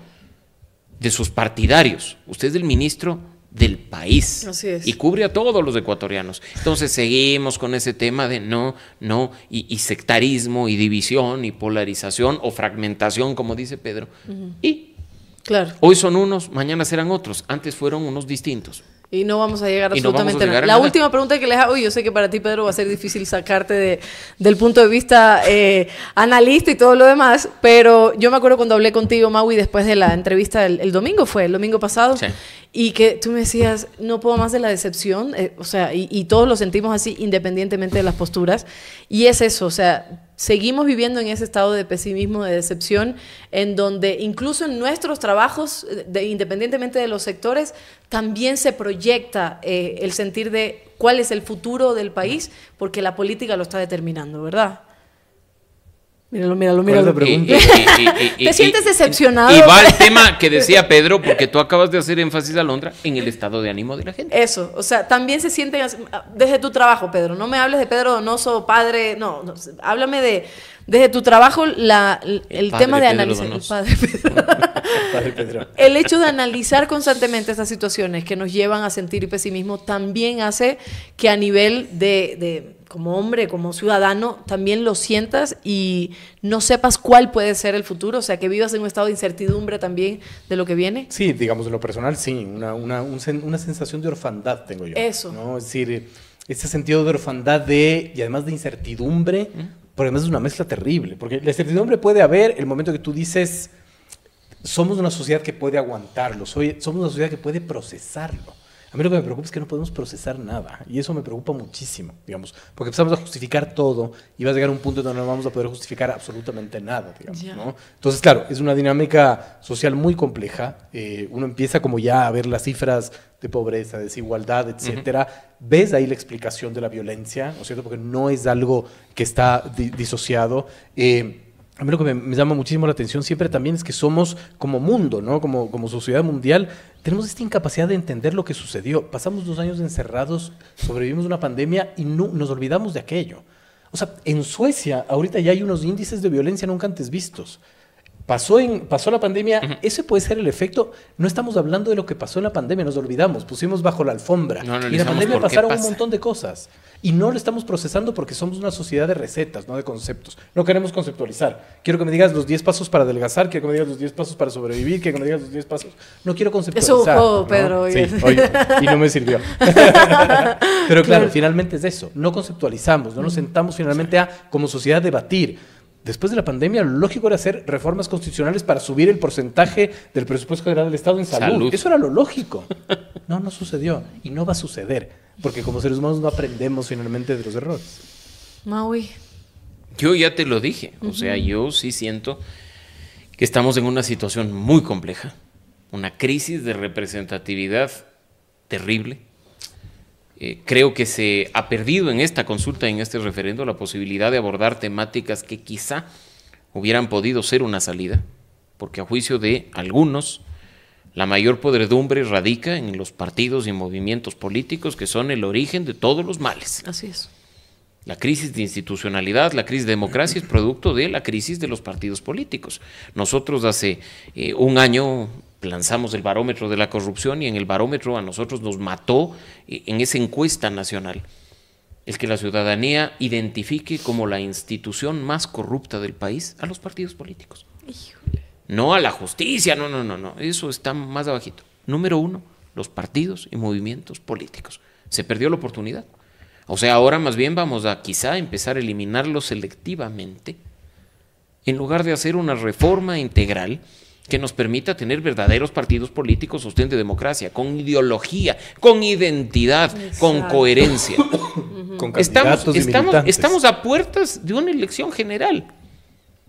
de sus partidarios, usted es el ministro del país. Así es. Y cubre a todos los ecuatorianos. Entonces seguimos con ese tema de no, no, y, y sectarismo, y división, y polarización, o fragmentación, como dice Pedro. Uh-huh. Y claro. Hoy son unos, mañana serán otros, antes fueron unos distintos. Y no vamos a llegar absolutamente no a llegar a nada. La última pregunta que les hago, y yo sé que para ti, Pedro, va a ser difícil sacarte de, del punto de vista eh, analista y todo lo demás, pero yo me acuerdo cuando hablé contigo, Maui, después de la entrevista el, el domingo, fue el domingo pasado, sí. y que tú me decías, no puedo más de la decepción, eh, o sea, y, y todos lo sentimos así independientemente de las posturas, y es eso, o sea, seguimos viviendo en ese estado de pesimismo, de decepción, en donde incluso en nuestros trabajos, de, independientemente de los sectores, también se proyecta eh, el sentir de cuál es el futuro del país, porque la política lo está determinando, ¿verdad? Míralo, míralo, míralo. Y, y, y, y, ¿Te y, sientes decepcionado? Y va el tema que decía Pedro, porque tú acabas de hacer énfasis, Alondra, en el estado de ánimo de la gente. Eso, o sea, también se sienten desde tu trabajo, Pedro. No me hables de Pedro Donoso, padre, no, no háblame de desde tu trabajo la, el, el tema de analizar. El padre Pedro. El padre Pedro. El hecho de analizar constantemente estas situaciones que nos llevan a sentir pesimismo también hace que a nivel de, de como hombre, como ciudadano, también lo sientas y no sepas cuál puede ser el futuro, o sea, que vivas en un estado de incertidumbre también de lo que viene. Sí, digamos, en lo personal, sí, una, una, un, una sensación de orfandad tengo yo. Eso. ¿No? Es decir, ese sentido de orfandad de, y además de incertidumbre, ¿Mm? Porque además es una mezcla terrible, porque la incertidumbre puede haber el momento que tú dices, somos una sociedad que puede aguantarlo, soy, somos una sociedad que puede procesarlo. A mí lo que me preocupa es que no podemos procesar nada, y eso me preocupa muchísimo, digamos, porque empezamos a justificar todo y va a llegar un punto donde no vamos a poder justificar absolutamente nada, digamos, yeah. ¿no? Entonces, claro, es una dinámica social muy compleja, eh, uno empieza como ya a ver las cifras de pobreza, desigualdad, etcétera, uh-huh. ves ahí la explicación de la violencia, ¿no es cierto? Porque no es algo que está di- disociado, eh, a mí lo que me, me llama muchísimo la atención siempre también es que somos como mundo, ¿no? Como, como sociedad mundial, tenemos esta incapacidad de entender lo que sucedió. Pasamos dos años encerrados, sobrevivimos una pandemia y no, nos olvidamos de aquello. O sea, en Suecia ahorita ya hay unos índices de violencia nunca antes vistos. Pasó, en, pasó la pandemia, uh-huh. ese puede ser el efecto. No estamos hablando de lo que pasó en la pandemia, nos olvidamos, pusimos bajo la alfombra. No, no, y en la pandemia pasaron pasa. un montón de cosas. Y no lo estamos procesando porque somos una sociedad de recetas, no de conceptos. No queremos conceptualizar. Quiero que me digas los diez pasos para adelgazar, quiero que me digas los diez pasos para sobrevivir, quiero que me digas los diez pasos. No quiero conceptualizar. Eso jugó, ¿no? Pedro. Sí, oye, y no me sirvió. Pero claro, claro, finalmente es eso. No conceptualizamos, no nos sentamos finalmente a, como sociedad, debatir. Después de la pandemia, lo lógico era hacer reformas constitucionales para subir el porcentaje del presupuesto general del Estado en salud. salud. Eso era lo lógico. No, no sucedió. Y no va a suceder. Porque como seres humanos no aprendemos finalmente de los errores. Maui. Yo ya te lo dije. Uh-huh. O sea, yo sí siento que estamos en una situación muy compleja. Una crisis de representatividad terrible. Eh, creo que se ha perdido en esta consulta, en este referendo, la posibilidad de abordar temáticas que quizá hubieran podido ser una salida, porque a juicio de algunos, la mayor podredumbre radica en los partidos y movimientos políticos que son el origen de todos los males. Así es. La crisis de institucionalidad, la crisis de democracia es producto de la crisis de los partidos políticos. Nosotros hace eh, un año lanzamos el barómetro de la corrupción y en el barómetro a nosotros nos mató en esa encuesta nacional el que la ciudadanía identifique como la institución más corrupta del país a los partidos políticos. Híjole. No a la justicia, no, no, no, no, eso está más abajito. Número uno, los partidos y movimientos políticos. Se perdió la oportunidad. O sea, ahora más bien vamos a quizá empezar a eliminarlo selectivamente en lugar de hacer una reforma integral que nos permita tener verdaderos partidos políticos sostén de democracia, con ideología, con identidad, exacto, con coherencia. Con estamos, estamos, estamos a puertas de una elección general.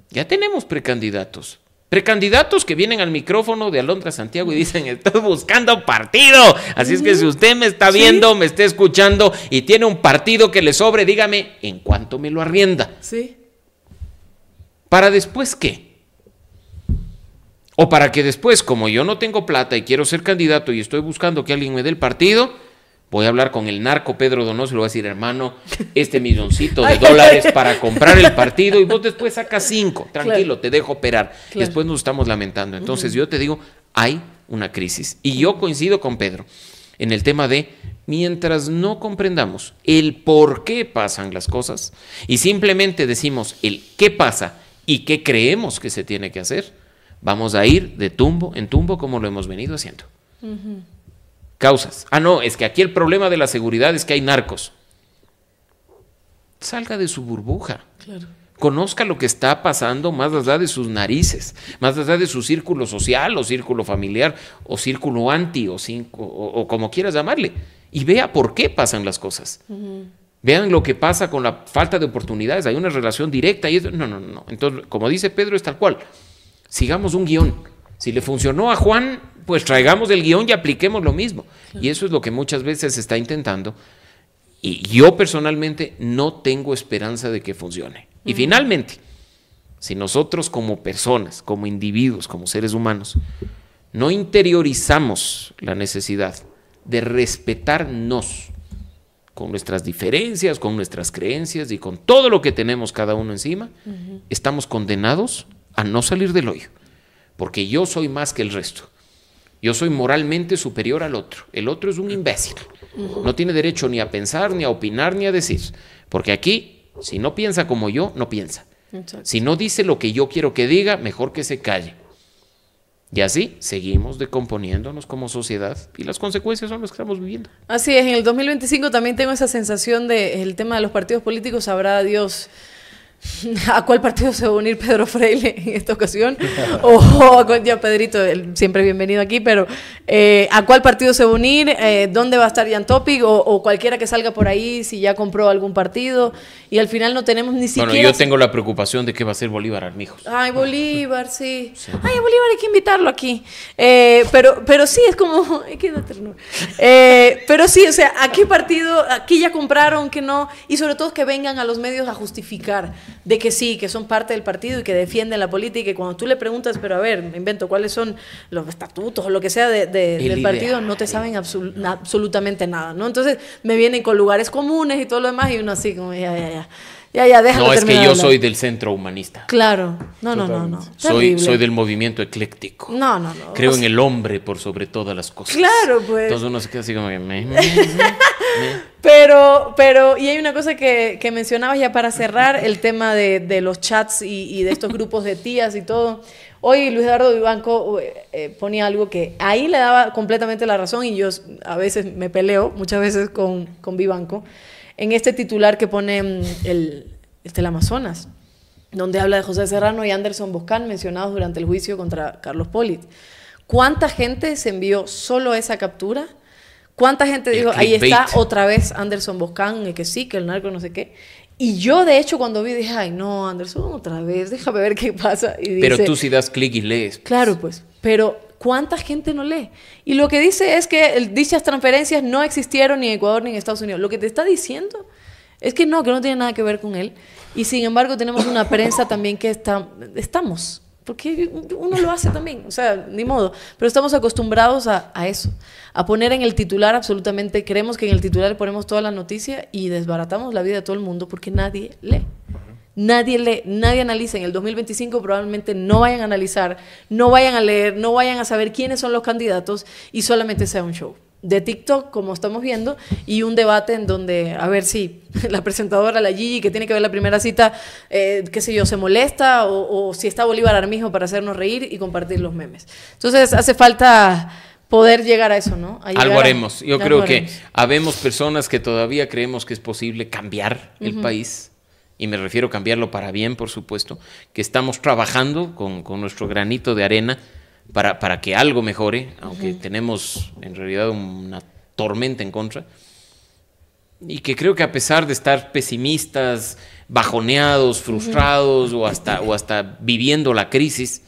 Ya tenemos precandidatos. Precandidatos que vienen al micrófono de Alondra Santiago y dicen, estoy buscando partido. Así es que si usted me está viendo, ¿sí?, me está escuchando y tiene un partido que le sobre, dígame en cuánto me lo arrienda. Sí. ¿Para después qué? O para que después, como yo no tengo plata y quiero ser candidato y estoy buscando que alguien me dé el partido, voy a hablar con el narco Pedro Donoso y le voy a decir, hermano, este milloncito de dólares para comprar el partido y vos después sacas cinco, tranquilo, claro, te dejo operar. Claro. Después nos estamos lamentando. Entonces uh-huh. yo te digo, hay una crisis. Y yo coincido con Pedro en el tema de, mientras no comprendamos el por qué pasan las cosas y simplemente decimos el qué pasa y qué creemos que se tiene que hacer, vamos a ir de tumbo en tumbo como lo hemos venido haciendo. Uh-huh. Causas. Ah, no, es que aquí el problema de la seguridad es que hay narcos. Salga de su burbuja. Claro. conozca lo que está pasando más allá de sus narices, más allá de su círculo social o círculo familiar o círculo anti o, cinco, o, o como quieras llamarle, y vea por qué pasan las cosas. Uh-huh. Vean lo que pasa con la falta de oportunidades, hay una relación directa y eso, no, no, no. Entonces, como dice Pedro, es tal cual. Sigamos un guión. Si le funcionó a Juan, pues traigamos el guión y apliquemos lo mismo. Claro. Y eso es lo que muchas veces se está intentando. Y yo personalmente no tengo esperanza de que funcione. Uh-huh. Y finalmente, si nosotros como personas, como individuos, como seres humanos, no interiorizamos la necesidad de respetarnos con nuestras diferencias, con nuestras creencias y con todo lo que tenemos cada uno encima, uh-huh, estamos condenados a no salir del hoyo, porque yo soy más que el resto. Yo soy moralmente superior al otro. El otro es un imbécil. No tiene derecho ni a pensar, ni a opinar, ni a decir. Porque aquí, si no piensa como yo, no piensa. Exacto. Si no dice lo que yo quiero que diga, mejor que se calle. Y así seguimos decomponiéndonos como sociedad y las consecuencias son las que estamos viviendo. Así es. En el dos mil veinticinco también tengo esa sensación de el tema de los partidos políticos. Sabrá Dios ¿a cuál partido se va a unir Pedro Freile en esta ocasión? O oh, oh, ya Pedrito, él siempre bienvenido aquí, pero eh, ¿a cuál partido se va a unir? Eh, ¿Dónde va a estar Jan Topic? O, o cualquiera que salga por ahí, si ya compró algún partido. Y al final no tenemos ni siquiera... Bueno, yo tengo la preocupación de qué va a ser Bolívar Armijos. Ay, Bolívar, sí. sí. Ay, Bolívar hay que invitarlo aquí. Eh, pero, pero sí, es como... Hay que dar ternura. Eh, pero sí, o sea, ¿a qué partido? Aquí ya compraron, que no. Y sobre todo que vengan a los medios a justificar de que sí, que son parte del partido y que defienden la política, y cuando tú le preguntas, pero a ver, me invento, ¿cuáles son los estatutos o lo que sea de, de, del partido? No te saben absol absolutamente nada, ¿no? Entonces me vienen con lugares comunes y todo lo demás y uno así como ya, ya, ya. Ya, ya, déjalo no, es que yo soy del centro humanista. Claro, no, no, no, no. Soy, soy del movimiento ecléctico. No, no, no. Creo o sea, en el hombre por sobre todas las cosas. Claro, pues. Entonces uno se queda así como que... Me, me, me, pero, pero, y hay una cosa que, que mencionabas ya para cerrar, el tema de, de los chats y, y de estos grupos de tías y todo. Hoy Luis Eduardo Vivanco eh, ponía algo que ahí le daba completamente la razón y yo a veces me peleo, muchas veces con, con Vivanco, en este titular que pone el, el Amazonas, donde habla de José Serrano y Anderson Boscan, mencionados durante el juicio contra Carlos Polit. ¿Cuánta gente se envió solo esa captura? ¿Cuánta gente dijo, ahí está otra vez Anderson Boscan, que sí, que el narco no sé qué? Y yo, de hecho, cuando vi, dije, ay, no, Anderson, otra vez, déjame ver qué pasa. Y dice, pero tú sí das clic y lees. Pues. Claro, pues, pero... ¿Cuánta gente no lee? Y lo que dice es que dichas transferencias no existieron ni en Ecuador ni en Estados Unidos. Lo que te está diciendo es que no, que no tiene nada que ver con él. Y sin embargo tenemos una prensa también que está, estamos, porque uno lo hace también, o sea, ni modo. Pero estamos acostumbrados a, a eso, a poner en el titular absolutamente, creemos que en el titular ponemos toda la noticia y desbaratamos la vida de todo el mundo porque nadie lee. Nadie lee, nadie analiza. En el dos mil veinticinco probablemente no vayan a analizar, no vayan a leer, no vayan a saber quiénes son los candidatos y solamente sea un show de TikTok, como estamos viendo, y un debate en donde, a ver si la presentadora, la Gigi, que tiene que ver la primera cita, eh, qué sé yo, se molesta o, o si está Bolívar Armijo para hacernos reír y compartir los memes. Entonces hace falta... poder llegar a eso, ¿no? A algo haremos. A, Yo creo haremos. que habemos personas que todavía creemos que es posible cambiar el uh-huh. país, y me refiero a cambiarlo para bien, por supuesto, que estamos trabajando con, con nuestro granito de arena para, para que algo mejore, aunque uh-huh. tenemos en realidad una tormenta en contra, y que creo que a pesar de estar pesimistas, bajoneados, frustrados uh-huh. o, hasta, o hasta viviendo la crisis,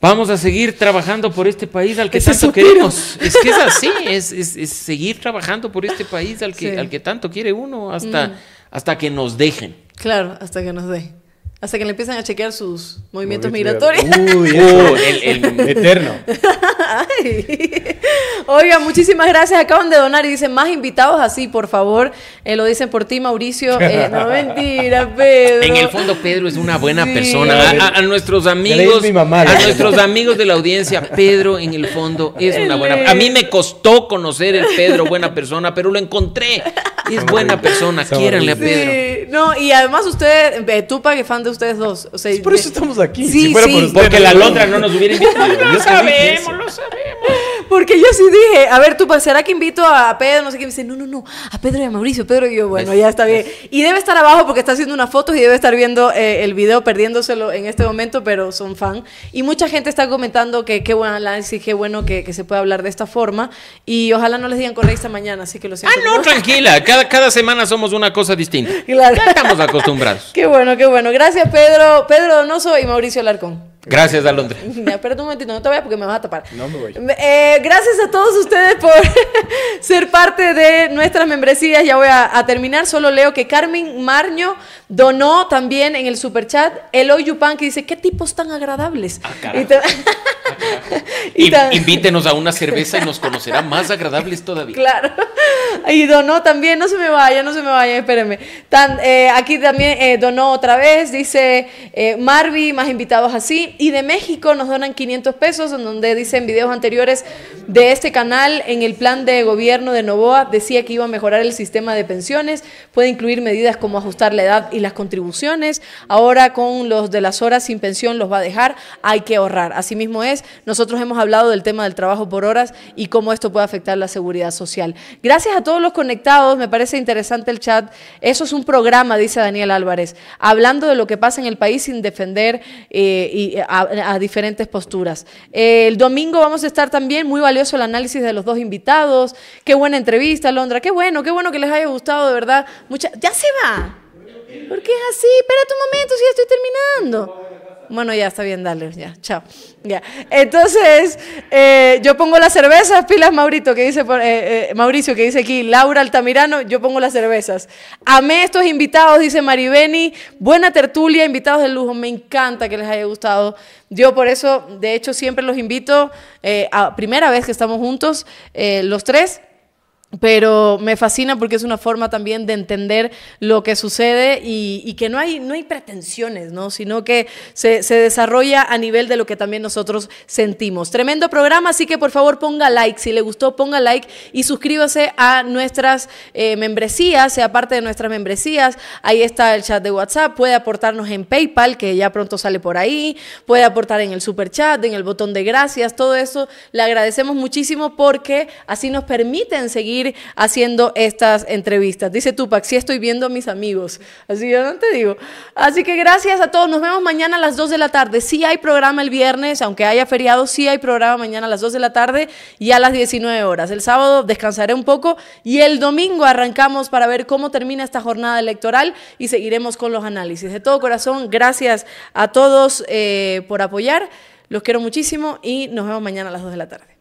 vamos a seguir trabajando por este país al que Ese tanto suspiro. queremos. Es que es así, es, es, es seguir trabajando por este país al que, sí. al que tanto quiere uno hasta, mm. hasta que nos dejen. Claro, hasta que nos dejen. Hasta que le empiezan a chequear sus movimientos migratorios. Uy, oh, el, el eterno. Ay. Oiga, muchísimas gracias. Acaban de donar y dicen más invitados así, por favor. Eh, lo dicen por ti, Mauricio. Eh, no, mentira, Pedro. En el fondo, Pedro es una buena sí. persona. A, a, a nuestros amigos, mi mamá, a nuestros amigos de la audiencia, Pedro en el fondo es una buena. A mí me costó conocer el Pedro, buena persona, pero lo encontré. Es Son buena bien. persona. Son Quiéranle bien. a Pedro. Sí. No, y además usted, eh, Tupac, que fan de ustedes dos. O sea, por eso estamos aquí. Sí, si fuera sí. por usted, porque la Alondra no nos hubiera invitado. Lo sabemos, lo sabemos. Porque yo sí dije, a ver, tú, ¿será que invito a Pedro? No sé qué. Me dice, no, no, no, a Pedro y a Mauricio. Pedro y yo, bueno, ya está bien. Y debe estar abajo porque está haciendo unas fotos y debe estar viendo eh, el video, perdiéndoselo en este momento, pero son fan. Y mucha gente está comentando que qué buen análisis, qué bueno que, que se puede hablar de esta forma. Y ojalá no les digan Correa esta mañana, así que lo siento. Ah, no, tranquila. Cada, cada semana somos una cosa distinta. Claro. Ya estamos acostumbrados. Qué bueno, qué bueno. Gracias, Pedro. Pedro Donoso y Mauricio Alarcón. Gracias, Alondra. Espérate un momentito, no te vayas porque me vas a tapar. No me voy. Eh, gracias a todos ustedes por ser parte de nuestras membresías. Ya voy a, a terminar. Solo leo que Carmen Marño donó también en el superchat. Eloy Yupan, que dice, ¿qué tipos tan agradables? Ah, carajo. Y te... y tan... Invítenos a una cerveza y nos conocerá más agradables todavía. Claro. Y donó también, no se me vaya, no se me vaya, espérenme. Tan, eh, aquí también eh, donó otra vez, dice eh, Marvi, más invitados así. Y de México nos donan quinientos pesos, en donde dicen videos anteriores de este canal, en el plan de gobierno de Noboa decía que iba a mejorar el sistema de pensiones, puede incluir medidas como ajustar la edad y las contribuciones, ahora con los de las horas sin pensión los va a dejar, hay que ahorrar, así mismo es, nosotros hemos hablado del tema del trabajo por horas y cómo esto puede afectar la seguridad social. Gracias a todos los conectados, me parece interesante el chat, eso es un programa, dice Daniel Álvarez, hablando de lo que pasa en el país sin defender eh, y A, a diferentes posturas. Eh, el domingo vamos a estar también, muy valioso el análisis de los dos invitados. Qué buena entrevista, Alondra. Qué bueno, qué bueno que les haya gustado, de verdad. Mucha... ¡Ya se va! ¿Por qué es así? Espérate un momento, si ya estoy terminando. Bueno, ya está bien, dale, ya, chao. Ya. Entonces, eh, yo pongo las cervezas, pilas Maurito, que dice por, eh, eh, Mauricio, que dice aquí, Laura Altamirano, yo pongo las cervezas. Amé estos invitados, dice Maribeni, buena tertulia, invitados de lujo, me encanta que les haya gustado. Yo por eso, de hecho, siempre los invito, eh, a primera vez que estamos juntos, eh, los tres, pero me fascina porque es una forma también de entender lo que sucede y, y que no hay, no hay pretensiones, ¿no? Sino que se, se desarrolla a nivel de lo que también nosotros sentimos. Tremendo programa, así que por favor ponga like, si le gustó ponga like y suscríbase a nuestras eh, membresías, sea parte de nuestras membresías, ahí está el chat de WhatsApp, puede aportarnos en PayPal, que ya pronto sale por ahí, puede aportar en el super chat, en el botón de gracias, todo eso le agradecemos muchísimo porque así nos permiten seguir haciendo estas entrevistas. Dice Tupac, sí estoy viendo a mis amigos. Así yo no te digo. Así que gracias a todos. Nos vemos mañana a las dos de la tarde. Sí hay programa el viernes, aunque haya feriado, sí hay programa mañana a las dos de la tarde y a las diecinueve horas. El sábado descansaré un poco y el domingo arrancamos para ver cómo termina esta jornada electoral y seguiremos con los análisis. De todo corazón, gracias a todos eh, por apoyar. Los quiero muchísimo y nos vemos mañana a las dos de la tarde.